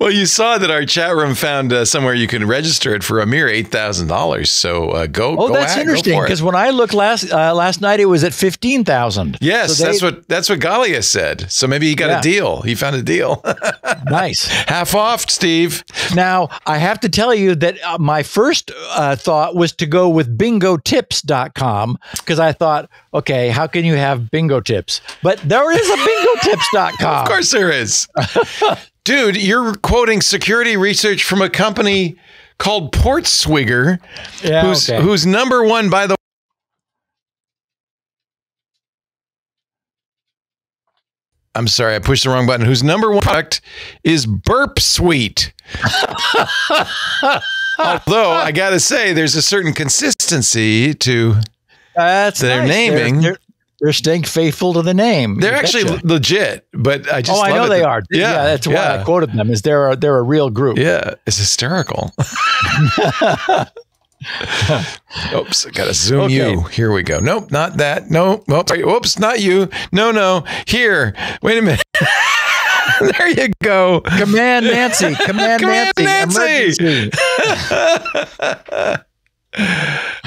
Well, you saw that our chat room found somewhere you can register it for a mere $8,000. So go. Oh, go that's ahead, interesting. Because when I looked last night, it was at $15,000. Yes, so that's what Galia said. So maybe he got a deal. He found a deal. Nice, half off, Steve. Now I have to tell you that my first thought was to go with bingotips.com because I thought, okay, how can you have bingo tips? But there is a bingotips.com. Of course, there is. Dude, you're quoting security research from a company called Portswigger, who's number one, by the way. I'm sorry, I pushed the wrong button. Whose number one product is Burp Suite. Although, I got to say, there's a certain consistency to their naming. They're staying faithful to the name. They're actually legit, but I just love it. Oh, I know they are. Yeah, that's why I quoted them. Is they're a real group? Yeah, it's hysterical. Oops, I gotta zoom you. Here we go. Nope, not that. No, oops, not you. No, no. Here, wait a minute. There you go. Command Nancy. Command Nancy. Emergency.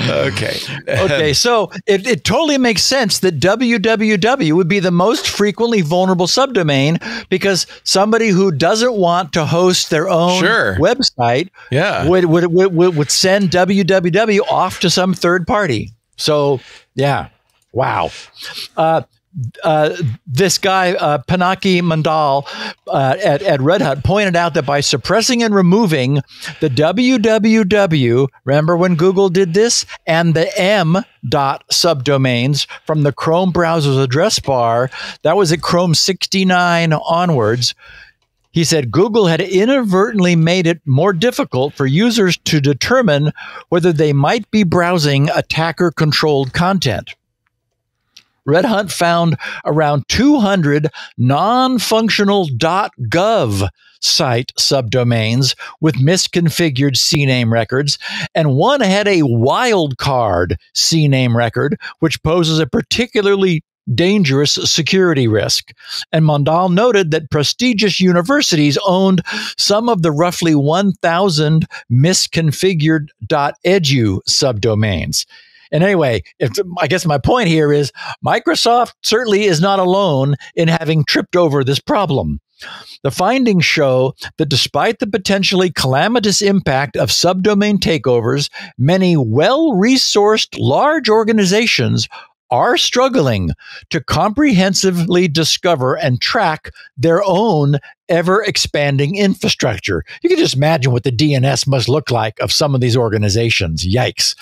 Okay. Okay. So it totally makes sense that www would be the most frequently vulnerable subdomain because somebody who doesn't want to host their own website would send www off to some third party. So, yeah. Wow. This guy, Panaki Mandal at Red Hunt pointed out that by suppressing and removing the www, remember when Google did this, and the m. subdomains from the Chrome browser's address bar, that was at Chrome 69 onwards, he said Google had inadvertently made it more difficult for users to determine whether they might be browsing attacker-controlled content. Red Hunt found around 200 non-functional .gov site subdomains with misconfigured CNAME records, and one had a wildcard CNAME record, which poses a particularly dangerous security risk. And Mandal noted that prestigious universities owned some of the roughly 1,000 misconfigured .edu subdomains. And anyway, I guess my point here is Microsoft certainly is not alone in having tripped over this problem. The findings show that despite the potentially calamitous impact of subdomain takeovers, many well-resourced large organizations are struggling to comprehensively discover and track their own ever-expanding infrastructure. You can just imagine what the DNS must look like of some of these organizations. Yikes.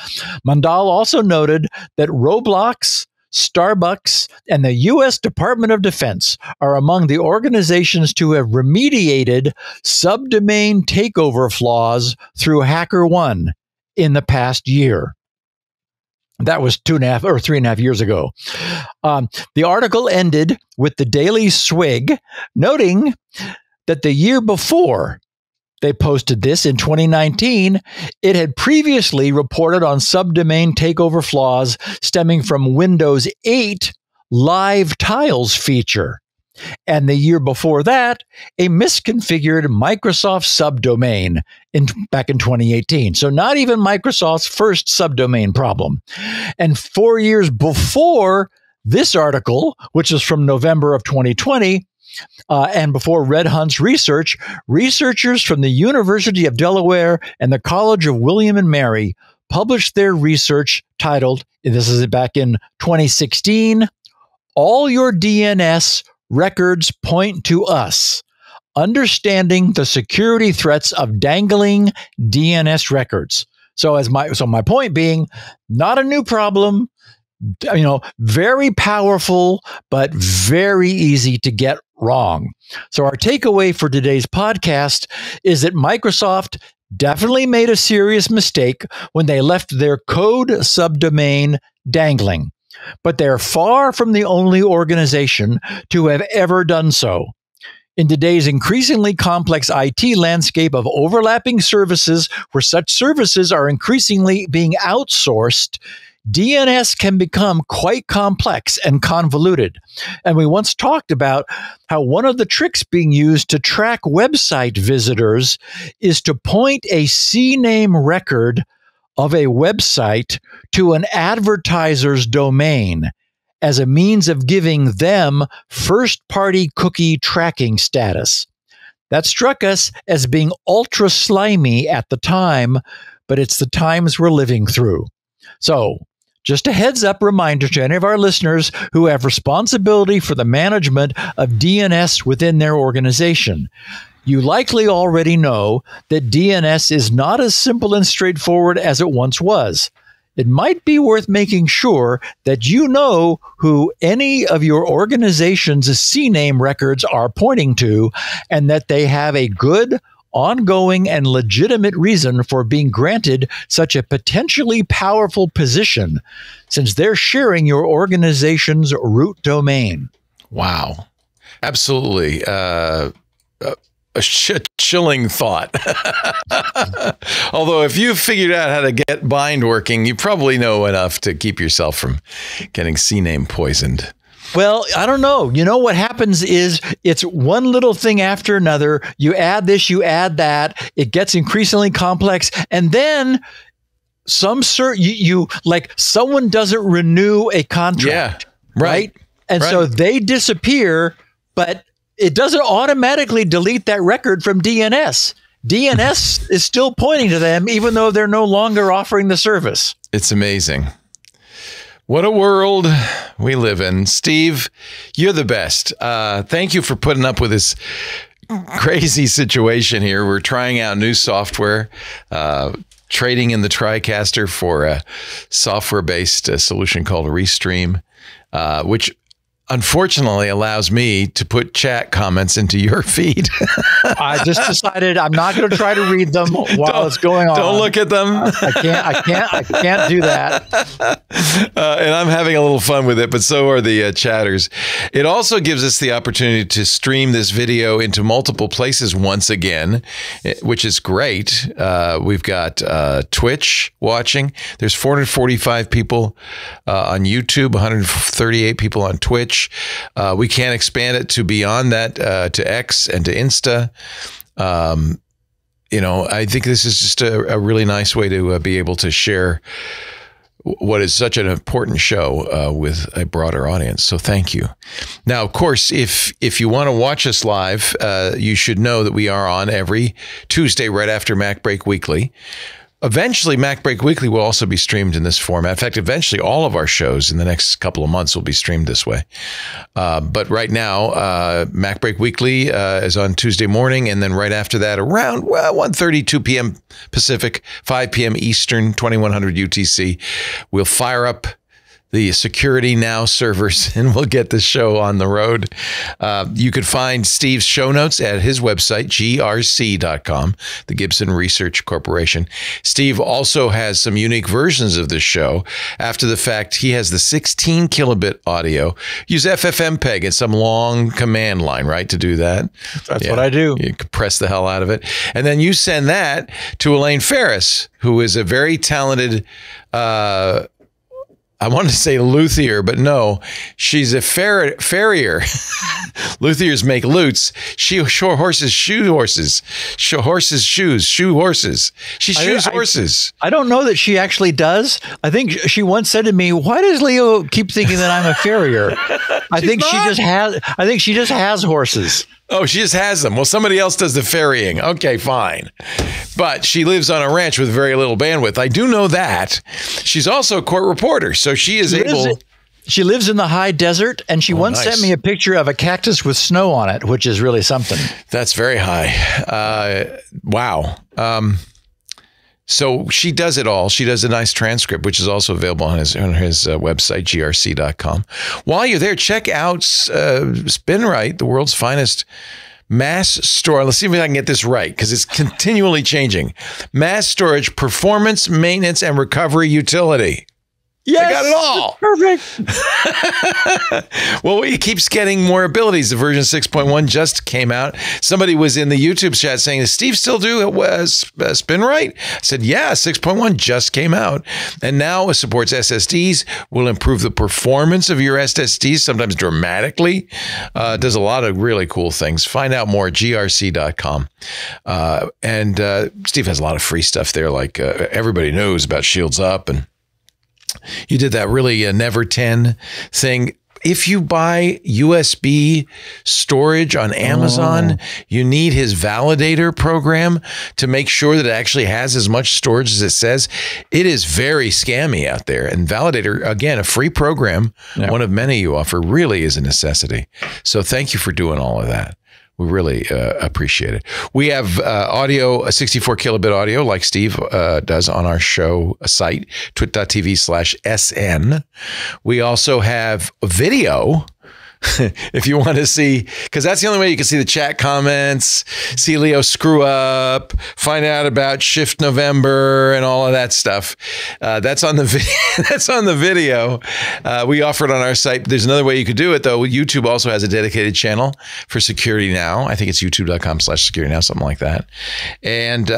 Mandal also noted that Roblox, Starbucks, and the U.S. Department of Defense are among the organizations to have remediated subdomain takeover flaws through HackerOne in the past year. That was 3.5 years ago. The article ended with the Daily Swig noting that the year before they posted this in 2019, it had previously reported on subdomain takeover flaws stemming from Windows 8 live tiles feature. And the year before that, a misconfigured Microsoft subdomain back in 2018. So not even Microsoft's first subdomain problem. And 4 years before this article, which is from November of 2020, and before Red Hunt's research, researchers from the University of Delaware and the College of William and Mary published their research titled, this is back in 2016, All Your DNS Records Point to Us, Understanding the Security Threats of Dangling DNS Records. So my point being, not a new problem, very powerful, but very easy to get wrong. So our takeaway for today's podcast is that Microsoft definitely made a serious mistake when they left their code subdomain dangling, but they're far from the only organization to have ever done so. In today's increasingly complex IT landscape of overlapping services, where such services are increasingly being outsourced, DNS can become quite complex and convoluted. And we once talked about how one of the tricks being used to track website visitors is to point a CNAME record of a website to an advertiser's domain as a means of giving them first-party cookie tracking status. That struck us as being ultra slimy at the time, but it's the times we're living through. So, just a heads-up reminder to any of our listeners who have responsibility for the management of DNS within their organization. You likely already know that DNS is not as simple and straightforward as it once was. It might be worth making sure that you know who any of your organization's CNAME records are pointing to and that they have a good, ongoing, and legitimate reason for being granted such a potentially powerful position since they're sharing your organization's root domain. Wow. Absolutely. A chilling thought. Although if you've figured out how to get bind working, you probably know enough to keep yourself from getting CNAME poisoned. Well, I don't know. You know, what happens is it's one little thing after another. You add this, you add that. It gets increasingly complex. And then like someone doesn't renew a contract. Yeah, right. And so they disappear, but it doesn't automatically delete that record from DNS. DNS is still pointing to them, even though they're no longer offering the service. It's amazing. What a world we live in. Steve, you're the best. Thank you for putting up with this crazy situation here. We're trying out new software, trading in the TriCaster for a software-based solution called Restream, which unfortunately allows me to put chat comments into your feed. I just decided I'm not going to try to read them while it's going on. Don't look at them. I can't do that. And I'm having a little fun with it, but so are the chatters. It also gives us the opportunity to stream this video into multiple places once again, which is great. We've got Twitch watching. There's 445 people on YouTube, 138 people on Twitch. We can expand it to beyond that, to X and to Insta. You know, I think this is just a really nice way to be able to share what is such an important show with a broader audience. So thank you. Now, of course, if you want to watch us live, you should know that we are on every Tuesday right after Mac Break Weekly. Eventually, Mac Break Weekly will also be streamed in this format. In fact, eventually all of our shows in the next couple of months will be streamed this way. But right now, Mac Break Weekly is on Tuesday morning, and then right after that, around 1:30, 2 p.m. Pacific, 5 p.m. Eastern, 2100 UTC, we'll fire up the Security Now servers, and we'll get this show on the road. You could find Steve's show notes at his website, grc.com, the Gibson Research Corporation. Steve also has some unique versions of this show. After the fact, he has the 16 kilobit audio. Use FFmpeg and some long command line, right, to do that? That's what I do. You compress the hell out of it. And then you send that to Elaine Ferris, who is a very talented... I want to say luthier, but no, she's a farrier. Luthiers make lutes. She shoes horses. I don't know that she actually does. I think she once said to me, "Why does Leo keep thinking that I'm a farrier?" I think not. She just has. I think she just has horses. Oh, she just has them. Well, somebody else does the ferrying. Okay, fine. But she lives on a ranch with very little bandwidth. I do know that. She's also a court reporter, so she is able... She lives in the high desert, and she once sent me a picture of a cactus with snow on it, which is really something. That's very high. Wow. So she does it all. She does a nice transcript, which is also available on his website, grc.com. While you're there, check out Spinrite, the world's finest mass storage. Let's see if I can get this right, because it's continually changing. Mass storage, performance, maintenance, and recovery utility. Yes, I got it all. Perfect. Well, it keeps getting more abilities. The version 6.1 just came out. Somebody was in the YouTube chat saying, does Steve still do Spinrite? I said, yeah, 6.1 just came out. And now it supports SSDs, will improve the performance of your SSDs, sometimes dramatically. Does a lot of really cool things. Find out more at grc.com. Steve has a lot of free stuff there, like everybody knows about Shields Up, and you did that really Never 10 thing. If you buy USB storage on Amazon, you need his validator program to make sure that it actually has as much storage as it says. It is very scammy out there. And validator, again, a free program, one of many you offer, really is a necessity. So thank you for doing all of that. We really appreciate it. We have audio, 64 kilobit audio, like Steve does on our show site, twit.tv/SN. We also have video. If you want to see, because that's the only way you can see the chat comments, see Leo screw up, find out about Shift November and all of that stuff. That's on the that's on the video. We offer it on our site. There's another way you could do it, though. YouTube also has a dedicated channel for security now. I think it's youtube.com/security now, something like that. And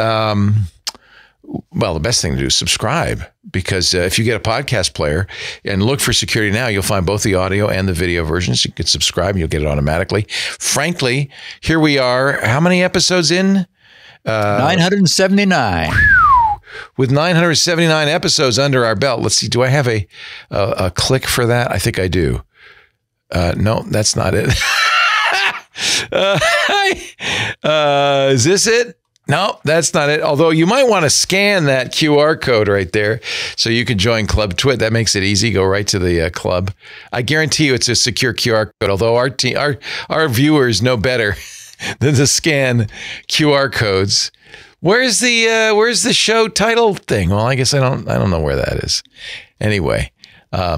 well, the best thing to do is subscribe, because if you get a podcast player and look for Security Now, you'll find both the audio and the video versions. You can subscribe and you'll get it automatically. Frankly, here we are. How many episodes in? 979. With 979 episodes under our belt. Let's see. Do I have a click for that? I think I do. No, that's not it. Is this it? No, that's not it. Although you might want to scan that QR code right there so you can join Club Twit. That makes it easy. Go right to the club. I guarantee you it's a secure QR code, although our viewers know better than to scan QR codes. Where's the show title thing? Well, I guess I don't know where that is. Anyway, I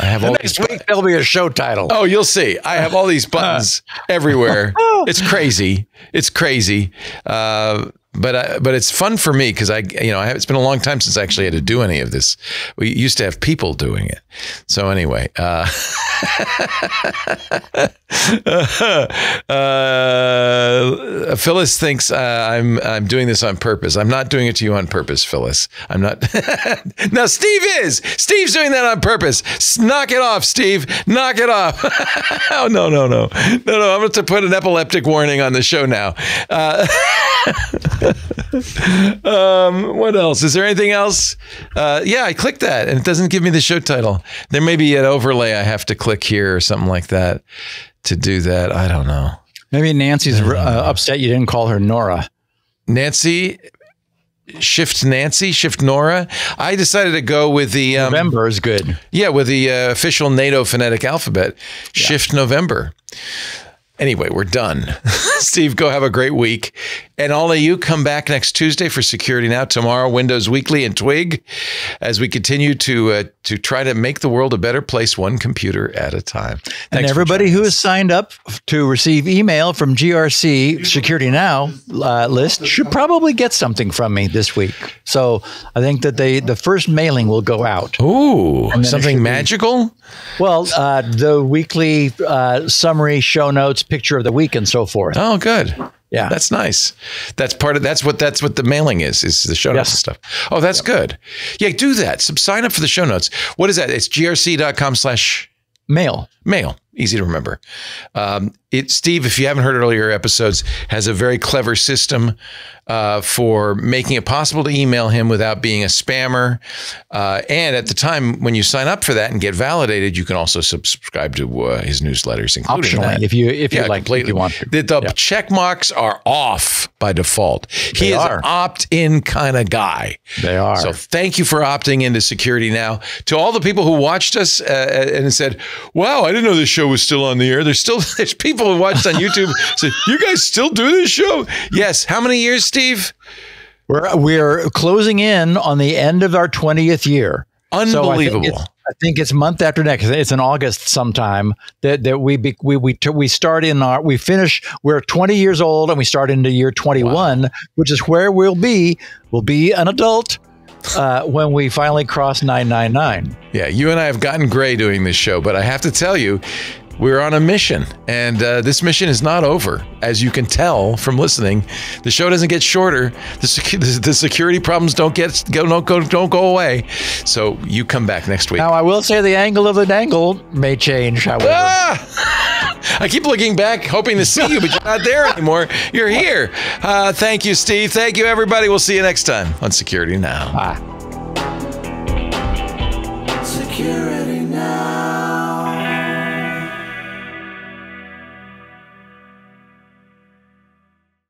have all next week there'll be a show title. Oh, you'll see. I have all these buttons everywhere. It's crazy. It's crazy. But it's fun for me, because it's been a long time since I actually had to do any of this. We used to have people doing it. So anyway, Phyllis thinks I'm doing this on purpose. I'm not doing it to you on purpose, Phyllis. I'm not. Now Steve is. Steve's doing that on purpose. Knock it off, Steve. Knock it off. Oh no. I'm going to put an epileptic warning on the show now. What else? Is there anything else? Yeah, I clicked that and it doesn't give me the show title. There may be an overlay I have to click here or something like that to do that. I don't know. Maybe Nancy's upset you didn't call her Nora. Nancy, Shift Nancy, Shift Nora. I decided to go with the... November is good. Yeah, with the official NATO phonetic alphabet, Shift November. Anyway, we're done. Steve, go have a great week. And all of you, come back next Tuesday for Security Now. Tomorrow, Windows Weekly and Twig, as we continue to try to make the world a better place, one computer at a time. Thanks, and everybody who has signed up to receive email from GRC Security Now list should probably get something from me this week. So I think that the first mailing will go out. Ooh, something magical? Well, the weekly summary, show notes, picture of the week, and so forth. Oh, good. Yeah, that's nice. That's part of that's what the mailing is the show notes and stuff. Oh, that's good. Yeah, do that. Sign up for the show notes. What is that? It's grc.com/mail. Mail. Easy to remember. Steve, if you haven't heard earlier episodes, has a very clever system for making it possible to email him without being a spammer. And at the time when you sign up for that and get validated, you can also subscribe to his newsletters, including that. If you want to. The check marks are off by default. He is an opt-in kind of guy. They are. So thank you for opting into Security Now. To all the people who watched us and said, wow, I didn't know this show was still on the air. There's people who watched on YouTube. So you guys still do this show? Yes. How many years, Steve? We're closing in on the end of our 20th year. Unbelievable. So I think it's month after next. It's in August sometime that we start in our, we finish, we're 20 years old and we start into year 21, wow, which is where we'll be an adult when we finally cross 999. Yeah, you and I have gotten gray doing this show, but I have to tell you, we're on a mission, and this mission is not over. As you can tell from listening, the show doesn't get shorter. The security problems don't go away. So you come back next week. Now I will say the angle of the dangle may change. However, I keep looking back, hoping to see you, but you're not there anymore. You're here. Thank you, Steve. Thank you, everybody. We'll see you next time on Security Now. Bye. Security.